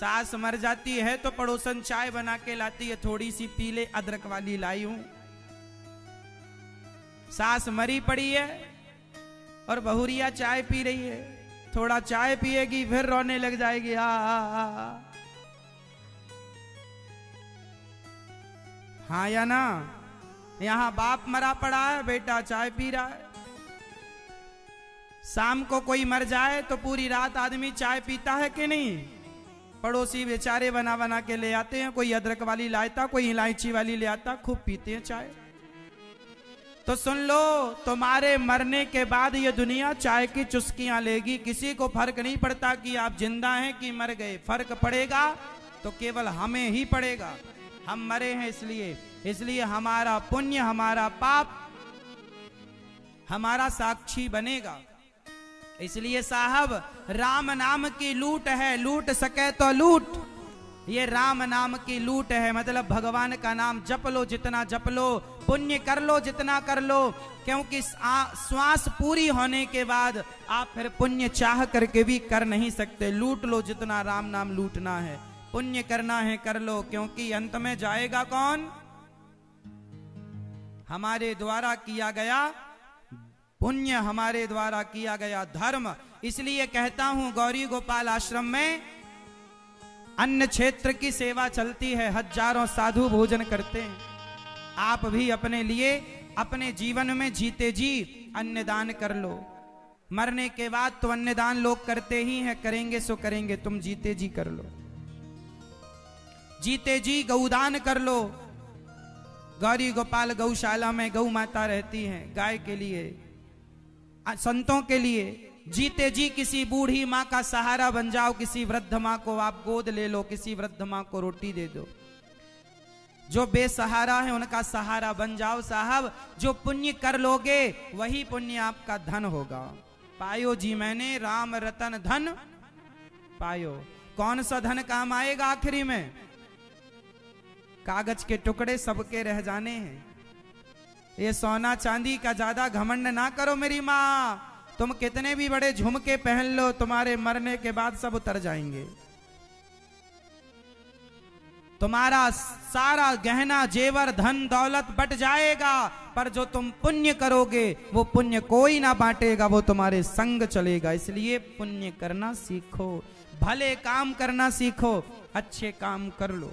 सास मर जाती है तो पड़ोसन चाय बना के लाती है, थोड़ी सी पीले अदरक वाली लाई हूं। सास मरी पड़ी है और बहुरिया चाय पी रही है। थोड़ा चाय पिएगी फिर रोने लग जाएगी। हाँ या ना? यहां बाप मरा पड़ा है, बेटा चाय पी रहा है। शाम को कोई मर जाए तो पूरी रात आदमी चाय पीता है कि नहीं? पड़ोसी बेचारे बना बना के ले आते हैं। कोई अदरक वाली लाता, कोई इलायची वाली ले आता, खूब पीते हैं चाय। तो सुन लो, तुम्हारे मरने के बाद ये दुनिया चाय की चुस्कियां लेगी। किसी को फर्क नहीं पड़ता कि आप जिंदा हैं कि मर गए। फर्क पड़ेगा तो केवल हमें ही पड़ेगा। हम मरे हैं इसलिए। इसलिए हमारा पुण्य हमारा पाप हमारा साक्षी बनेगा। इसलिए साहब राम नाम की लूट है, लूट सके तो लूट। ये राम नाम की लूट है, मतलब भगवान का नाम जप लो जितना जप लो, पुण्य कर लो जितना कर लो, क्योंकि श्वास पूरी होने के बाद आप फिर पुण्य चाह करके भी कर नहीं सकते। लूट लो जितना राम नाम लूटना है, पुण्य करना है कर लो, क्योंकि अंत में जाएगा कौन? हमारे द्वारा किया गया पुण्य, हमारे द्वारा किया गया धर्म। इसलिए कहता हूं गौरी गोपाल आश्रम में अन्य क्षेत्र की सेवा चलती है। हजारों साधु भोजन करते हैं। आप भी अपने लिए अपने जीवन में जीते जी अन्नदान कर लो। मरने के बाद तो अन्नदान लोग करते ही हैं, करेंगे सो करेंगे, तुम जीते जी कर लो। जीते जी गौदान कर लो। गौरी गोपाल गौशाला में गौ माता रहती हैं, गाय के लिए, संतों के लिए। जीते जी किसी बूढ़ी माँ का सहारा बन जाओ, किसी वृद्ध माँ को आप गोद ले लो, किसी वृद्ध माँ को रोटी दे दो। जो बेसहारा है उनका सहारा बन जाओ साहब। जो पुण्य कर लोगे वही पुण्य आपका धन होगा। पायो जी मैंने राम रतन धन पायो। कौन सा धन काम आएगा आखिरी में? कागज के टुकड़े सबके रह जाने हैं। ये सोना चांदी का ज्यादा घमंड ना करो मेरी माँ। तुम कितने भी बड़े झुमके पहन लो, तुम्हारे मरने के बाद सब उतर जाएंगे। तुम्हारा सारा गहना जेवर धन दौलत बट जाएगा, पर जो तुम पुण्य करोगे वो पुण्य कोई ना बांटेगा, वो तुम्हारे संग चलेगा। इसलिए पुण्य करना सीखो, भले काम करना सीखो, अच्छे काम कर लो।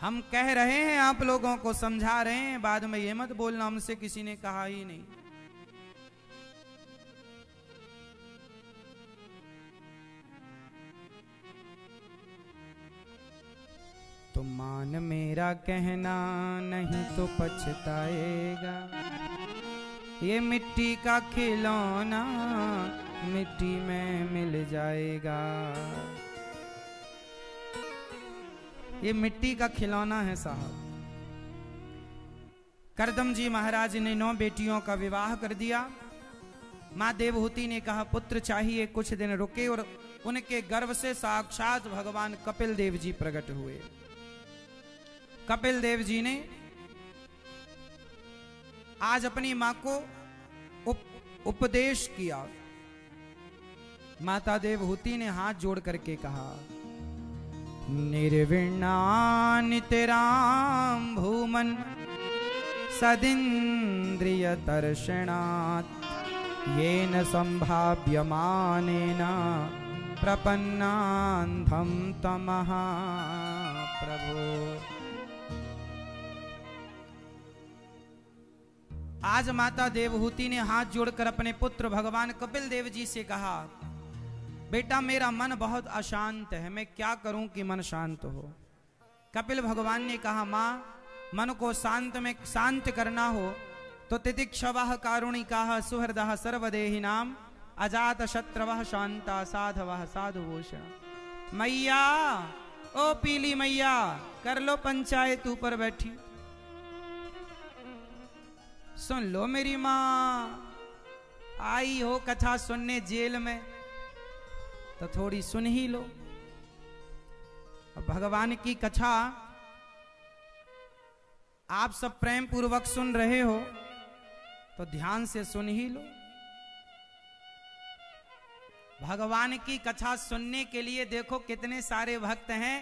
हम कह रहे हैं, आप लोगों को समझा रहे हैं, बाद में ये मत बोलना हमसे किसी ने कहा ही नहीं। तो मान मेरा कहना, नहीं तो पछताएगा। ये मिट्टी का खिलौना मिट्टी में मिल जाएगा। ये मिट्टी का खिलौना है साहब। करदम जी महाराज ने 9 बेटियों का विवाह कर दिया। माँ देवहूति ने कहा पुत्र चाहिए, कुछ दिन रुके और उनके गर्भ से साक्षात भगवान कपिल देव जी प्रकट हुए। कपिल देव जी ने आज अपनी माँ को उपदेश किया। माता देवहूति ने हाथ जोड़ करके कहा निर्विण्णानितरां भूमन् सदिन्द्रिय तर्षणात् येन संभाव्यमानेन प्रपन्नान्धं तमः प्रभो। आज माता देवहूति ने हाथ जोड़कर अपने पुत्र भगवान कपिल देव जी से कहा बेटा मेरा मन बहुत अशांत है, मैं क्या करूं कि मन शांत हो। कपिल भगवान ने कहा माँ मन को शांत करना हो तो तितिक्षवः कारुणिकाः सुहृदः सर्वदेहिनां अजातशत्रवः शान्ताः साधवः साधुभूषण। मैया ओ पीली मैया कर लो पंचायत ऊपर बैठी, सुन लो मेरी माँ आई हो कथा सुनने जेल में तो थोड़ी सुन ही लो। अब भगवान की कथा आप सब प्रेम पूर्वक सुन रहे हो तो ध्यान से सुन ही लो। भगवान की कथा सुनने के लिए देखो कितने सारे भक्त हैं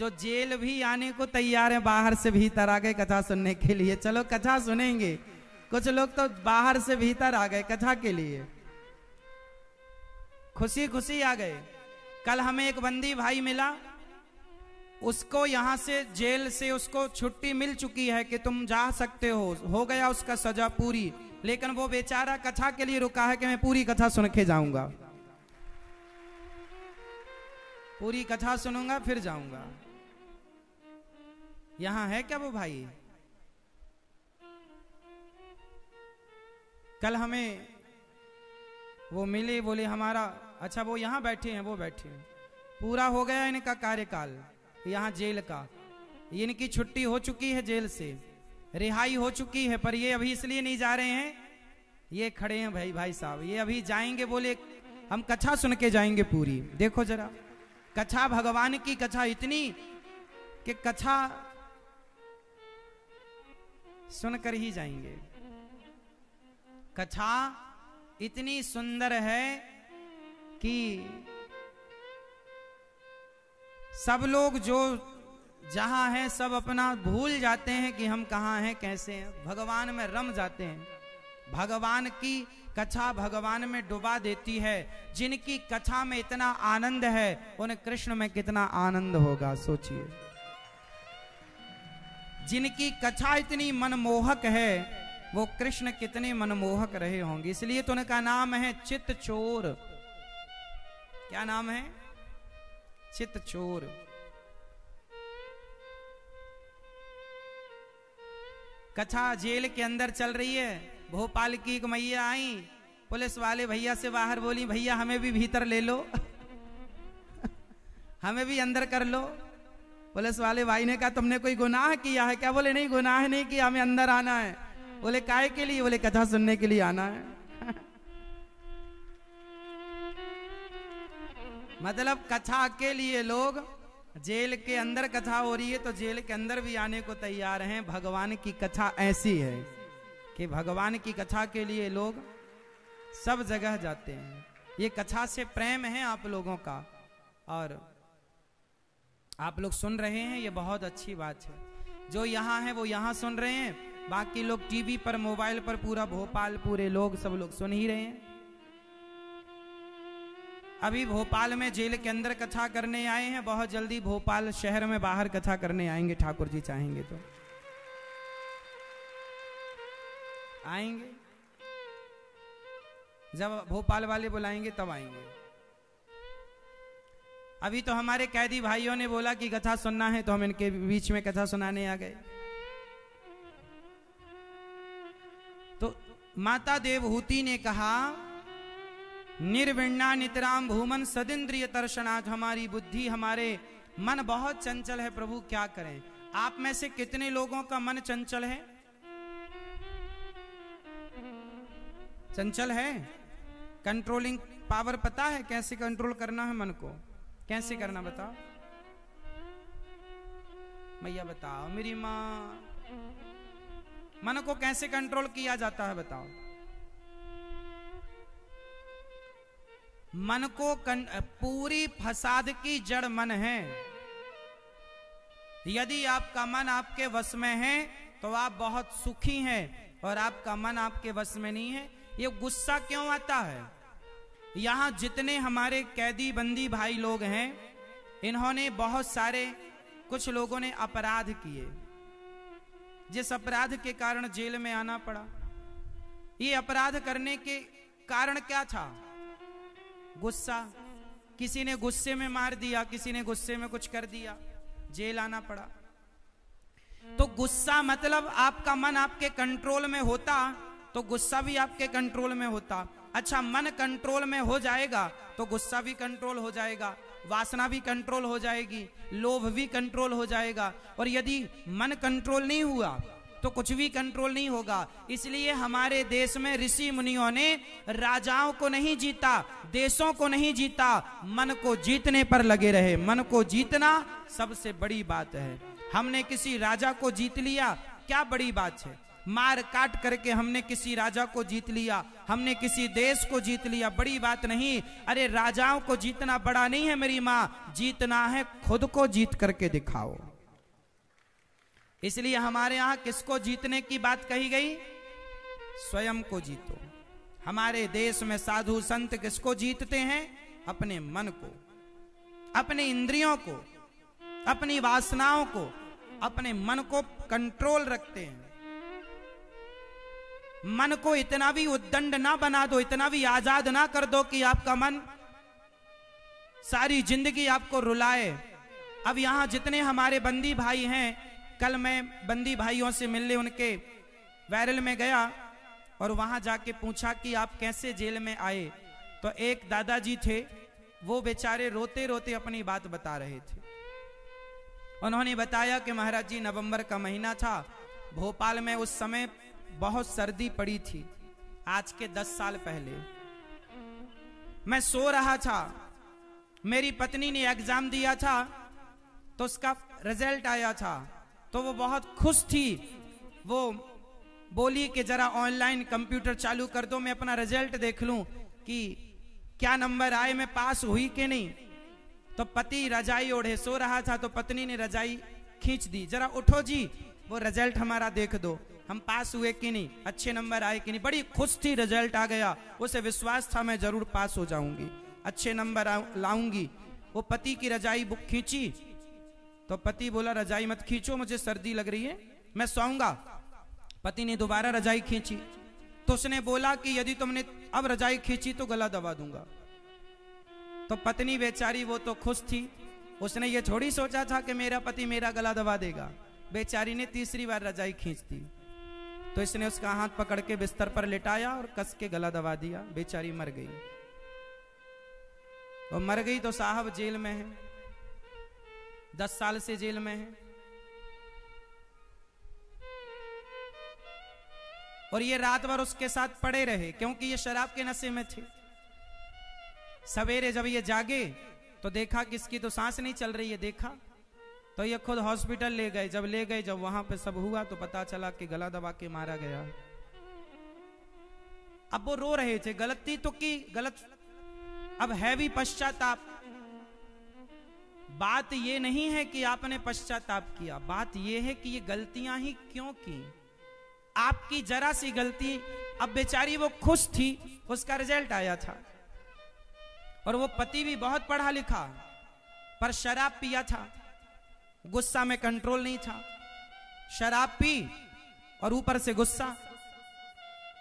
जो जेल भी आने को तैयार हैं, बाहर से भीतर आ गए कथा सुनने के लिए। चलो कथा सुनेंगे। कुछ लोग तो बाहर से भीतर आ गए कथा के लिए, खुशी खुशी आ गए। कल हमें एक बंदी भाई मिला, उसको यहाँ से जेल से उसको छुट्टी मिल चुकी है कि तुम जा सकते हो गया उसका सजा पूरी, लेकिन वो बेचारा कथा के लिए रुका है कि मैं पूरी कथा सुन के जाऊंगा, पूरी कथा सुनूंगा फिर जाऊंगा। यहाँ है क्या वो भाई? कल हमें वो मिले, बोले हमारा अच्छा वो यहाँ बैठे हैं, वो बैठे हैं, पूरा हो गया इनका कार्यकाल यहाँ जेल का, इनकी छुट्टी हो चुकी है जेल से, रिहाई हो चुकी है, पर ये अभी इसलिए नहीं जा रहे हैं, ये खड़े हैं भाई भाई साहब, ये अभी जाएंगे, बोले हम कथा सुन के जाएंगे पूरी। देखो जरा कथा, भगवान की कथा इतनी कि कथा सुनकर ही जाएंगे। कथा इतनी सुंदर है कि सब लोग जो जहां हैं सब अपना भूल जाते हैं कि हम कहां हैं कैसे हैं, भगवान में रम जाते हैं। भगवान की कथा भगवान में डुबा देती है। जिनकी कथा में इतना आनंद है उन्हें कृष्ण में कितना आनंद होगा सोचिए। जिनकी कथा इतनी मनमोहक है वो कृष्ण कितने मनमोहक रहे होंगे। इसलिए तो उनका नाम है चित्त चोर। क्या नाम है? चित्त चोर। कथा जेल के अंदर चल रही है। भोपाल की एक मैया आई, पुलिस वाले भैया से बाहर बोली भैया हमें भी भीतर ले लो हमें भी अंदर कर लो। पुलिस वाले भाई ने कहा तुमने कोई गुनाह किया है क्या? बोले नहीं गुनाह नहीं किया, हमें अंदर आना है। बोले काहे के लिए? बोले कथा सुनने के लिए आना है। मतलब कथा के लिए लोग जेल के अंदर, कथा हो रही है तो जेल के अंदर भी आने को तैयार हैं। भगवान की कथा ऐसी है कि भगवान की कथा के लिए लोग सब जगह जाते हैं। ये कथा से प्रेम है आप लोगों का और आप लोग सुन रहे हैं, ये बहुत अच्छी बात है। जो यहाँ है वो यहाँ सुन रहे हैं, बाकी लोग टीवी पर मोबाइल पर पूरा भोपाल पूरे लोग सब लोग सुन ही रहे हैं। अभी भोपाल में जेल के अंदर कथा करने आए हैं, बहुत जल्दी भोपाल शहर में बाहर कथा करने आएंगे, ठाकुर जी चाहेंगे तो आएंगे, जब भोपाल वाले बुलाएंगे तब आएंगे। अभी तो हमारे कैदी भाइयों ने बोला कि कथा सुनना है तो हम इनके बीच में कथा सुनाने आ गए। तो माता देवहूति ने कहा निर्विण्णा नितराम भूमन सदिंद्रिय तर्शनाथ। हमारी बुद्धि हमारे मन बहुत चंचल है प्रभु, क्या करें? आप में से कितने लोगों का मन चंचल है? चंचल है, कंट्रोलिंग पावर पता है कैसे कंट्रोल करना है मन को, कैसे करना बताओ मैया, बताओ मेरी माँ। मन को कैसे कंट्रोल किया जाता है बताओ। मन को पूरी फसाद की जड़ मन है। यदि आपका मन आपके वश में है तो आप बहुत सुखी हैं, और आपका मन आपके वश में नहीं है। ये गुस्सा क्यों आता है? यहाँ जितने हमारे कैदी बंदी भाई लोग हैं, इन्होंने बहुत सारे, कुछ लोगों ने अपराध किए, जिस अपराध के कारण जेल में आना पड़ा। ये अपराध करने के कारण क्या था? गुस्सा। किसी ने गुस्से में मार दिया, किसी ने गुस्से में कुछ कर दिया, जेल आना पड़ा। तो गुस्सा मतलब आपका मन आपके कंट्रोल में होता तो गुस्सा भी आपके कंट्रोल में होता। अच्छा, मन कंट्रोल में हो जाएगा तो गुस्सा भी कंट्रोल हो जाएगा, वासना भी कंट्रोल हो जाएगी, लोभ भी कंट्रोल हो जाएगा। और यदि मन कंट्रोल नहीं हुआ तो कुछ भी कंट्रोल नहीं होगा। इसलिए हमारे देश में ऋषि मुनियों ने राजाओं को नहीं जीता, देशों को नहीं जीता, मन को जीतने पर लगे रहे। मन को जीतना सबसे बड़ी बात है। हमने किसी राजा को जीत लिया, क्या बड़ी बात है? मार काट करके हमने किसी राजा को जीत लिया, हमने किसी देश को जीत लिया, बड़ी बात नहीं। अरे राजाओं को जीतना बड़ा नहीं है मेरी माँ, जीतना है खुद को जीत करके दिखाओ। इसलिए हमारे यहाँ किसको जीतने की बात कही गई? स्वयं को जीतो। हमारे देश में साधु संत किसको जीतते हैं? अपने मन को, अपने इंद्रियों को, अपनी वासनाओं को, अपने मन को कंट्रोल रखते हैं। मन को इतना भी उद्दंड ना बना दो, इतना भी आजाद ना कर दो कि आपका मन सारी जिंदगी आपको रुलाए। अब यहाँ जितने हमारे बंदी भाई हैं, कल मैं बंदी भाइयों से मिलने उनके वायरल में गया और वहां जाके पूछा कि आप कैसे जेल में आए, तो एक दादाजी थे, वो बेचारे रोते रोते अपनी बात बता रहे थे। उन्होंने बताया कि महाराज जी, नवंबर का महीना था, भोपाल में उस समय बहुत सर्दी पड़ी थी, आज के 10 साल पहले। मैं सो रहा था, मेरी पत्नी ने एग्जाम दिया था तो उसका रिजल्ट आया था, तो वो बहुत खुश थी। वो बोली कि जरा ऑनलाइन कंप्यूटर चालू कर दो, मैं अपना रिजल्ट देख लूं कि क्या नंबर आए, मैं पास हुई कि नहीं। तो पति रजाई ओढ़े सो रहा था, तो पत्नी ने रजाई खींच दी, जरा उठो जी, वो रिजल्ट हमारा देख दो, हम पास हुए कि नहीं, अच्छे नंबर आए कि नहीं। बड़ी खुश थी, रिजल्ट आ गया, उसे विश्वास था मैं जरूर पास हो जाऊंगी, अच्छे नंबर लाऊंगी। वो पति की रजाई खींची तो पति बोला, रजाई मत खींचो, मुझे सर्दी लग रही है, मैं सोऊंगा। पति ने दोबारा रजाई खींची तो उसने बोला कि यदि तुमने अब रजाई खींची तो गला दबा दूंगा। तो पत्नी बेचारी, वो तो खुश थी, उसने ये थोड़ी सोचा था कि मेरा पति मेरा गला दबा देगा। बेचारी ने तीसरी बार रजाई खींच दी तो इसने उसका हाथ पकड़ के बिस्तर पर लिटाया और कस के गला दबा दिया, बेचारी मर गई। वो मर गई तो साहब जेल में है, 10 साल से जेल में है। और ये रात भर उसके साथ पड़े रहे क्योंकि ये शराब के नशे में थे। सवेरे जब ये जागे तो देखा कि इसकी तो सांस नहीं चल रही है, देखा तो ये खुद हॉस्पिटल ले गए। जब ले गए, जब वहां पे सब हुआ तो पता चला कि गला दबा के मारा गया। अब वो रो रहे थे, गलती तो की, गलत, अब है भी पश्चाताप। बात ये नहीं है कि आपने पश्चाताप किया, बात ये है कि ये गलतियां ही क्यों की, आपकी जरा सी गलती। अब बेचारी वो खुश थी, उसका रिजल्ट आया था और वो पति भी बहुत पढ़ा लिखा, पर शराब पिया था, गुस्सा में कंट्रोल नहीं था, शराब पी और ऊपर से गुस्सा।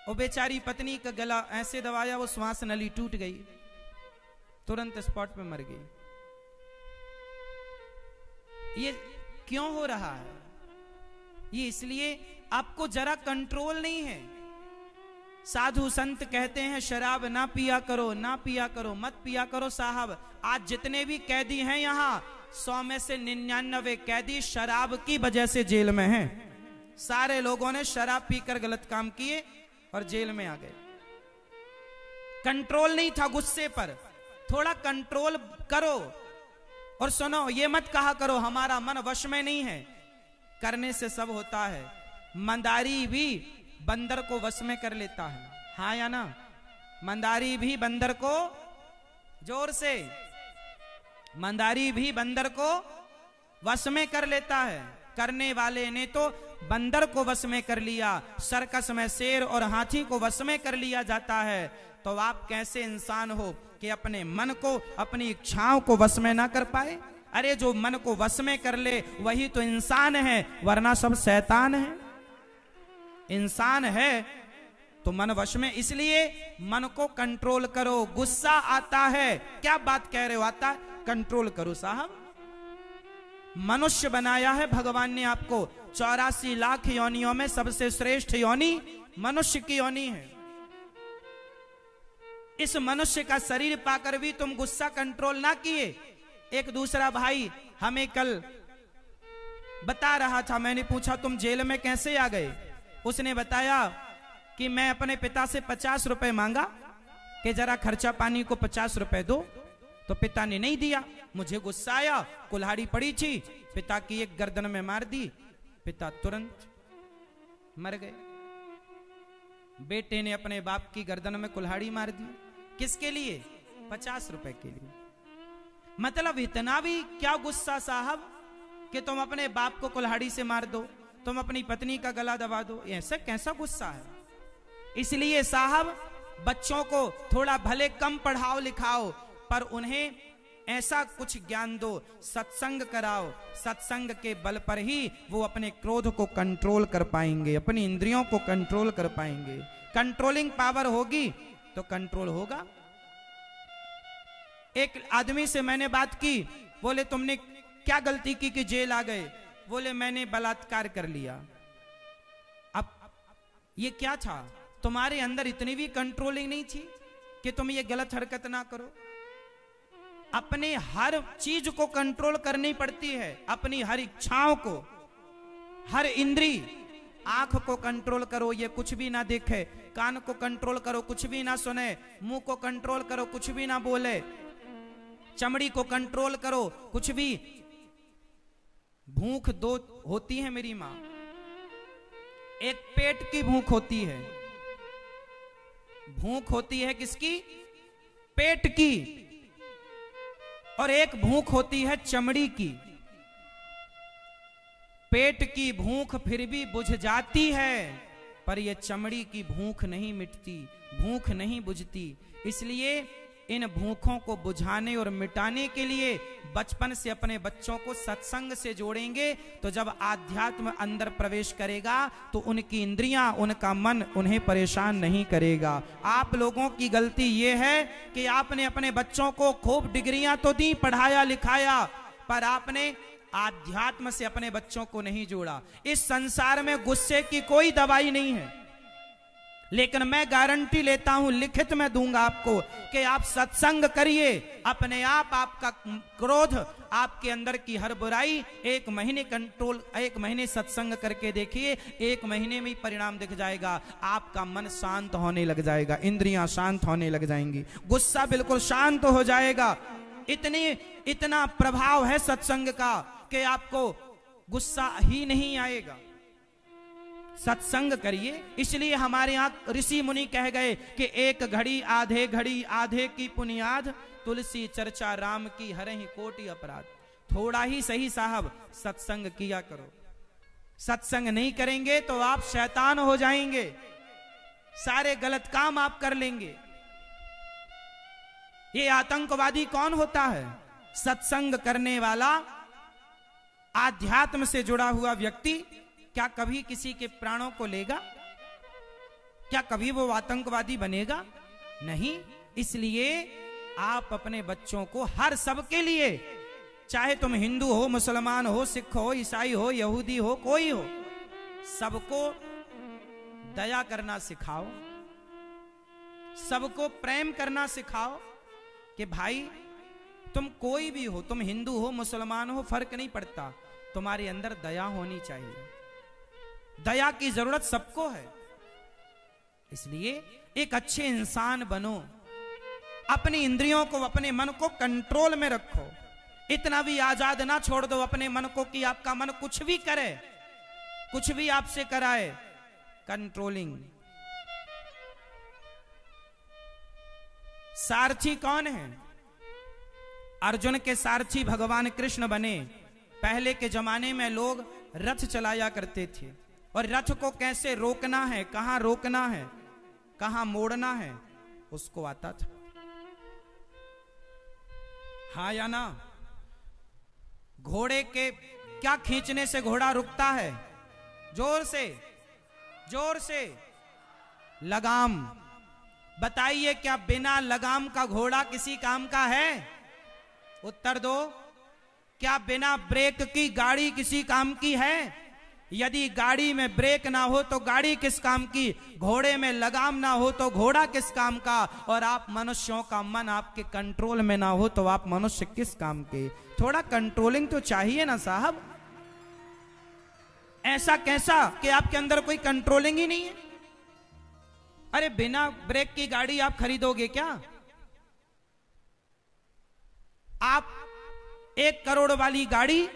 वो बेचारी पत्नी का गला ऐसे दबाया, वो श्वास नली टूट गई, तुरंत स्पॉट पे मर गई। ये क्यों हो रहा है? ये इसलिए आपको जरा कंट्रोल नहीं है। साधु संत कहते हैं शराब ना पिया करो, ना पिया करो, मत पिया करो। साहब, आज जितने भी कैदी हैं यहाँ, 100 में से 99 कैदी शराब की वजह से जेल में हैं। सारे लोगों ने शराब पीकर गलत काम किए और जेल में आ गए। कंट्रोल नहीं था गुस्से पर, थोड़ा कंट्रोल करो। और सुनो, ये मत कहा करो हमारा मन वश में नहीं है, करने से सब होता है। मंदारी भी बंदर को वश में कर लेता है, हाँ या ना? मंदारी भी बंदर को, जोर से, मंदारी भी बंदर को वश में कर लेता है। करने वाले ने तो बंदर को वश में कर लिया, सर्कस में शेर और हाथी को वश में कर लिया जाता है। तो आप कैसे इंसान हो कि अपने मन को, अपनी इच्छाओं को वश में ना कर पाए? अरे जो मन को वश में कर ले वही तो इंसान है, वरना सब शैतान है। इंसान है तो मन वश में, इसलिए मन को कंट्रोल करो। गुस्सा आता है, क्या बात कह रहे हो, आता है, कंट्रोल करो साहब। मनुष्य बनाया है भगवान ने आपको, 84 लाख योनियों में सबसे श्रेष्ठ योनि मनुष्य की योनि है। इस मनुष्य का शरीर पाकर भी तुम गुस्सा कंट्रोल ना किए। एक दूसरा भाई हमें कल बता रहा था, मैंने पूछा तुम जेल में कैसे आ गए? उसने बताया कि मैं अपने पिता से 50 रुपए मांगा कि जरा खर्चा पानी को 50 रुपए दो, तो पिता ने नहीं दिया। मुझे गुस्सा आया, कुल्हाड़ी पड़ी थी, पिता की एक गर्दन में मार दी, पिता तुरंत मर गए। बेटे ने अपने बाप की गर्दन में कुल्हाड़ी मार दी, किसके लिए? 50 रुपए के लिए। मतलब इतना भी क्या गुस्सा साहब कि तुम अपने बाप को कुल्हाड़ी से मार दो, तुम अपनी पत्नी का गला दबा दो, ऐसा कैसा गुस्सा है? इसलिए साहब बच्चों को थोड़ा भले कम पढ़ाओ लिखाओ, पर उन्हें ऐसा कुछ ज्ञान दो, सत्संग कराओ। सत्संग के बल पर ही वो अपने क्रोध को कंट्रोल कर पाएंगे, अपनी इंद्रियों को कंट्रोल कर पाएंगे। कंट्रोलिंग पावर होगी तो कंट्रोल होगा। एक आदमी से मैंने बात की, बोले तुमने क्या गलती की कि जेल आ गए? बोले मैंने बलात्कार कर लिया। अब ये क्या था, तुम्हारे अंदर इतनी भी कंट्रोलिंग नहीं थी कि तुम ये गलत हरकत ना करो? अपने हर चीज को कंट्रोल करनी पड़ती है, अपनी हर इच्छाओं को, हर इंद्री। आंख को कंट्रोल करो ये कुछ भी ना देखे, कान को कंट्रोल करो कुछ भी ना सुने, मुंह को कंट्रोल करो कुछ भी ना बोले, चमड़ी को कंट्रोल करो कुछ भी। भूख दो होती है मेरी मां, एक पेट की भूख होती है, भूख होती है किसकी? पेट की। और एक भूख होती है चमड़ी की। पेट की भूख फिर भी बुझ जाती है, पर यह चमड़ी की भूख नहीं मिटती, भूख नहीं बुझती। इसलिए इन भूखों को बुझाने और मिटाने के लिए बचपन से अपने बच्चों को सत्संग से जोड़ेंगे तो जब आध्यात्म अंदर प्रवेश करेगा तो उनकी इंद्रियां, उनका मन उन्हें परेशान नहीं करेगा। आप लोगों की गलती यह है कि आपने अपने बच्चों को खूब डिग्रियां तो दी, पढ़ाया लिखाया, पर आपने आध्यात्म से अपने बच्चों को नहीं जोड़ा। इस संसार में गुस्से की कोई दवाई नहीं है, लेकिन मैं गारंटी लेता हूं, लिखित में दूंगा आपको, कि आप सत्संग करिए, अपने आप आपका क्रोध, आपके अंदर की हर बुराई 1 महीने कंट्रोल, 1 महीने सत्संग करके देखिए, 1 महीने में परिणाम दिख जाएगा। आपका मन शांत होने लग जाएगा, इंद्रियां शांत होने लग जाएंगी, गुस्सा बिल्कुल शांत हो जाएगा। इतना प्रभाव है सत्संग का कि आपको गुस्सा ही नहीं आएगा। सत्संग करिए। इसलिए हमारे यहाँ ऋषि मुनि कह गए कि एक घड़ी आधे की पुनियाद, तुलसी चर्चा राम की हरहि कोटि अपराध। थोड़ा ही सही साहब सत्संग किया करो। सत्संग नहीं करेंगे तो आप शैतान हो जाएंगे, सारे गलत काम आप कर लेंगे। ये आतंकवादी कौन होता है? सत्संग करने वाला, आध्यात्म से जुड़ा हुआ व्यक्ति। क्या कभी किसी के प्राणों को लेगा? क्या कभी वो आतंकवादी बनेगा? नहीं। इसलिए आप अपने बच्चों को हर सबके लिए, चाहे तुम हिंदू हो, मुसलमान हो, सिख हो, ईसाई हो, यहूदी हो, कोई हो, सबको दया करना सिखाओ, सबको प्रेम करना सिखाओ। कि भाई तुम कोई भी हो, तुम हिंदू हो, मुसलमान हो, फर्क नहीं पड़ता, तुम्हारे अंदर दया होनी चाहिए। दया की जरूरत सबको है। इसलिए एक अच्छे इंसान बनो, अपनी इंद्रियों को, अपने मन को कंट्रोल में रखो। इतना भी आजाद ना छोड़ दो अपने मन को कि आपका मन कुछ भी करे, कुछ भी आपसे कराए। कंट्रोलिंग। सारथी कौन है? अर्जुन के सारथी भगवान कृष्ण बने। पहले के जमाने में लोग रथ चलाया करते थे और रथ को कैसे रोकना है, कहां रोकना है, कहां मोड़ना है, उसको आता था। हाँ या ना? घोड़े के क्या खींचने से घोड़ा रुकता है? जोर से, जोर से, लगाम। बताइए क्या बिना लगाम का घोड़ा किसी काम का है? उत्तर दो। क्या बिना ब्रेक की गाड़ी किसी काम की है? यदि गाड़ी में ब्रेक ना हो तो गाड़ी किस काम की? घोड़े में लगाम ना हो तो घोड़ा किस काम का? और आप मनुष्यों का मन आपके कंट्रोल में ना हो तो आप मनुष्य किस काम के? थोड़ा कंट्रोलिंग तो चाहिए ना साहब। ऐसा कैसा कि आपके अंदर कोई कंट्रोलिंग ही नहीं है? अरे बिना ब्रेक की गाड़ी आप खरीदोगे क्या? आप 1 करोड़ वाली गाड़ी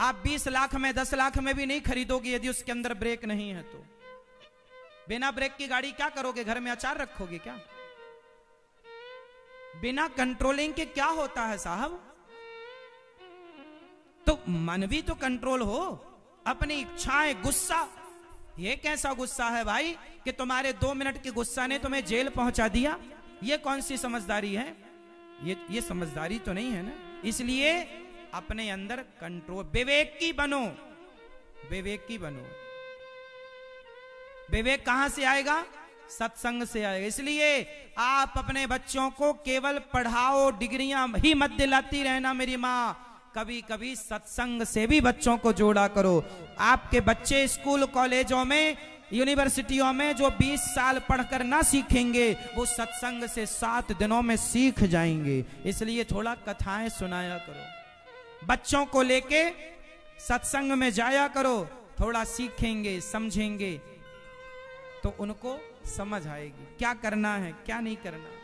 आप 20 लाख में 10 लाख में भी नहीं खरीदोगे यदि उसके अंदर ब्रेक नहीं है तो। बिना ब्रेक की गाड़ी क्या करोगे? घर में अचार रखोगे क्या? बिना कंट्रोलिंग के क्या होता है साहब? तो मन भी तो कंट्रोल हो। अपनी इच्छाएं, गुस्सा। ये कैसा गुस्सा है भाई कि तुम्हारे 2 मिनट के गुस्सा ने तुम्हें जेल पहुंचा दिया? ये कौन सी समझदारी है? ये समझदारी तो नहीं है ना। इसलिए अपने अंदर कंट्रोल, विवेक की बनो, विवेक की बनो। विवेक कहां से आएगा? सत्संग से आएगा। इसलिए आप अपने बच्चों को केवल पढ़ाओ, डिग्रियां ही मत दिलाती रहना मेरी माँ। कभी कभी सत्संग से भी बच्चों को जोड़ा करो। आपके बच्चे स्कूल कॉलेजों में, यूनिवर्सिटियों में जो 20 साल पढ़कर ना सीखेंगे वो सत्संग से 7 दिनों में सीख जाएंगे। इसलिए थोड़ा कथाएं सुनाया करो, बच्चों को लेके सत्संग में जाया करो। थोड़ा सीखेंगे, समझेंगे तो उनको समझ आएगी क्या करना है, क्या नहीं करना।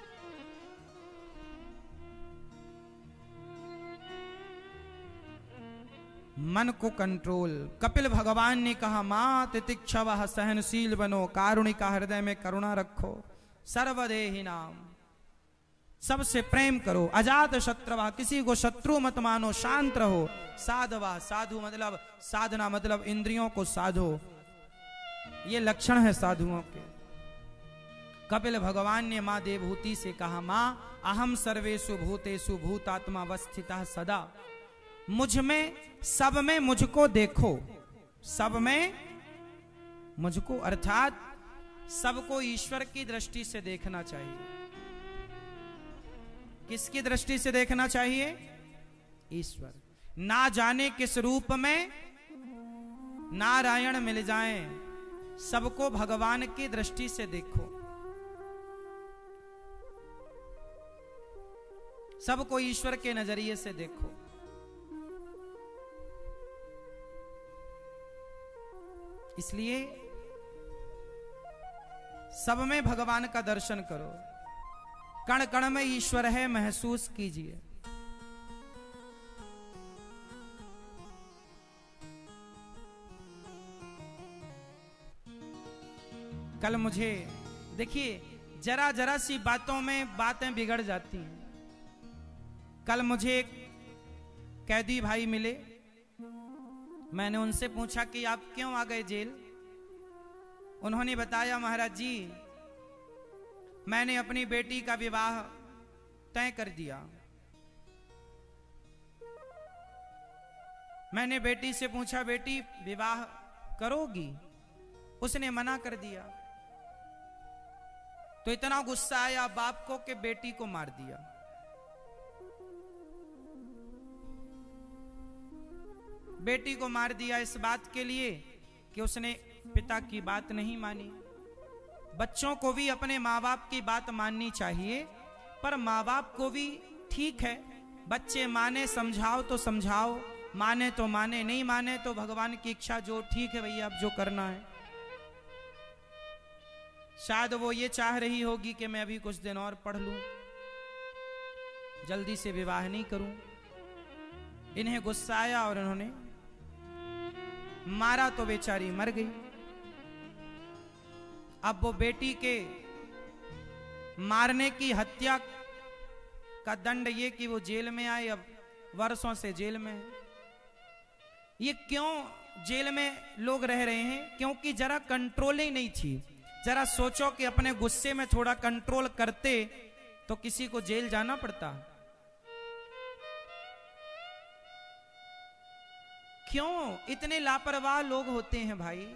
मन को कंट्रोल। कपिल भगवान ने कहा, मां तितिक्षवः, सहनशील बनो, कारुणिका, हृदय में करुणा रखो, सर्वदेही नाम, सबसे प्रेम करो, अजात शत्रवा, किसी को शत्रु मत मानो, शांत रहो, साधवा, साधु मतलब साधना, मतलब इंद्रियों को साधो। ये लक्षण है साधुओं के। कपिल भगवान ने मां देवहूति से कहा, मां अहम सर्वेषु भूतेषु भूतात्मा वस्थितः सदा, मुझ में, सब में मुझको देखो। सब में मुझको अर्थात सबको ईश्वर की दृष्टि से देखना चाहिए। किसकी दृष्टि से देखना चाहिए? ईश्वर। ना जाने किस रूप में नारायण मिल जाएं, सबको भगवान की दृष्टि से देखो, सबको ईश्वर के नजरिए से देखो। इसलिए सब में भगवान का दर्शन करो। कण कण में ईश्वर है, महसूस कीजिए। कल मुझे देखिए, जरा जरा सी बातों में बातें बिगड़ जाती हैं। कल मुझे एक कैदी भाई मिले, मैंने उनसे पूछा कि आप क्यों आ गए जेल? उन्होंने बताया, महाराज जी मैंने अपनी बेटी का विवाह तय कर दिया। मैंने बेटी से पूछा, बेटी विवाह करोगी? उसने मना कर दिया। तो इतना गुस्सा आया बाप को कि बेटी को मार दिया। बेटी को मार दिया इस बात के लिए कि उसने पिता की बात नहीं मानी। बच्चों को भी अपने माँ बाप की बात माननी चाहिए, पर माँ बाप को भी ठीक है बच्चे माने, समझाओ तो समझाओ, माने तो माने, नहीं माने तो भगवान की इच्छा, जो ठीक है भैया अब जो करना है। शायद वो ये चाह रही होगी कि मैं अभी कुछ दिन और पढ़ लूं, जल्दी से विवाह नहीं करूं। इन्हें गुस्सा आया और इन्होंने मारा तो बेचारी मर गई। अब वो बेटी के मारने की हत्या का दंड ये कि वो जेल में आई, अब वर्षों से जेल में। ये क्यों जेल में लोग रह रहे हैं? क्योंकि जरा कंट्रोल ही नहीं थी। जरा सोचो कि अपने गुस्से में थोड़ा कंट्रोल करते तो किसी को जेल जाना पड़ता? क्यों इतने लापरवाह लोग होते हैं भाई?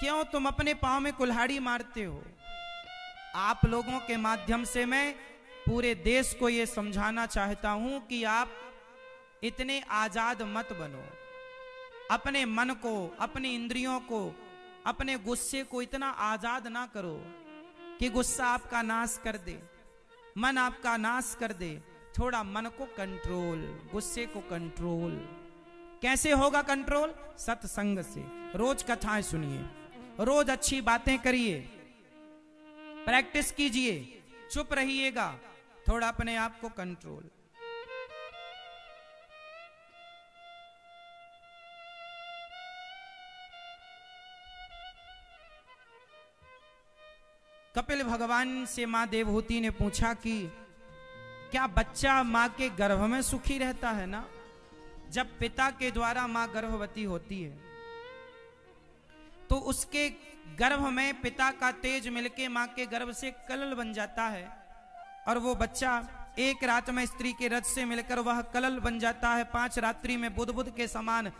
क्यों तुम अपने पांव में कुल्हाड़ी मारते हो? आप लोगों के माध्यम से मैं पूरे देश को यह समझाना चाहता हूं कि आप इतने आजाद मत बनो। अपने मन को, अपने इंद्रियों को, अपने गुस्से को इतना आजाद ना करो कि गुस्सा आपका नाश कर दे, मन आपका नाश कर दे। थोड़ा मन को कंट्रोल, गुस्से को कंट्रोल। कैसे होगा कंट्रोल? सत्संग से। रोज कथाएं सुनिए, रोज अच्छी बातें करिए, प्रैक्टिस कीजिए, चुप रहिएगा, थोड़ा अपने आप को कंट्रोल। कपिल भगवान से मां देवहूति ने पूछा कि क्या बच्चा मां के गर्भ में सुखी रहता है ना? जब पिता के द्वारा मां गर्भवती होती है तो उसके गर्भ में पिता का तेज मिलके मां के गर्भ से कलल बन जाता है और वो बच्चा एक रात में स्त्री के रज से मिलकर वह कलल बन जाता है। 5 रात्रि में बुध बुध के समान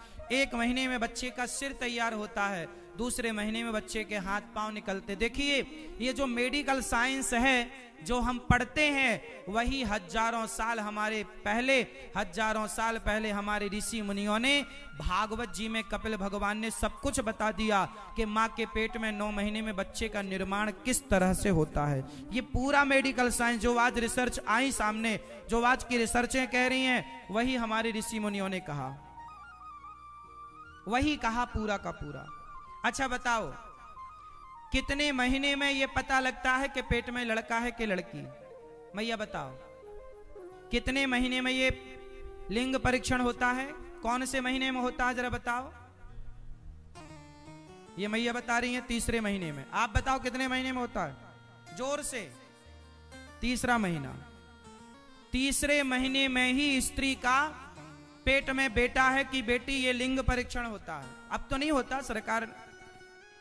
1 महीने में बच्चे का सिर तैयार होता है, दूसरे महीने में बच्चे के हाथ पांव निकलते। देखिए ये जो मेडिकल साइंस है, जो हम पढ़ते हैं, वही हजारों साल पहले हमारे ऋषि मुनियों ने भागवत जी में कपिल भगवान ने सब कुछ बता दिया कि माँ के पेट में 9 महीने में बच्चे का निर्माण किस तरह से होता है। ये पूरा मेडिकल साइंस जो आज रिसर्च आई सामने, जो आज की रिसर्चें कह रही हैं, वही हमारे ऋषि मुनियों ने कहा, वही कहा पूरा का पूरा। अच्छा बताओ कितने महीने में यह पता लगता है कि पेट में लड़का है कि लड़की? मैया बताओ कितने महीने में ये लिंग परीक्षण होता है? कौन से महीने में होता है? जरा बताओ। ये मैया बता रही है 3रे महीने में। आप बताओ कितने महीने में होता है? जोर से। 3रा महीना। 3रे महीने में ही स्त्री का पेट में बेटा है कि बेटी, ये लिंग परीक्षण होता है। अब तो नहीं होता, सरकार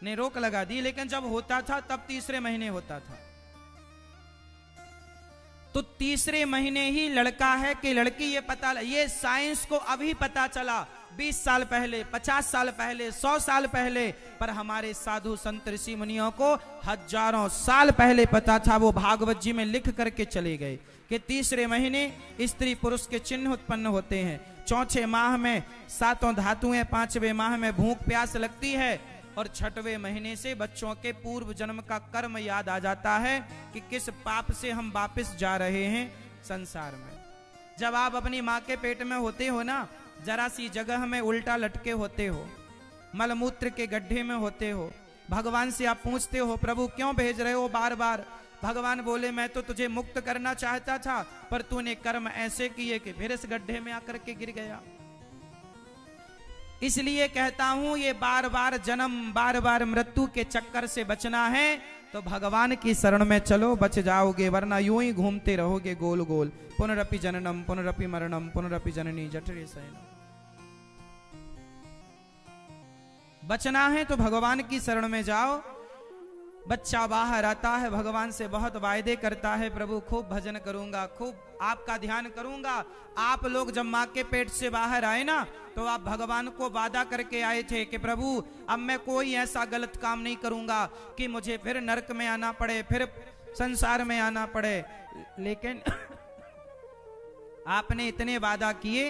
ने रोक लगा दी, लेकिन जब होता था तब 3रे महीने होता था। तो 3रे महीने ही लड़का है कि लड़की ये पता, ये साइंस को अभी पता चला 20 साल पहले, 50 साल पहले, 100 साल पहले, पर हमारे साधु संत ऋषि मुनियों को हजारों साल पहले पता था। वो भागवत जी में लिख करके चले गए कि 3रे महीने स्त्री पुरुष के चिन्ह उत्पन्न होते हैं, 4थे माह में 7 धातुएं, 5वें माह में भूख प्यास लगती है और 6वें महीने से बच्चों के पूर्व जन्म का कर्म याद आ जाता है कि किस पाप से हम वापस जा रहे हैं संसार में। जब आप अपनी माँ के पेट में होते हो ना, जरा सी जगह में उल्टा लटके होते हो, मलमूत्र के गड्ढे में होते हो। भगवान से आप पूछते हो प्रभु क्यों भेज रहे हो बार बार? भगवान बोले मैं तो तुझे मुक्त करना चाहता था, पर तूने कर्म ऐसे किए कि फिर इस गड्ढे में आकर के गिर गया। इसलिए कहता हूं ये बार बार जन्म, बार बार मृत्यु के चक्कर से बचना है तो भगवान की शरण में चलो, बच जाओगे, वरना यूं ही घूमते रहोगे गोल गोल। पुनरपि जननम पुनरपि मरणम पुनरपि जननी जठरे शयनम। बचना है तो भगवान की शरण में जाओ। बच्चा बाहर आता है, भगवान से बहुत वायदे करता है, प्रभु खूब भजन करूंगा, खूब आपका ध्यान करूंगा। आप लोग जब माँ के पेट से बाहर आए ना तो आप भगवान को वादा करके आए थे कि प्रभु अब मैं कोई ऐसा गलत काम नहीं करूंगा कि मुझे फिर नरक में आना पड़े, फिर संसार में आना पड़े। लेकिन आपने इतने वादा किए,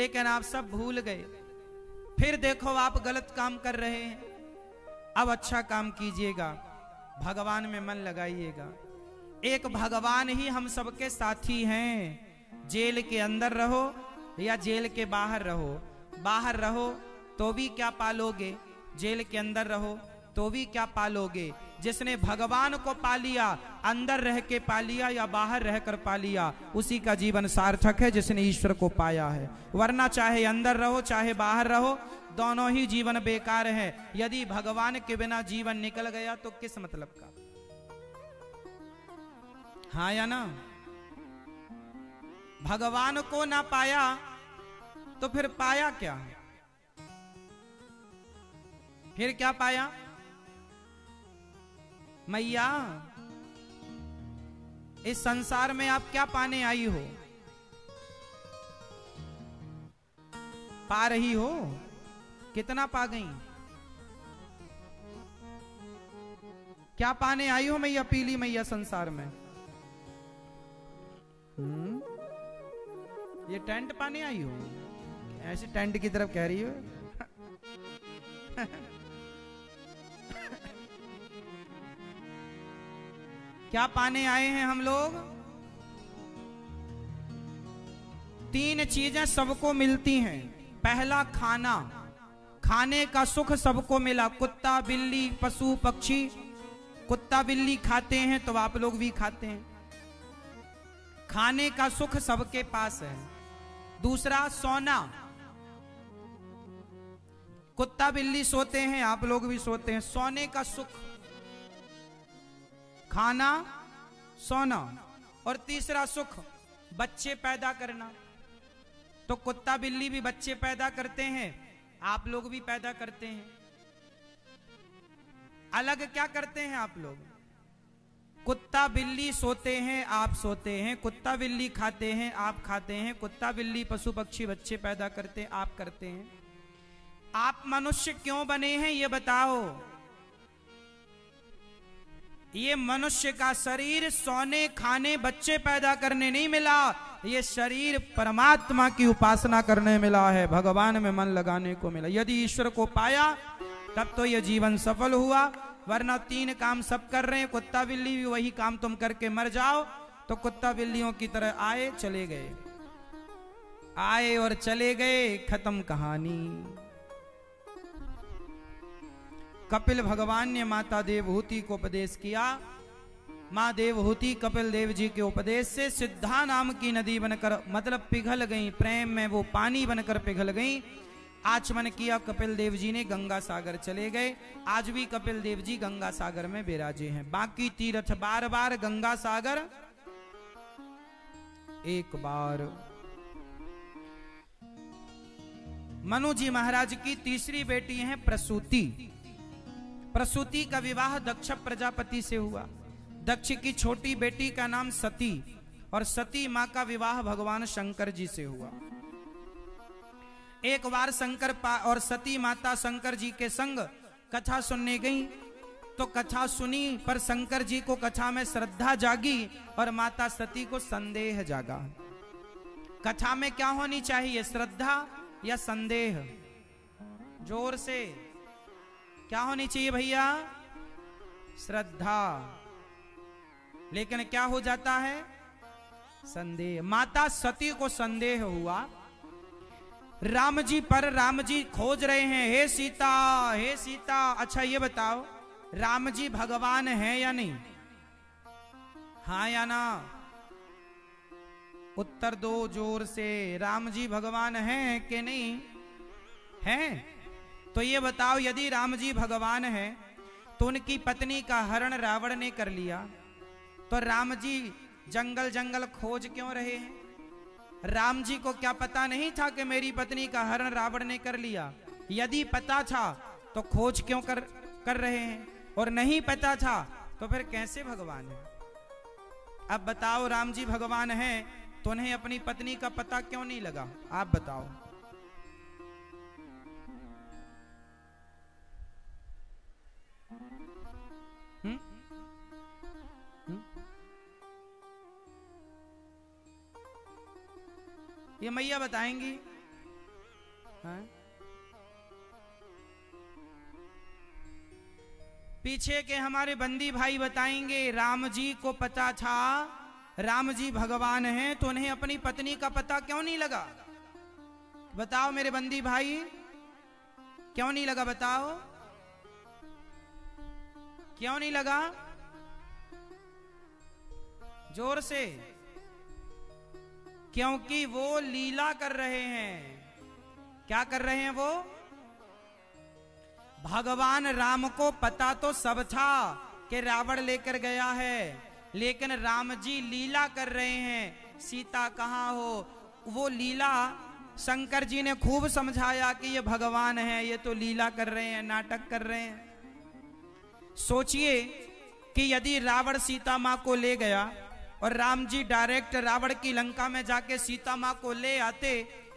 लेकिन आप सब भूल गए। फिर देखो आप गलत काम कर रहे हैं। अब अच्छा काम कीजिएगा, भगवान में मन लगाइएगा। एक भगवान ही हम सबके साथी हैं। जेल के अंदर रहो या जेल के बाहर रहो, बाहर रहो तो भी क्या पालोगे, जेल के अंदर रहो तो भी क्या पालोगे। जिसने भगवान को पा लिया, अंदर रह के पा लिया या बाहर रहकर पा लिया, उसी का जीवन सार्थक है जिसने ईश्वर को पाया है। वरना चाहे अंदर रहो चाहे बाहर रहो, दोनों ही जीवन बेकार है। यदि भगवान के बिना जीवन निकल गया तो किस मतलब का, हाँ या ना। भगवान को ना पाया तो फिर पाया क्या है, फिर क्या पाया। मैया, इस संसार में आप क्या पाने आई हो, पा रही हो, कितना पा गई, क्या पाने आई हो मैया, पीली मैया संसार में। ये टेंट पाने आई हो, ऐसे टेंट की तरफ कह रही हो। क्या पाने आए हैं हम लोग। तीन चीजें सबको मिलती हैं। पहला खाना, खाने का सुख सबको मिला। कुत्ता बिल्ली पशु पक्षी, कुत्ता बिल्ली खाते हैं तो आप लोग भी खाते हैं। खाने का सुख सबके पास है। दूसरा सोना, कुत्ता बिल्ली सोते हैं आप लोग भी सोते हैं, सोने का सुख, खाना सोना। और तीसरा सुख बच्चे पैदा करना। तो कुत्ता बिल्ली भी बच्चे पैदा करते हैं, आप लोग भी पैदा करते हैं। अलग क्या करते हैं आप लोग, कुत्ता बिल्ली सोते हैं आप सोते हैं, कुत्ता बिल्ली खाते हैं आप खाते हैं, कुत्ता बिल्ली पशु पक्षी बच्चे पैदा करते हैं आप करते हैं। आप मनुष्य क्यों बने हैं ये बताओ। ये मनुष्य का शरीर सोने खाने बच्चे पैदा करने नहीं मिला, ये शरीर परमात्मा की उपासना करने मिला है, भगवान में मन लगाने को मिला। यदि ईश्वर को पाया तब तो ये जीवन सफल हुआ, वरना तीन काम सब कर रहे हैं, कुत्ता बिल्ली भी वही काम तुम करके मर जाओ तो कुत्ता बिल्लियों की तरह आए चले गए, आए और चले गए, खत्म कहानी। कपिल भगवान ने माता देवहूति को उपदेश किया। माँ देवहूति कपिल देव जी के उपदेश से सिद्धा नाम की नदी बनकर, मतलब पिघल गई, प्रेम में वो पानी बनकर पिघल गई। आचमन किया कपिल देव जी ने, गंगा सागर चले गए। आज भी कपिल देव जी गंगा सागर में विराजे हैं। बाकी तीर्थ बार बार, गंगा सागर एक बार। मनु जी महाराज की तीसरी बेटी है प्रसूति। प्रसूति का विवाह दक्ष प्रजापति से हुआ। दक्ष की छोटी बेटी का नाम सती, और सती माँ का विवाह भगवान शंकर जी से हुआ। एक बार शंकर और सती माता शंकर जी के संग कथा सुनने गई, तो कथा सुनी पर शंकर जी को कथा में श्रद्धा जागी और माता सती को संदेह जागा। कथा में क्या होनी चाहिए, श्रद्धा या संदेह, जोर से क्या होनी चाहिए भैया, श्रद्धा। लेकिन क्या हो जाता है, संदेह। माता सती को संदेह हुआ राम जी पर। राम जी खोज रहे हैं, हे सीता हे सीता। अच्छा ये बताओ, राम जी भगवान हैं या नहीं, हाँ या ना, उत्तर दो जोर से। राम जी भगवान हैं कि नहीं हैं, तो ये बताओ, यदि राम जी भगवान हैं तो उनकी पत्नी का हरण रावण ने कर लिया, तो राम जी जंगल जंगल खोज क्यों रहे हैं। राम जी को क्या पता नहीं था कि मेरी पत्नी का हरण रावण ने कर लिया, यदि पता था तो खोज क्यों कर रहे हैं, और नहीं पता था तो फिर कैसे भगवान है। अब बताओ, राम जी भगवान हैं तो उन्हें अपनी पत्नी का पता क्यों नहीं लगा, आप बताओ। ये मैया बताएंगी, हाँ? पीछे के हमारे बंदी भाई बताएंगे, राम जी को पता था राम जी भगवान हैं तो उन्हें अपनी पत्नी का पता क्यों नहीं लगा, बताओ मेरे बंदी भाई क्यों नहीं लगा, बताओ। क्यों नहीं लगा? जोर से। क्योंकि वो लीला कर रहे हैं। क्या कर रहे हैं वो? भगवान राम को पता तो सब था कि रावण लेकर गया है, लेकिन राम जी लीला कर रहे हैं, सीता कहाँ हो। वो लीला शंकर जी ने खूब समझाया कि ये भगवान है, ये तो लीला कर रहे हैं, नाटक कर रहे हैं। सोचिए कि यदि रावण सीता माँ को ले गया और राम जी डायरेक्ट रावण की लंका में जाके सीता माँ को ले आते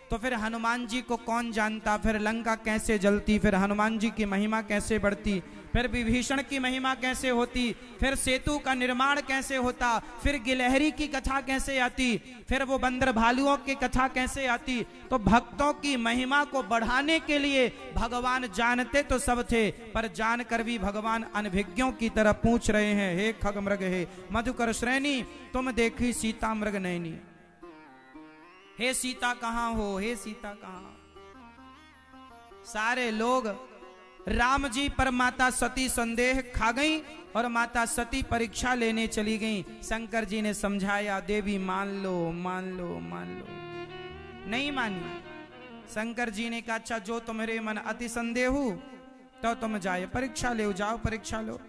तो फिर हनुमान जी को कौन जानता, फिर लंका कैसे जलती, फिर हनुमान जी की महिमा कैसे बढ़ती, फिर विभीषण की महिमा कैसे होती, फिर सेतु का निर्माण कैसे होता, फिर गिलहरी की कथा कैसे आती, फिर वो बंदर भालुओं की कथा कैसे आती। तो भक्तों की महिमा को बढ़ाने के लिए भगवान जानते तो सब थे, पर जानकर भी भगवान अनभिज्ञों की तरह पूछ रहे हैं, हे खग मृग, हे मधुकर श्रेणी, तुम देखी सीता मृग नैनी। हे सीता कहाँ हो, हे सीता कहाँ। सारे लोग राम जी पर माता सती संदेह खा गईं और माता सती परीक्षा लेने चली गईं। शंकर जी ने समझाया, देवी मान लो, मान लो, मान लो। नहीं मानी। शंकर जी ने कहा, अच्छा जो तुम्हारे मन अति संदेह हो तो तुम जाए परीक्षा ले, जाओ परीक्षा लो।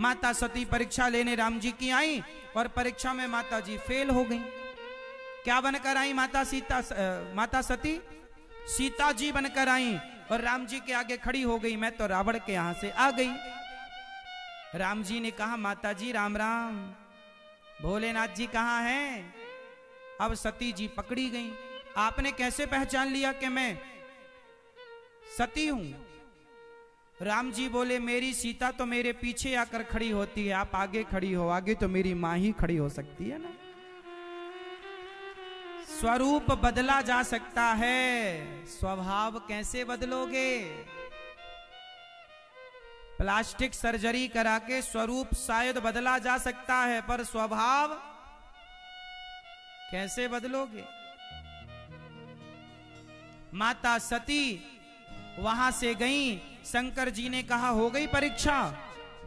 माता सती परीक्षा लेने राम जी की आई और परीक्षा में माता जी फेल हो गईं। क्या बनकर आई माता सती? सीता जी बनकर आई और राम जी के आगे खड़ी हो गई, मैं तो रावण के यहां से आ गई। राम जी ने कहा, माता जी राम राम, भोलेनाथ जी कहाँ हैं? अब सती जी पकड़ी गई। आपने कैसे पहचान लिया कि मैं सती हूं? राम जी बोले, मेरी सीता तो मेरे पीछे आकर खड़ी होती है, आप आगे खड़ी हो, आगे तो मेरी माँ ही खड़ी हो सकती है ना। स्वरूप बदला जा सकता है, स्वभाव कैसे बदलोगे? प्लास्टिक सर्जरी करा के स्वरूप शायद बदला जा सकता है, पर स्वभाव कैसे बदलोगे? माता सती वहां से गई। शंकर जी ने कहा, हो गई परीक्षा?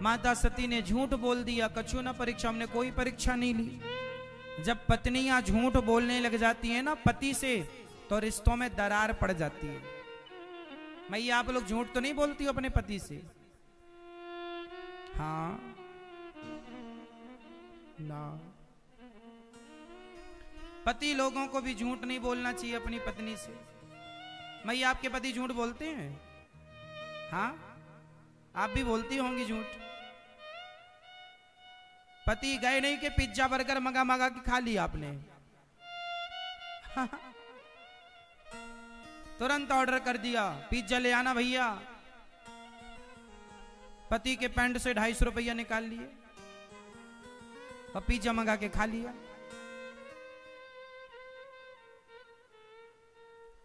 माता सती ने झूठ बोल दिया, कछु ना परीक्षा, हमने कोई परीक्षा नहीं ली। जब पत्नियां झूठ बोलने लग जाती हैं ना पति से, तो रिश्तों में दरार पड़ जाती है। मैया, आप लोग झूठ तो नहीं बोलती हो अपने पति से? हाँ ना। पति लोगों को भी झूठ नहीं बोलना चाहिए अपनी पत्नी से। मैया, आपके पति झूठ बोलते हैं? हाँ, आप भी बोलती होंगी झूठ। पति गए नहीं कि पिज्जा बर्गर मंगा मंगा के खा लिया आपने। तुरंत ऑर्डर कर दिया, पिज्जा ले आना भैया। पति के पैंट से 250 रुपया निकाल लिए और पिज्जा मंगा के खा लिया।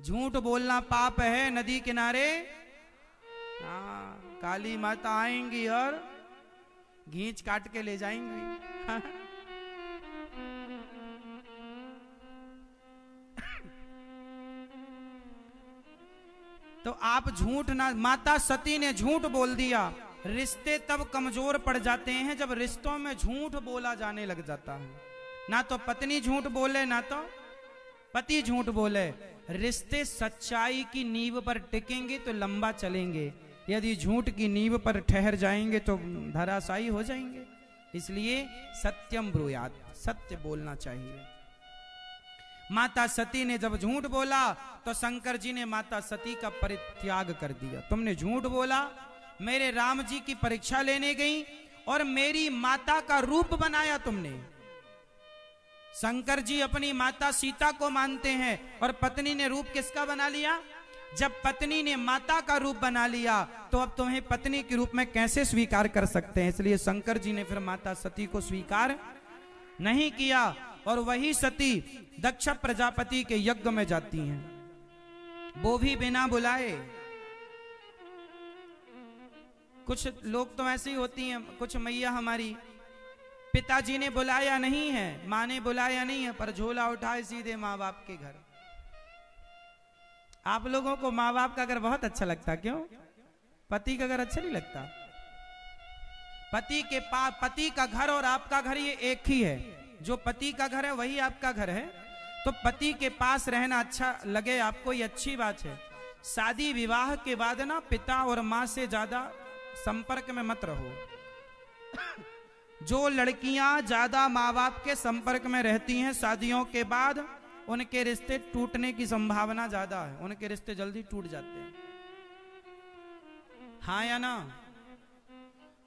झूठ बोलना पाप है। नदी किनारे काली माता आएंगी और घींच काट के ले जाएंगे। तो आप झूठ ना। माता सती ने झूठ बोल दिया। रिश्ते तब कमजोर पड़ जाते हैं जब रिश्तों में झूठ बोला जाने लग जाता है। ना तो पत्नी झूठ बोले, ना तो पति झूठ बोले। रिश्ते सच्चाई की नींव पर टिकेंगे तो लंबा चलेंगे, यदि झूठ की नींव पर ठहर जाएंगे तो धराशायी हो जाएंगे। इसलिए सत्यम ब्रूयात, सत्य बोलना चाहिए। माता सती ने जब झूठ बोला तो शंकर जी ने माता सती का परित्याग कर दिया। तुमने झूठ बोला, मेरे राम जी की परीक्षा लेने गई और मेरी माता का रूप बनाया तुमने। शंकर जी अपनी माता सीता को मानते हैं और पत्नी ने रूप किसका बना लिया? जब पत्नी ने माता का रूप बना लिया तो अब तुम्हें पत्नी के रूप में कैसे स्वीकार कर सकते हैं? इसलिए शंकर जी ने फिर माता सती को स्वीकार नहीं किया। और वही सती दक्ष प्रजापति के यज्ञ में जाती हैं, वो भी बिना बुलाए। कुछ लोग तो ऐसी होती हैं। कुछ मैया हमारी, पिताजी ने बुलाया नहीं है, माँ ने बुलाया नहीं है, पर झोला उठाए सीधे माँ बाप के घर। आप लोगों को माँ बाप का घर बहुत अच्छा लगता, क्यों? पति का घर अच्छा नहीं लगता। पति के पास, पति का घर और आपका घर ये एक ही है, जो पति का घर है वही आपका घर है, तो पति के पास रहना अच्छा लगे आपको, ये अच्छी बात है। शादी विवाह के बाद ना पिता और माँ से ज्यादा संपर्क में मत रहो। जो लड़कियां ज्यादा माँ बाप के संपर्क में रहती हैं शादियों के बाद उनके रिश्ते टूटने की संभावना ज्यादा है, उनके रिश्ते जल्दी टूट जाते हैं, हाँ या ना।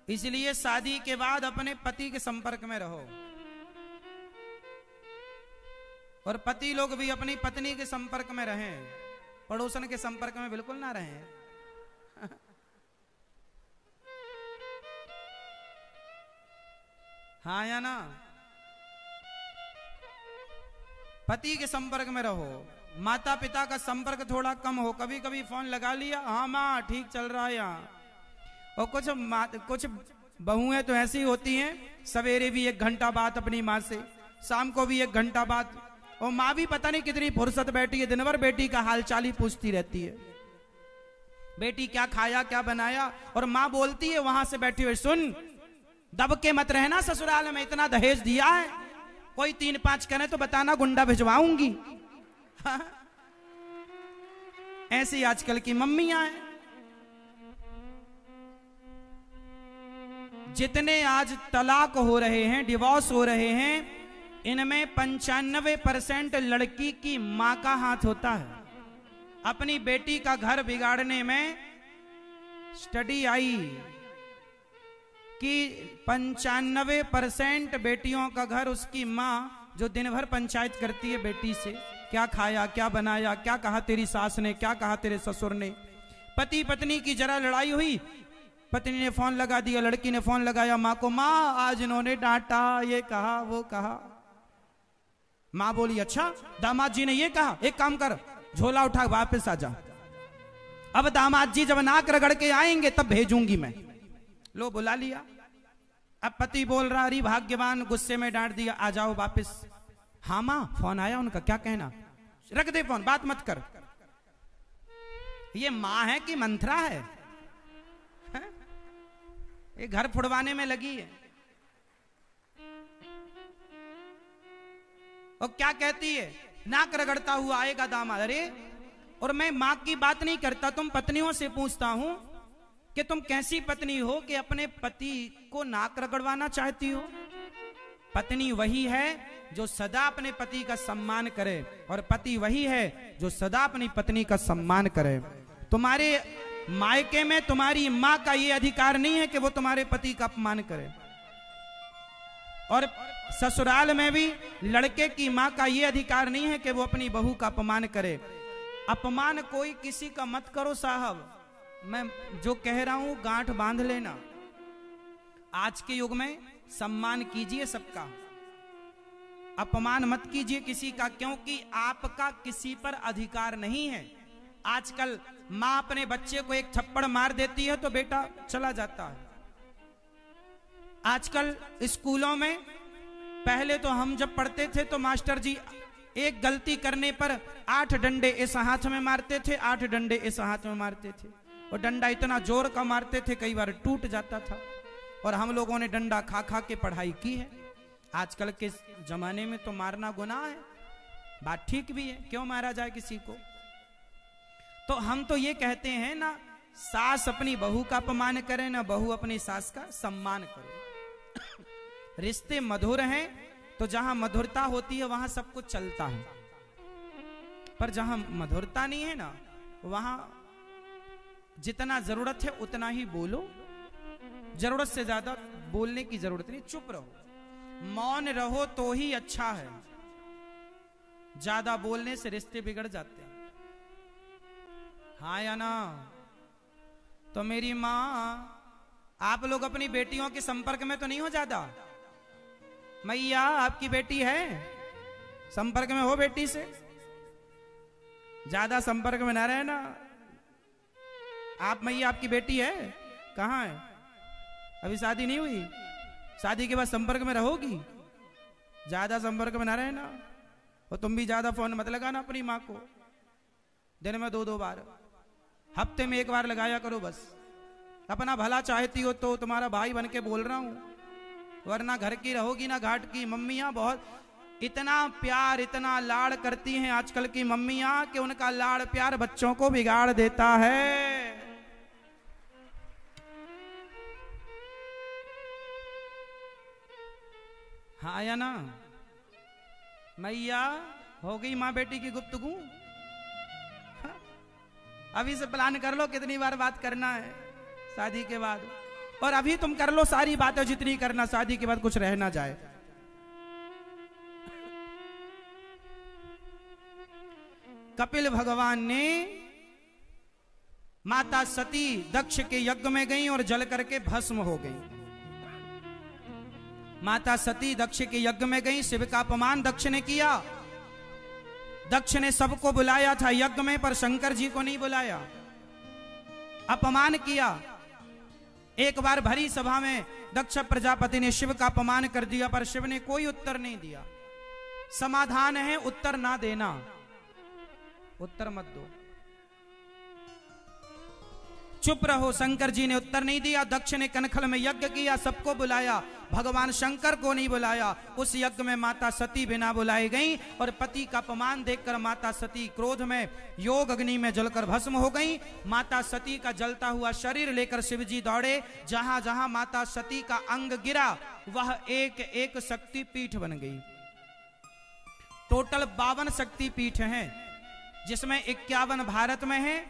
इसलिए शादी के बाद अपने पति के संपर्क में रहो, और पति लोग भी अपनी पत्नी के संपर्क में रहें, पड़ोसन के संपर्क में बिल्कुल ना रहें। हाँ या ना, पति के संपर्क में रहो। माता पिता का संपर्क थोड़ा कम हो, कभी कभी फोन लगा लिया, हाँ माँ ठीक चल रहा है यहाँ। और कुछ बहुएं तो ऐसी होती हैं, सवेरे भी 1 घंटा बात अपनी माँ से, शाम को भी 1 घंटा बात, और माँ भी पता नहीं कितनी फुर्सत बैठी है, दिन भर बेटी का हालचाल ही पूछती रहती है, बेटी क्या खाया क्या बनाया, और माँ बोलती है वहां से बैठी हुई, सुन दब के मत रहना, ससुराल में इतना दहेज दिया है, कोई 3-5 करे तो बताना, गुंडा भिजवाऊंगी। हाँ। ऐसी आजकल की मम्मियां हैं। जितने आज तलाक हो रहे हैं, डिवोर्स हो रहे हैं, इनमें 95% लड़की की मां का हाथ होता है। अपनी बेटी का घर बिगाड़ने में स्टडी आई कि 95% बेटियों का घर उसकी माँ जो दिन भर पंचायत करती है बेटी से, क्या खाया क्या बनाया, क्या कहा तेरी सास ने, क्या कहा तेरे ससुर ने। पति पत्नी की जरा लड़ाई हुई, पत्नी ने फोन लगा दिया, लड़की ने फोन लगाया माँ को, माँ आज इन्होंने डांटा, ये कहा वो कहा। माँ बोली अच्छा दामाद जी ने ये कहा, एक काम कर झोला उठा वापस आ जा, अब दामाद जी जब नाक रगड़ के आएंगे तब भेजूंगी मैं। लो बुला लिया, अब पति बोल रहा अरे भाग्यवान, गुस्से में डांट दिया, आ जाओ वापस। हाँ माँ फोन आया उनका, क्या कहना, रख दे फोन, बात मत कर। ये माँ है कि मंथरा है? ये घर फुड़वाने में लगी है। और क्या कहती है, नाक रगड़ता हुआ आएगा दामाद। अरे, और मैं माँ की बात नहीं करता, तुम पत्नियों से पूछता हूं कि तुम कैसी पत्नी हो कि अपने पति को नाक रगड़वाना चाहती हो। पत्नी वही है जो सदा अपने पति का सम्मान करे, और पति वही है जो सदा अपनी पत्नी का सम्मान करे। तुम्हारे मायके में तुम्हारी मां का यह अधिकार नहीं है कि वो तुम्हारे पति का अपमान करे, और ससुराल में भी लड़के की मां का यह अधिकार नहीं है कि वो अपनी बहू का अपमान करे। अपमान कोई किसी का मत करो साहब, मैं जो कह रहा हूं गांठ बांध लेना। आज के युग में सम्मान कीजिए सबका, अपमान मत कीजिए किसी का, क्योंकि आपका किसी पर अधिकार नहीं है। आजकल मां अपने बच्चे को एक थप्पड़ मार देती है तो बेटा चला जाता है। आजकल स्कूलों में, पहले तो हम जब पढ़ते थे तो मास्टर जी एक गलती करने पर 8 डंडे इस हाथ में मारते थे, 8 डंडे इस हाथ में मारते थे, और डंडा इतना जोर का मारते थे कई बार टूट जाता था, और हम लोगों ने डंडा खा खा के पढ़ाई की है। आजकल के जमाने में तो मारना गुनाह है, बात ठीक भी है, क्यों मारा जाए किसी को। तो हम तो ये कहते हैं ना सास अपनी बहू का अपमान करे, ना बहू अपनी सास का सम्मान करे। रिश्ते मधुर हैं तो जहां मधुरता होती है वहां सब कुछ चलता है, पर जहां मधुरता नहीं है ना वहां जितना जरूरत है उतना ही बोलो, जरूरत से ज्यादा बोलने की जरूरत नहीं। चुप रहो, मौन रहो तो ही अच्छा है, ज्यादा बोलने से रिश्ते बिगड़ जाते हैं, हाँ या ना। तो मेरी माँ, आप लोग अपनी बेटियों के संपर्क में तो नहीं हो ज्यादा? मैया आपकी बेटी है, संपर्क में हो बेटी से? ज्यादा संपर्क में ना रहे ना आप। मैया आपकी बेटी है, कहाँ है? अभी शादी नहीं हुई, शादी के बाद संपर्क में रहोगी, ज्यादा संपर्क में ना रहे ना। और तुम भी ज्यादा फोन मत लगाना अपनी माँ को, दिन में 2-2 बार, हफ्ते में 1 बार लगाया करो बस। अपना भला चाहती हो तो तुम्हारा भाई बन के बोल रहा हूं, वरना घर की रहोगी ना घाट की। मम्मियाँ बहुत इतना प्यार इतना लाड़ करती हैं आजकल की मम्मियाँ कि उनका लाड़ प्यार बच्चों को बिगाड़ देता है। हाँ आया ना मैया, हो गई माँ बेटी की गुफ्तगू। हाँ? अभी से प्लान कर लो कितनी बार बात करना है शादी के बाद, और अभी तुम कर लो सारी बातें जितनी करना, शादी के बाद कुछ रह ना जाए। कपिल भगवान ने माता सती दक्ष के यज्ञ में गई और जल करके भस्म हो गई। माता सती दक्ष के यज्ञ में गई, शिव का अपमान दक्ष ने किया। दक्ष ने सबको बुलाया था यज्ञ में, पर शंकर जी को नहीं बुलाया, अपमान किया। एक बार भरी सभा में दक्ष प्रजापति ने शिव का अपमान कर दिया, पर शिव ने कोई उत्तर नहीं दिया। समाधान है उत्तर ना देना, उत्तर मत दो, चुप रहो। शंकर जी ने उत्तर नहीं दिया। दक्ष ने कनखल में यज्ञ किया, सबको बुलाया, भगवान शंकर को नहीं बुलाया। उस यज्ञ में माता सती बिना बुलाई गई और पति का अपमान देखकर माता सती क्रोध में योग अग्नि में जलकर भस्म हो गई। माता सती का जलता हुआ शरीर लेकर शिवजी दौड़े। जहां जहां माता सती का अंग गिरा वह एक एक शक्ति पीठ बन गई। टोटल 52 शक्ति पीठ है, जिसमें 51 भारत में है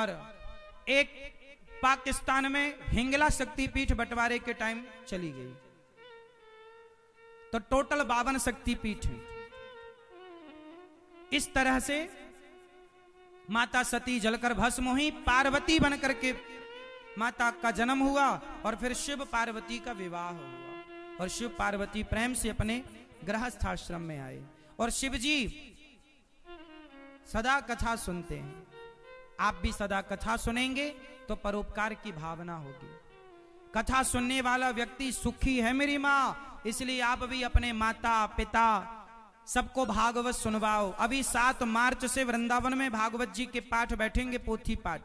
और एक पाकिस्तान में हिंगला शक्तिपीठ बंटवारे के टाइम चली गई। तो टोटल 52 शक्तिपीठ हैं। इस तरह से माता सती जलकर भस्म हुई, पार्वती बनकर के माता का जन्म हुआ और फिर शिव पार्वती का विवाह हुआ और शिव पार्वती प्रेम से अपने गृहस्थाश्रम में आए। और शिवजी सदा कथा सुनते हैं, आप भी सदा कथा सुनेंगे तो परोपकार की भावना होगी। कथा सुनने वाला व्यक्ति सुखी है मेरी माँ, इसलिए आप भी अपने माता पिता सबको भागवत सुनवाओ। अभी 7 मार्च से वृंदावन में भागवत जी के पाठ बैठेंगे, पोथी पाठ।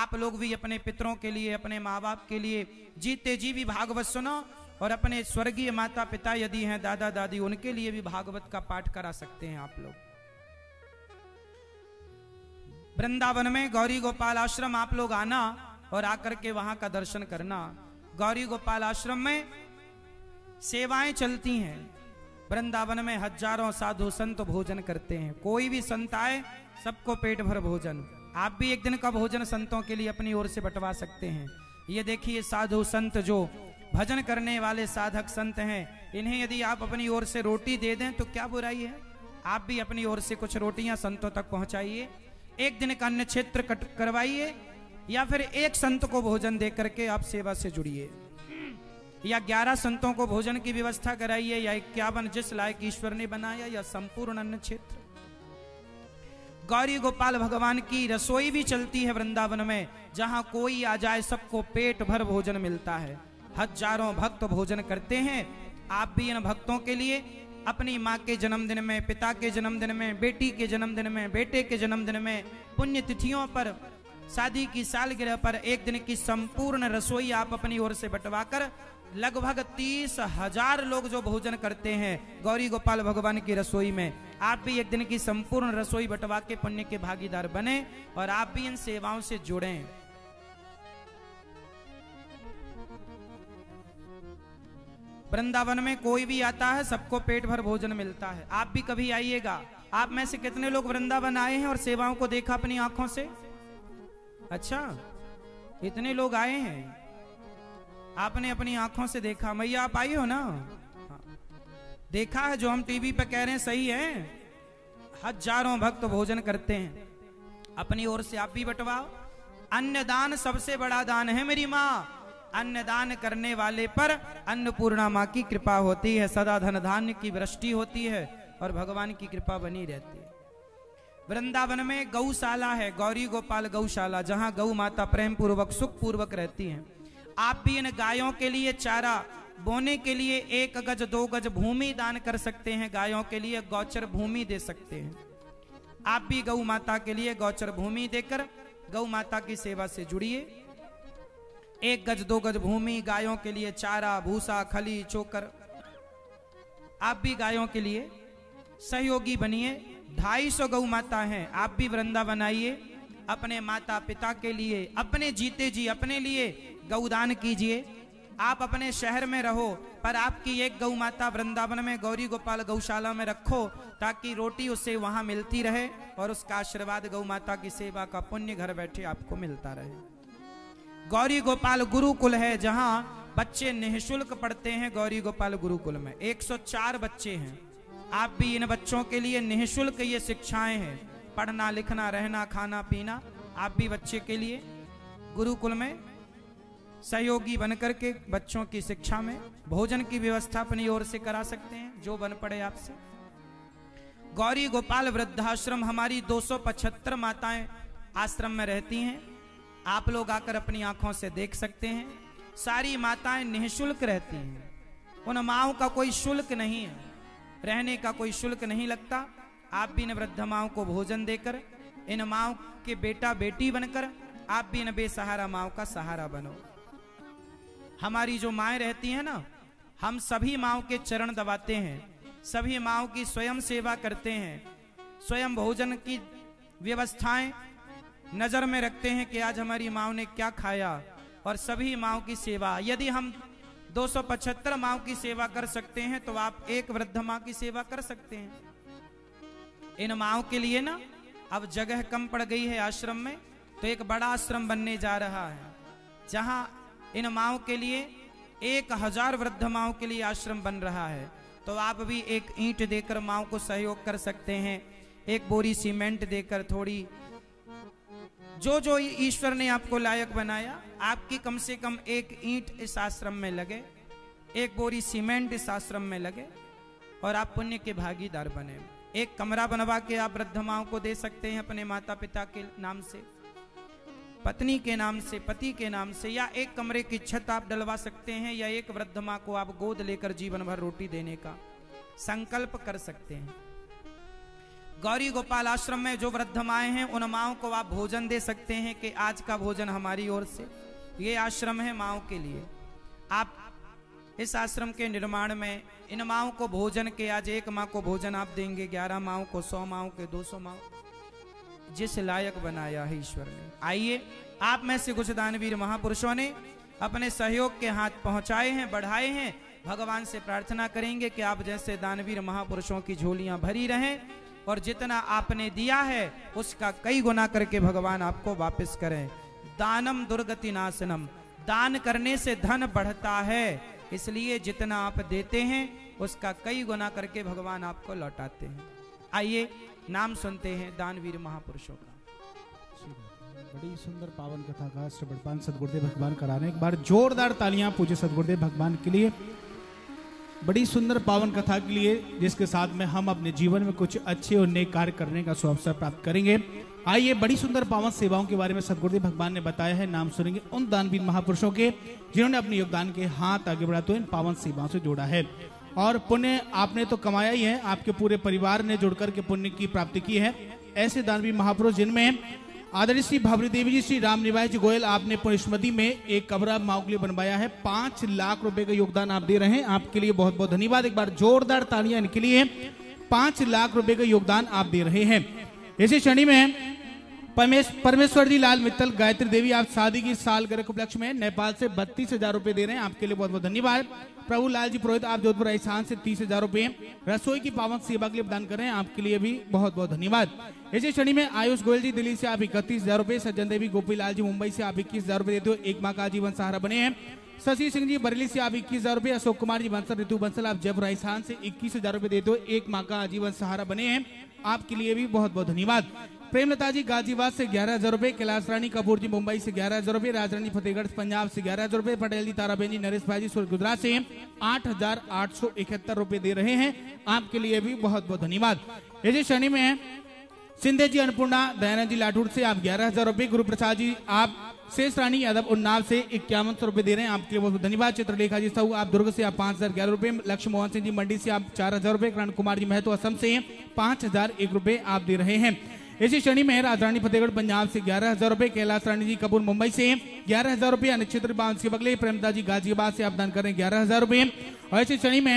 आप लोग भी अपने पितरों के लिए, अपने माँ बाप के लिए जीते जी भी भागवत सुनो, और अपने स्वर्गीय माता पिता यदि हैं, दादा दादी, उनके लिए भी भागवत का पाठ करा सकते हैं आप लोग। वृंदावन में गौरी गोपाल आश्रम, आप लोग आना और आकर के वहां का दर्शन करना। गौरी गोपाल आश्रम में सेवाएं चलती हैं। वृंदावन में हजारों साधु संत भोजन करते हैं, कोई भी संत आए सबको पेट भर भोजन। आप भी एक दिन का भोजन संतों के लिए अपनी ओर से बंटवा सकते हैं। ये देखिए साधु संत जो भजन करने वाले साधक संत हैं, इन्हें यदि आप अपनी ओर से रोटी दे दें तो क्या बुराई है। आप भी अपनी ओर से कुछ रोटियां संतों तक पहुंचाइए। एक दिन का अन्य क्षेत्र करवाइए, या फिर एक संत को भोजन दे करके आप सेवा से जुड़िए, या 11 संतों को भोजन की व्यवस्था कराइए, या 51 जिस लायक ईश्वर ने बनाया, या संपूर्ण अन्य क्षेत्र। गौरी गोपाल भगवान की रसोई भी चलती है वृंदावन में, जहां कोई आ जाए सबको पेट भर भोजन मिलता है। हजारों भक्त भोजन करते हैं। आप भी इन भक्तों के लिए अपनी माँ के जन्मदिन में, पिता के जन्मदिन में, बेटी के जन्मदिन में, बेटे के जन्मदिन में, पुण्य तिथियों पर, शादी की सालगिरह पर एक दिन की संपूर्ण रसोई आप अपनी ओर से बंटवाकर लगभग 30,000 लोग जो भोजन करते हैं गौरी गोपाल भगवान की रसोई में, आप भी एक दिन की संपूर्ण रसोई बंटवा के पुण्य के भागीदार बने और आप भी इन सेवाओं से जुड़ें। वृंदावन में कोई भी आता है सबको पेट भर भोजन मिलता है। आप भी कभी आइएगा। आप में से कितने लोग वृंदावन आए हैं और सेवाओं को देखा अपनी आंखों से? अच्छा, इतने लोग आए हैं, आपने अपनी आंखों से देखा। मैया आप आई हो ना? हाँ। देखा है, जो हम टीवी पर कह रहे हैं सही है। हजारों भक्त भोजन करते हैं, अपनी ओर से आप भी बंटवाओ। अन्नदान सबसे बड़ा दान है मेरी माँ। अन्नदान करने वाले पर अन्नपूर्णा माँ की कृपा होती है, सदा धन धान्य की वृष्टि होती है और भगवान की कृपा बनी रहती है। वृंदावन में गौशाला है, गौरी गोपाल गौशाला, जहाँ गौ माता प्रेम पूर्वक सुख पूर्वक रहती हैं। आप भी इन गायों के लिए चारा बोने के लिए 1 गज 2 गज भूमि दान कर सकते हैं। गायों के लिए गौचर भूमि दे सकते हैं। आप भी गौ माता के लिए गौचर भूमि देकर गौ माता की सेवा से जुड़िए। एक गज दो गज भूमि, गायों के लिए चारा, भूसा, खली, चोकर। आप भी गायों के लिए सहयोगी बनिए। 250 गौ माता हैं, आप भी वृंदावन आइए, अपने माता पिता के लिए, अपने जीते जी अपने लिए गौदान कीजिए। आप अपने शहर में रहो पर आपकी एक गौ माता वृंदावन में गौरी गोपाल गौशाला में रखो, ताकि रोटी उसे वहां मिलती रहे और उसका आशीर्वाद गौ माता की सेवा का पुण्य घर बैठे आपको मिलता रहे। गौरी गोपाल गुरुकुल है जहां बच्चे निःशुल्क पढ़ते हैं। गौरी गोपाल गुरुकुल में 104 बच्चे हैं। आप भी इन बच्चों के लिए निःशुल्क ये शिक्षाएं हैं, पढ़ना, लिखना, रहना, खाना, पीना, आप भी बच्चे के लिए गुरुकुल में सहयोगी बनकर के बच्चों की शिक्षा में भोजन की व्यवस्था अपनी ओर से करा सकते हैं, जो बन पड़े आपसे। गौरी गोपाल वृद्धाश्रम, हमारी 275 माताएं आश्रम में रहती हैं, आप लोग आकर अपनी आंखों से देख सकते हैं। सारी माताएं निःशुल्क रहती हैं, उन माओं का कोई शुल्क नहीं है, रहने का कोई शुल्क नहीं लगता। आप भी इन वृद्ध माओं को भोजन देकर, इन माओं के बेटा बेटी बनकर आप भी इन बेसहारा माओं का सहारा बनो। हमारी जो माएं रहती हैं ना, हम सभी माओं के चरण दबाते हैं, सभी माओं की स्वयं सेवा करते हैं, स्वयं भोजन की व्यवस्थाएं नजर में रखते हैं कि आज हमारी माँ ने क्या खाया, और सभी माँ की सेवा। यदि हम 275 माँ की सेवा कर सकते हैं तो आप एक वृद्ध माँ की सेवा कर सकते हैं। इन माँ के लिए ना अब जगह कम पड़ गई है आश्रम में, तो एक बड़ा आश्रम बनने जा रहा है जहाँ इन माँ के लिए 1000 वृद्ध माँ के लिए आश्रम बन रहा है। तो आप भी एक ईंट देकर माँ को सहयोग कर सकते हैं, एक बोरी सीमेंट देकर, थोड़ी जो जो ईश्वर ने आपको लायक बनाया, आपकी कम से कम एक ईंट इस आश्रम में लगे, एक बोरी सीमेंट इस आश्रम में लगे, और आप पुण्य के भागीदार बने। एक कमरा बनवा के आप वृद्ध माओं को दे सकते हैं, अपने माता पिता के नाम से, पत्नी के नाम से, पति के नाम से, या एक कमरे की छत आप डलवा सकते हैं, या एक वृद्ध माँ को आप गोद लेकर जीवन भर रोटी देने का संकल्प कर सकते हैं। गौरी गोपाल आश्रम में जो वृद्ध माएँ हैं, उन माओं को आप भोजन दे सकते हैं कि आज का भोजन हमारी ओर से। ये आश्रम है माओं के लिए। आप इस आश्रम के निर्माण में इन माओं को भोजन के, आज एक माँ को भोजन आप देंगे, 11 माओं को, 100 माओं के, 200 माओ, जिस लायक बनाया है ईश्वर ने। आइए, आप में से कुछ दानवीर महापुरुषों ने अपने सहयोग के हाथ पहुँचाए हैं, बढ़ाए हैं। भगवान से प्रार्थना करेंगे कि आप जैसे दानवीर महापुरुषों की झोलियाँ भरी रहें, और जितना आपने दिया है उसका कई गुना करके भगवान आपको वापस करें। दानम दुर्गति नाशनम, दान करने से धन बढ़ता है, इसलिए जितना आप देते हैं उसका कई गुना करके भगवान आपको लौटाते हैं। आइए नाम सुनते हैं दानवीर महापुरुषों का। बड़ी सुंदर पावन कथा का श्रीमद्पान सद्गुरुदेव भगवान कराने, एक बार जोरदार तालियां पूजे सद्गुरुदेव भगवान के लिए, बड़ी सुंदर पावन कथा के लिए, जिसके साथ में हम अपने जीवन में कुछ अच्छे और नेक कार्य करने का सुअवसर प्राप्त करेंगे। आइए, बड़ी सुंदर पावन सेवाओं के बारे में सद्गुरुदेव भगवान ने बताया है। नाम सुनेंगे उन दानवीर महापुरुषों के जिन्होंने अपने योगदान के हाथ आगे बढ़ाते हुए इन पावन सेवाओं से जोड़ा है। और पुण्य आपने तो कमाया ही है, आपके पूरे परिवार ने जुड़कर के पुण्य की प्राप्ति की है। ऐसे दानवीर महापुरुष जिनमें आदरणीय श्री भावरी देवी जी, श्री राम निवास जी गोयल, आपने पुण्यस्मृति में एक कमरा माओ के लिए बनवाया है, 5 लाख रुपए का योगदान आप दे रहे हैं, आपके लिए बहुत बहुत धन्यवाद। एक बार जोरदार तालियां इनके लिए, 5 लाख रुपए का योगदान आप दे रहे हैं। इसी श्रेणी में परमेश्वर जी लाल मित्तल, गायत्री देवी, आप शादी की सालगिरह उपलक्ष्य में नेपाल से 32,000 रुपए दे रहे हैं, आपके लिए बहुत बहुत धन्यवाद। प्रभु लाल जी पुरोहित, आप जोधपुर राजस्थान से 30,000 रुपए रसोई की पावन सेवा के लिए दान कर रहे हैं, आपके लिए भी बहुत बहुत धन्यवाद। इसी श्रेणी में आयुष गोयल जी दिल्ली से आप 31,000 रुपए, सज्जन देवी गोपीलाल जी मुंबई से आप 21,000 रुपए देते हो, एक माँ का जीवन सहारा बने हैं। शशि सिंह जी बरेली से आप 21,000 रुपए, अशोक कुमार जी बंसल, ऋतु बंसल, आप जयपुर राजस्थान से 21,000 रुपए देते हो, एक माँ का आजीवन सहारा बने हैं, आपके लिए भी बहुत बहुत धन्यवाद। प्रेमलता जी गाजियाबाद से 11,000 रुपए, कैलाश रानी कपूर जी मुंबई से 11,000 रुपए, राजरानी फतेहगढ़ पंजाब से 11,000 रुपए, पटेल जी ताराबेन जी, नरेश भाई जी गुजरात से 8,871 रुपए दे रहे हैं, आपके लिए भी बहुत बहुत धन्यवाद। इसी श्रेणी में सिंधे जी अन्नपूर्णा दयानंद जी लाठूर से आप 11,000 रुपए, गुरु प्रसाद जी आप शेष रानी यादव उन्नाव से 5100 रुपए दे रहे हैं, आपके लिए बहुत बहुत धन्यवाद। चित्रलेखा जी साहू आप दुर्ग से आप 5,011 रुपए, लक्ष्य मोहन सिंह जी मंडी से आप 4,000 रुपए, करण कुमार जी महतो असम से 5,001 रुपए आप दे रहे हैं। इसी श्रेणी में राजधानी फतेहगढ़ पंजाब से 11,000 रुपए, कैलाश रानी जी कपूर मुंबई से 11,000 रुपए, नक्षत्र बांस के बगले प्रेमदा जी गाजियाबाद से आप दान कर रहे हैं 11,000 रुपए। और इसी श्रेणी में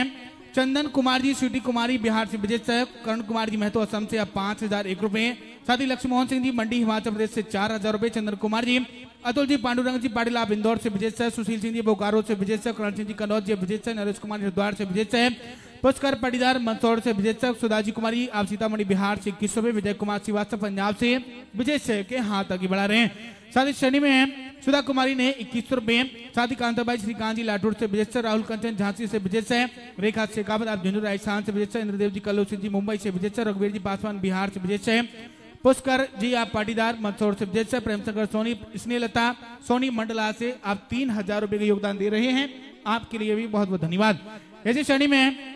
चंदन कुमार जी स्वीटी कुमारी बिहार से विजय सह, करण कुमार जी महतो असम से आप 5,001 रुपए, साथ ही लक्ष्मी मोहन सिंह जी मंडी हिमाचल प्रदेश से 4,000 रुपए, चंदन कुमार जी, अतुल जी पांडुरंग जी पाटिल आप इंदौर से विजय सह, सुशील सिंह जी बोकारो से विजय सह, करण सिंह जी कन्नौज से विजय सह, नरेश कुमार हरिद्वार से विजय सह, पुष्कर पटीदार मंदसौर से विजय सह, सुदाजी कुमारी आप सीतामढ़ी बिहार से 21 रुपए, विजय कुमार श्रीवास्तव पंजाब से विजय सह के हाथ आगे बढ़ा रहे हैं। साथ ही श्रेणी में सुधा कुमारी ने 2100 रुपए, साथ ही कांताबाई श्रीकांत जी लाटूर से विजेता, राहुल कंचन झांसी से विजेता है, रेखा शेखावत आप झुंझुनू राजस्थान से विजेता, इंद्रदेव जी कलोसी जी मुंबई से विजेता, रघुवीर जी पासवान बिहार से विजेता है, पुष्कर जी आप पाटीदार मंदसौर से विजेता, प्रेमशंकर सोनी स्नेहलता सोनी मंडला से आप 3,000 रुपए का योगदान दे रहे हैं, आपके लिए भी बहुत बहुत धन्यवाद। ऐसी श्रेणी में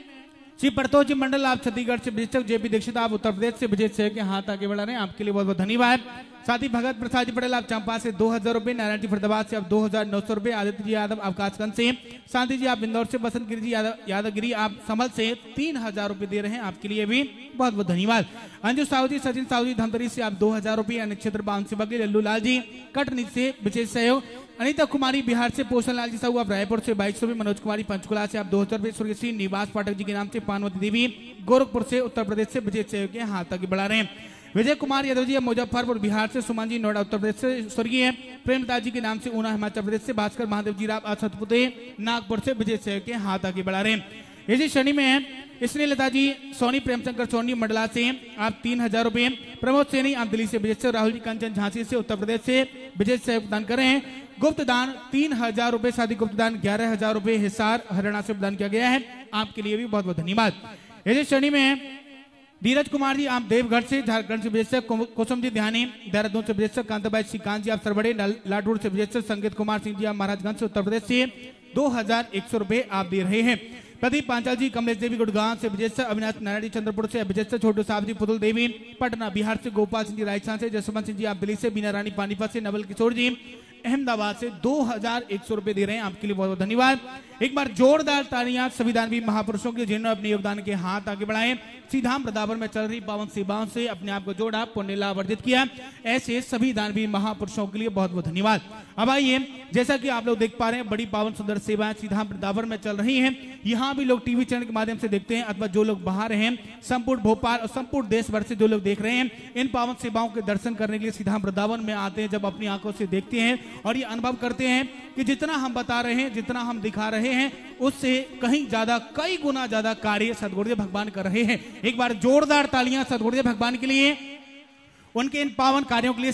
श्री परतोष जी मंडल आप छत्तीसगढ़ से विजेता, जेपी दीक्षित आप उत्तर प्रदेश से विजेता के हाथ आगे बढ़ा रहे हैं, आपके लिए बहुत बहुत धन्यवाद। साथ ही भगत प्रसाद जी पटेल आप चंपा से 2,000 रुपए, नारायण जी फरीदाबाद से आप 2,900 रुपए, आदित्य जी यादव आकाशगंज से, शांति जी आप इंदौर से, बसंत गिरी जी यादवगिरी आप संभल से 3,000 रुपए दे रहे हैं, आपके लिए भी बहुत बहुत धन्यवाद। अंजू साहू जी सचिन साहू जी धमतरी से आप 2,000 रुपए, नक्षत्र बांसी बगली लल्लू लाल जी कटनी से विशेष सहयोग, अनिता कुमारी बिहार से, पोषण लाल जी साहू आप रायपुर से 2,200 रुपए, मनोज कुमारी पंचकुला से आप 2,000 रुपए, सूर्यश्री निवास पाठक जी के नाम से पार्वती देवी गोरखपुर से उत्तर प्रदेश से विजय सहयोग के हाथ आगे बढ़ा रहे हैं। विजय कुमार यादव जी मुजफ्फरपुर बिहार से, सुमन जी नोएडा उत्तर प्रदेश से, स्वर्गीय प्रेमदास जी के नाम से ऊना हिमाचल प्रदेश से, भास्कर महादेव जी राव असतपुते नागपुर से विजय सहयोग के हाथ आगे बढ़ा रहे हैं। इसी श्रेणी में स्नेहलता जी सोनी प्रेमशंकर सोनी मंडला से आप 3,000 रुपए, प्रमोद सैनी आप दिल्ली से विजय सहयोग, राहुल जी कंचन झांसी से उत्तर प्रदेश से विजय सहयोग दान कर रहे हैं। गुप्तदान 3,000 रुपए, साथ ही गुप्तदान 11,000 रुपए हिसार हरियाणा से प्रदान किया गया है, आपके लिए भी बहुत बहुत धन्यवाद। इसी श्रेणी में धीरज कुमार जी आप देवगढ़ से, झारखंड से विजेता, कुसुम जी ध्यानी देहरादून से विजेता, कांताबाई श्रीकांत जी आप सरवड़े लाडूर से विजेता, संगीत कुमार सिंह जी आप महाराजगंज से उत्तर प्रदेश से 2,100 रुपए आप दे रहे हैं। प्रदीप पांचाल जी कमलेश देवी गुड़गांव से विजेता, अविनाश नारायण जी चंद्रपुर से विजेता, छोटू साहब जी पुतुल देवी पटना बिहार से, गोपाल सिंह जी राजस्थान से, जसवंत सिंह जी आप दिल्ली से, बीना रानी पानीपत से, नवल किशोर जी अहमदाबाद से 2,100 रुपए दे रहे हैं, आपके लिए बहुत बहुत धन्यवाद। एक बार जोरदार तालियां सभी दानवीर महापुरुषों के जिन्होंने अपने योगदान के हाथ आगे बढ़ाए, सीधा वृंदावन में चल रही पावन सेवाओं से अपने आप को जोड़ा, पुण्य लाभ अर्जित किया, ऐसे सभी दानवीर महापुरुषों के लिए बहुत बहुत धन्यवाद। अब आइए, जैसा कि आप लोग देख पा रहे हैं, बड़ी पावन सुंदर सेवाएं सीधा वृंदावन में चल रही है। यहाँ भी लोग टीवी चैनल के माध्यम से देखते हैं अथवा जो लोग बाहर हैं, संपूर्ण भोपाल और संपूर्ण देश भर से जो लोग देख रहे हैं, इन पावन सेवाओं के दर्शन करने के लिए सीधा वृंदावन में आते हैं। जब अपनी आंखों से देखते हैं और ये अनुभव करते हैं कि जितना हम बता रहे हैं, जितना हम दिखा रहे हैं, उससे कहीं ज्यादा, कई गुना ज्यादा कार्य सद्गुरुदेव भगवान कर रहे हैं। एक बार जोरदार तालियां सद्गुरुदेव भगवान के लिए, उनके इन पावन कार्यों के लिए,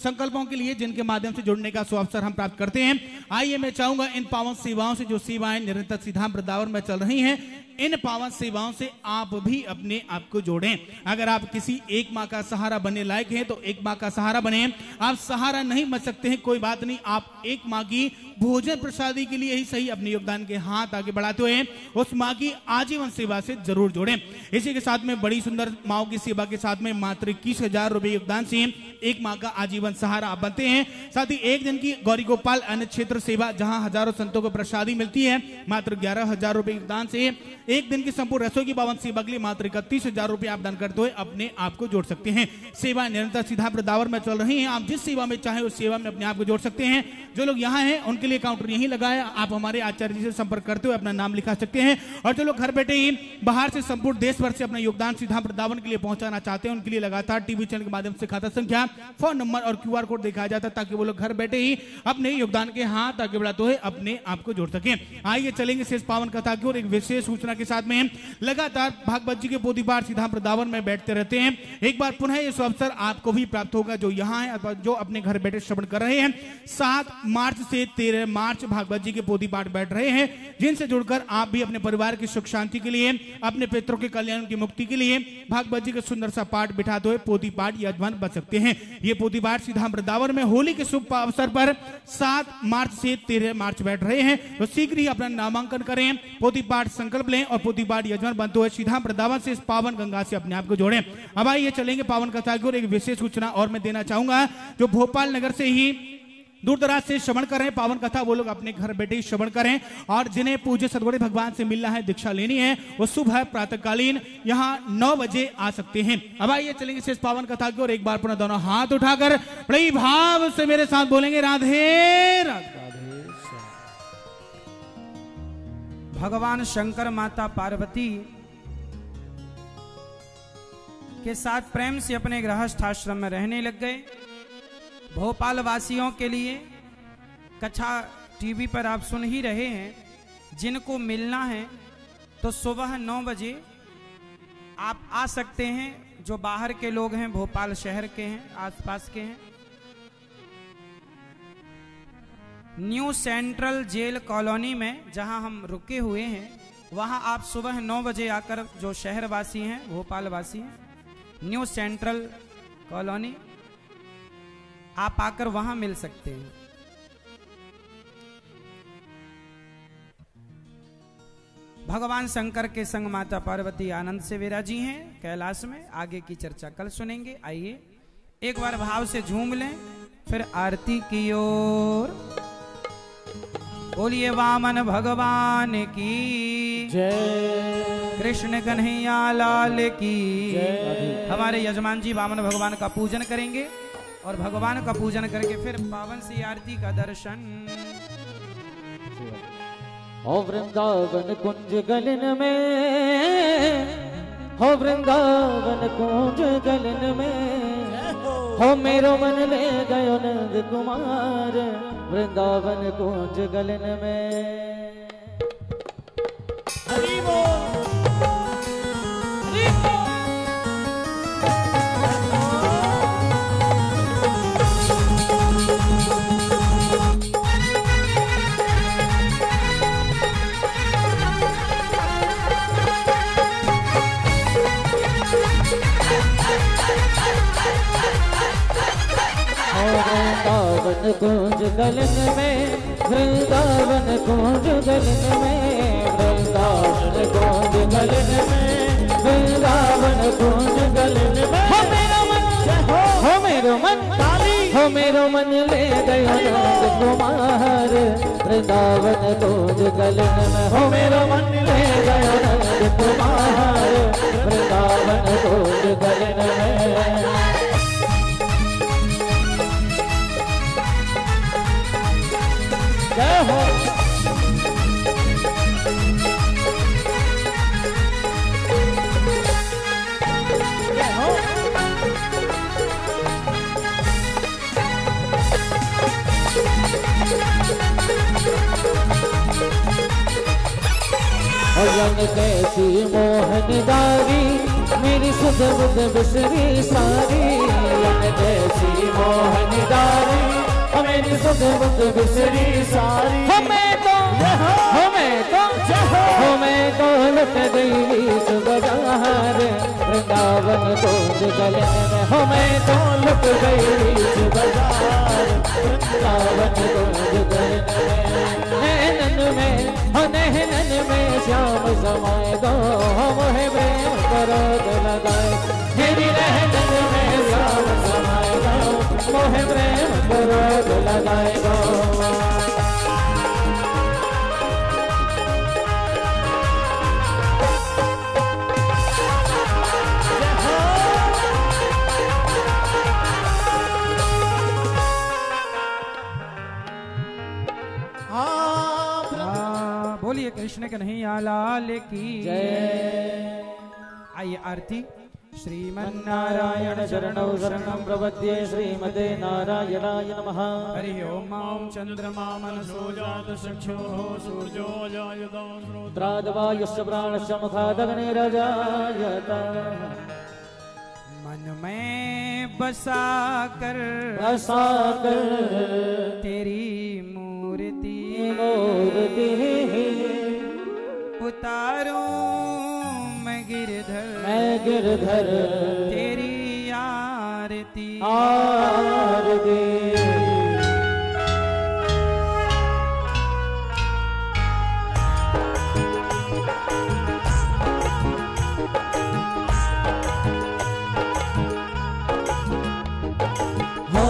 संकल्पों के लिए, जिनके माध्यम से जुड़ने का सुअवसर हम प्राप्त करते हैं। आइए, मैं चाहूंगा इन पावन सेवाओं से, जो सेवाएं निरंतर सीधा वृंदावन में चल रही हैं, इन पावन सेवाओं से आप भी अपने आप को जोड़ें। अगर आप किसी एक माँ का सहारा बनने लायक हैं तो एक माँ का सहारा बने। आप सहारा नहीं बन सकते हैं, कोई बात नहीं, आप एक माँ की भोजन प्रसादी के लिए ही सही अपने योगदान के हाथ आगे बढ़ाते हुए उस माँ की आजीवन सेवा से जरूर जोड़ें। इसी के साथ में बड़ी सुंदर माँ की सेवा के साथ में मात्र 21,000 रुपए योगदान से एक माँ का आजीवन सहारा आप बनते हैं। साथ ही एक दिन की गौरी गोपाल अन्न क्षेत्र सेवा, जहाँ हजारों संतों को प्रसादी मिलती है, मात्र 11,000 रुपए योगदान से एक दिन की संपूर्ण रसोई की पावन सेवा के लिए मात्र 31,000 रुपए आप दान करते हुए अपने आप को जोड़ सकते हैं। सेवा निरंतर सीधा वृंदावन में चल रही है। आप जिस सेवा में चाहे उस सेवा में अपने आप को जोड़ सकते हैं। जो लोग यहाँ हैं उनके लिए काउंटर यहीं लगाया, आप हमारे आचार्य जी से संपर्क करते हुए अपना नाम लिखा सकते हैं। और जो लोग घर बैठे ही बाहर से, संपूर्ण देश भर से अपना योगदान सीधा वृंदावन के लिए पहुंचाना चाहते हैं, उनके लिए लगातार टीवी चैनल के माध्यम से खाता संख्या, फोन नंबर और QR कोड दिखाया जाता है, ताकि वो लोग घर बैठे ही अपने योगदान के हाथ आगे बढ़ाते हुए अपने आप को जोड़ सके। आइए चलेंगे शेष पावन कथा की ओर, एक विशेष सूचना के साथ में। लगातार भागवत जी के पोथीपाठ सीधा वृंदावन में बैठते रहते हैं। एक बार पुनः ये अवसर आपको भी प्राप्त होगा, जो यहाँ है अथवा जो अपने घर बैठे श्रवण कर रहे हैं। 7 मार्च से 13 मार्च भागवत जी के पोथीपाठ बैठ रहे हैं, जिनसे जुड़कर आप भी अपने परिवार की सुख शांति के लिए, अपने पितरों के कल्याण की मुक्ति के लिए भागवत जी का सुंदर सा पाठ बिठाते हुए पोथीपाठ यजमान बच सकते हैं। ये पोथीपाठ सीधा वृंदावन में होली के शुभ अवसर पर 7 मार्च से 13 मार्च बैठ रहे हैं, तो शीघ्र ही अपना नामांकन करें, पोथीपाठ संकल्प लें और पोथीपाठ यजमान बनते हुए सीधा वृंदावन से इस पावन गंगा से अपने आप को जोड़ें। अब आइए चलेंगे पावन कथा की ओर, एक विशेष सूचना और मैं देना चाहूंगा, जो भोपाल नगर से ही दूर दराज से श्रवण करें पावन कथा, वो लोग अपने घर बैठे ही श्रवण करें। और जिन्हें पूज्य सद्गुरु भगवान से मिलना है, दीक्षा लेनी है, वो सुबह प्रातःकालीन यहाँ 9 बजे आ सकते हैं। अब आइए चलेंगे इस पावन कथा की ओर। एक बार पुनः दोनों हाथ उठाकर बड़े भाव से मेरे साथ बोलेंगे राधे राधे। भगवान शंकर माता पार्वती के साथ प्रेम से अपने गृहस्थ आश्रम में रहने लग गए। भोपाल वासियों के लिए कथा टीवी पर आप सुन ही रहे हैं, जिनको मिलना है तो सुबह 9 बजे आप आ सकते हैं। जो बाहर के लोग हैं, भोपाल शहर के हैं, आसपास के हैं, न्यू सेंट्रल जेल कॉलोनी में जहां हम रुके हुए हैं, वहां आप सुबह 9 बजे आकर, जो शहरवासी हैं, भोपाल वासी हैं, न्यू सेंट्रल कॉलोनी, आप आकर वहां मिल सकते हैं। भगवान शंकर के संग माता पार्वती आनंद से विराजी हैं कैलाश में। आगे की चर्चा कल सुनेंगे। आइए एक बार भाव से झूम लें, फिर आरती की ओर। बोलिए वामन भगवान की जय, कृष्ण कन्हैया लाल की जय। हमारे यजमान जी वामन भगवान का पूजन करेंगे और भगवान का पूजन करके फिर पावन सी आरती का दर्शन। हो वृंदावन कुंज गलन में, हो वृंदावन कुंज गलन में, हो मेरो मन ले गयो नंद कुमार वृंदावन कुंज गलन में। हरि वृंदावन कुंज गलन में, वृंदावन कुंज गलन में, वृंदावन कुंज गलन में, वृंदावन कुंज गलन में। हो मेरो मन, हो मेरो मन ले गयो नंद कुमार वृंदावन कुंज गलन में, हो मेरो मन ले गयो नंद कुमार वृंदावन कुंज गलन में। जय हो। रंग कैसी मोहन दारी मेरी सुध बुध बिसरी सारी, रंग कैसी मोहन दारी मेरी सुध बुध बिसरी सारी। हमें तो लुट गई सुबदार वृंदावन कुंज गलन में, हमें तो लुट गई सुबदार वृंदावन कुंज गलन में। नैनन में, हो नैनन में श्याम समाए दो, हम है प्रेम करो लगाए, मेरी नैनन में श्याम समाए दो, मोहे प्रेम करो लगाए दो। बोलिए कृष्ण कन्हैया लाल की जय। आइए आरती। श्रीमन्नारायण शरणौ शरणं प्रपद्ये, श्रीमते नारायणाय नमः। हरि ओम। चंद्रमा मनसो जात सख्यो सूर्यो जायतां रुद्राद्वायुश्च प्राणश्च मुखादग्निरजायता। मन में बसा कर तेरी मूर्ति मूर्ति उतारूं मैं गिरधर तेरी आरती आरती। हो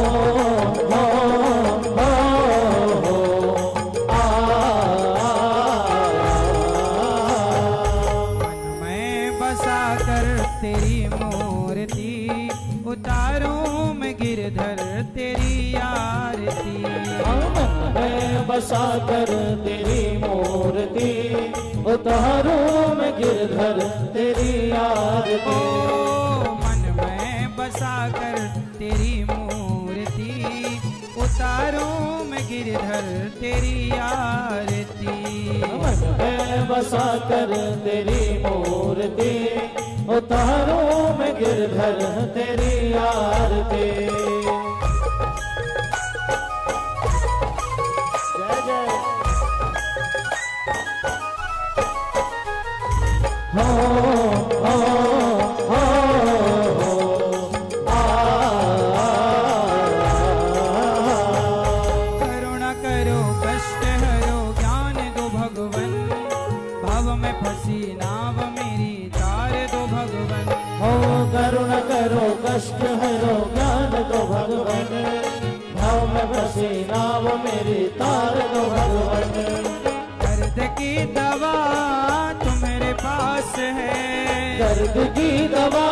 सागर तेरी मूर्ति उतारों में गिरधर तेरी आरती, मन में बसा कर तेरी मूर्ति उतारों में गिरधर तेरी आरती, मन में बसा कर तेरी मूर्ति उतारों में गिरधर तेरी आरती। करुणा करो कष्ट हरो ज्ञान दो भगवन, भाव में फंसी नाव मेरी तार दो भगवन, हो करुणा करो कष्ट हरो ज्ञान दो भगवन, भाव में फंसी नाव मेरी तार दो भगवन, दर्द की दवा तुम्हारे पास है, दर्द की दवा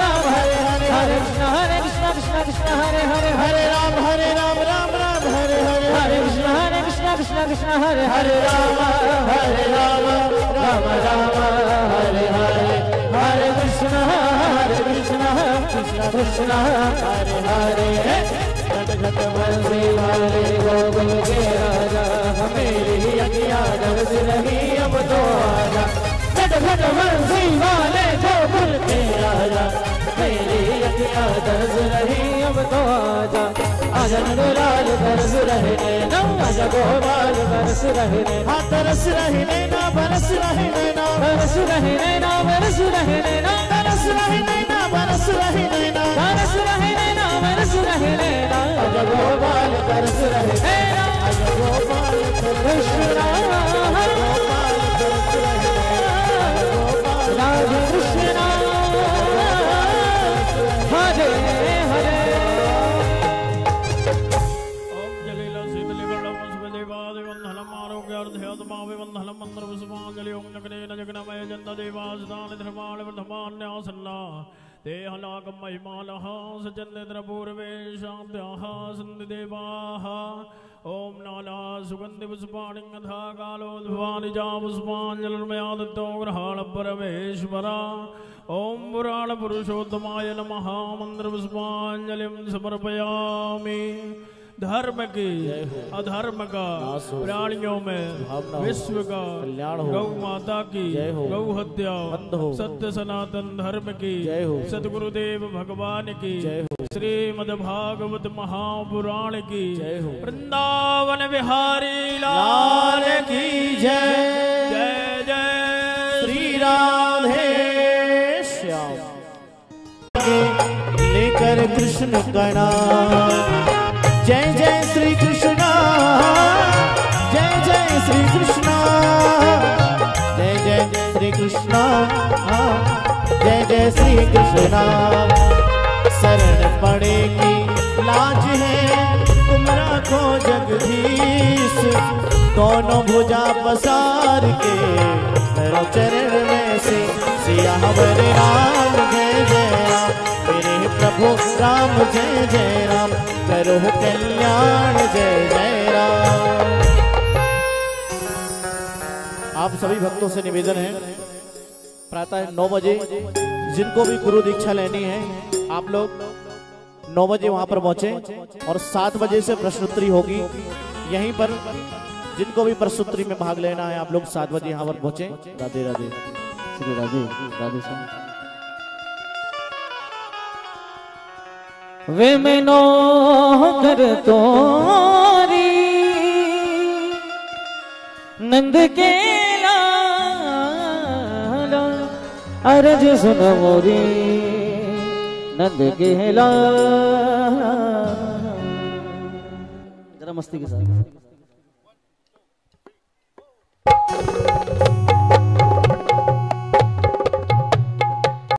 राम हरे हरे कृष्ण कृष्ण हरे राम राम राम हरे हरे कृष्ण कृष्ण हरे हरे घट घट बंसी हरे गोविंद के राजा हमेरी अज्ञान से रही अब तो आजा घट घट बंसी वाले गोविंद के राजा मेरी अखियाँ दर्ज रही अब तो आजा आजा नंदलाल बरस रहने ना आजा गोपाल बरस रहने हाँ बरस रहने ना बरस रहने ना बरस रहने ना बरस रहने ना बरस रहने ना बरस रहने ना बरस रहने ना आजा गोपाल बरस रहने ना आजा गोपाल बरस रहने ना हरे हरे ओम जलीला शीतलिवरम सुबदेवादिवंधनम आरोग्यार्थ्यात्माविवंधनम मंत्रविस्मांजलि ओम जगनेन जगन्मय जन्तदेवासदानिधर्माणवर्धमान्यासन्ना देहलाकं महिमालः सजन्नेत्रपूर्वेशाद्याः सन्धिदेवाः ओम नाला सुगन्धिपुष्पाणिगन्धा कालोद्भवानिजापुष्पाञ्जलिर्मयादत्तो ग्रहाणपरमेश्वरा ओम पुराण पुरुषोत्तमाय नमः मंत्र पुष्पांजलिम समर्पयामि। धर्म की अधर्म का प्राणियों में विश्व का गौ माता की गौ हत्या सत्य सनातन धर्म की सद्गुरुदेव भगवान की श्रीमद् भागवत महापुराण की वृंदावन बिहारी लाल की जय जय जय श्री राधे लेकर कृष्ण का नाम जय जय श्री कृष्णा जय जय श्री कृष्णा जय जय श्री कृष्णा जय जय श्री कृष्णा शरण पड़ेगी लाज है तुम रखो जगदीश दोनों भुजा पसार के तेरो चरण में से सियावर राम जय जय राम मेरे प्रभु राम जय जय राम करो कल्याण जय जय राम। आप सभी भक्तों से निवेदन है प्रातः 9 बजे जिनको भी गुरु दीक्षा लेनी है आप लोग 9 बजे वहां पर पहुंचे और 7 बजे से प्रश्नोत्तरी होगी यहीं पर। जिनको भी प्रश्नोत्तरी में भाग लेना है आप लोग 7 बजे यहाँ पर पहुंचे। राधे राधे श्री राधे राधे स्वामी वे मैनो कर तोरी नंद के लाला अरज सुन मोरी नंद के लाला जरा मस्ती के साथ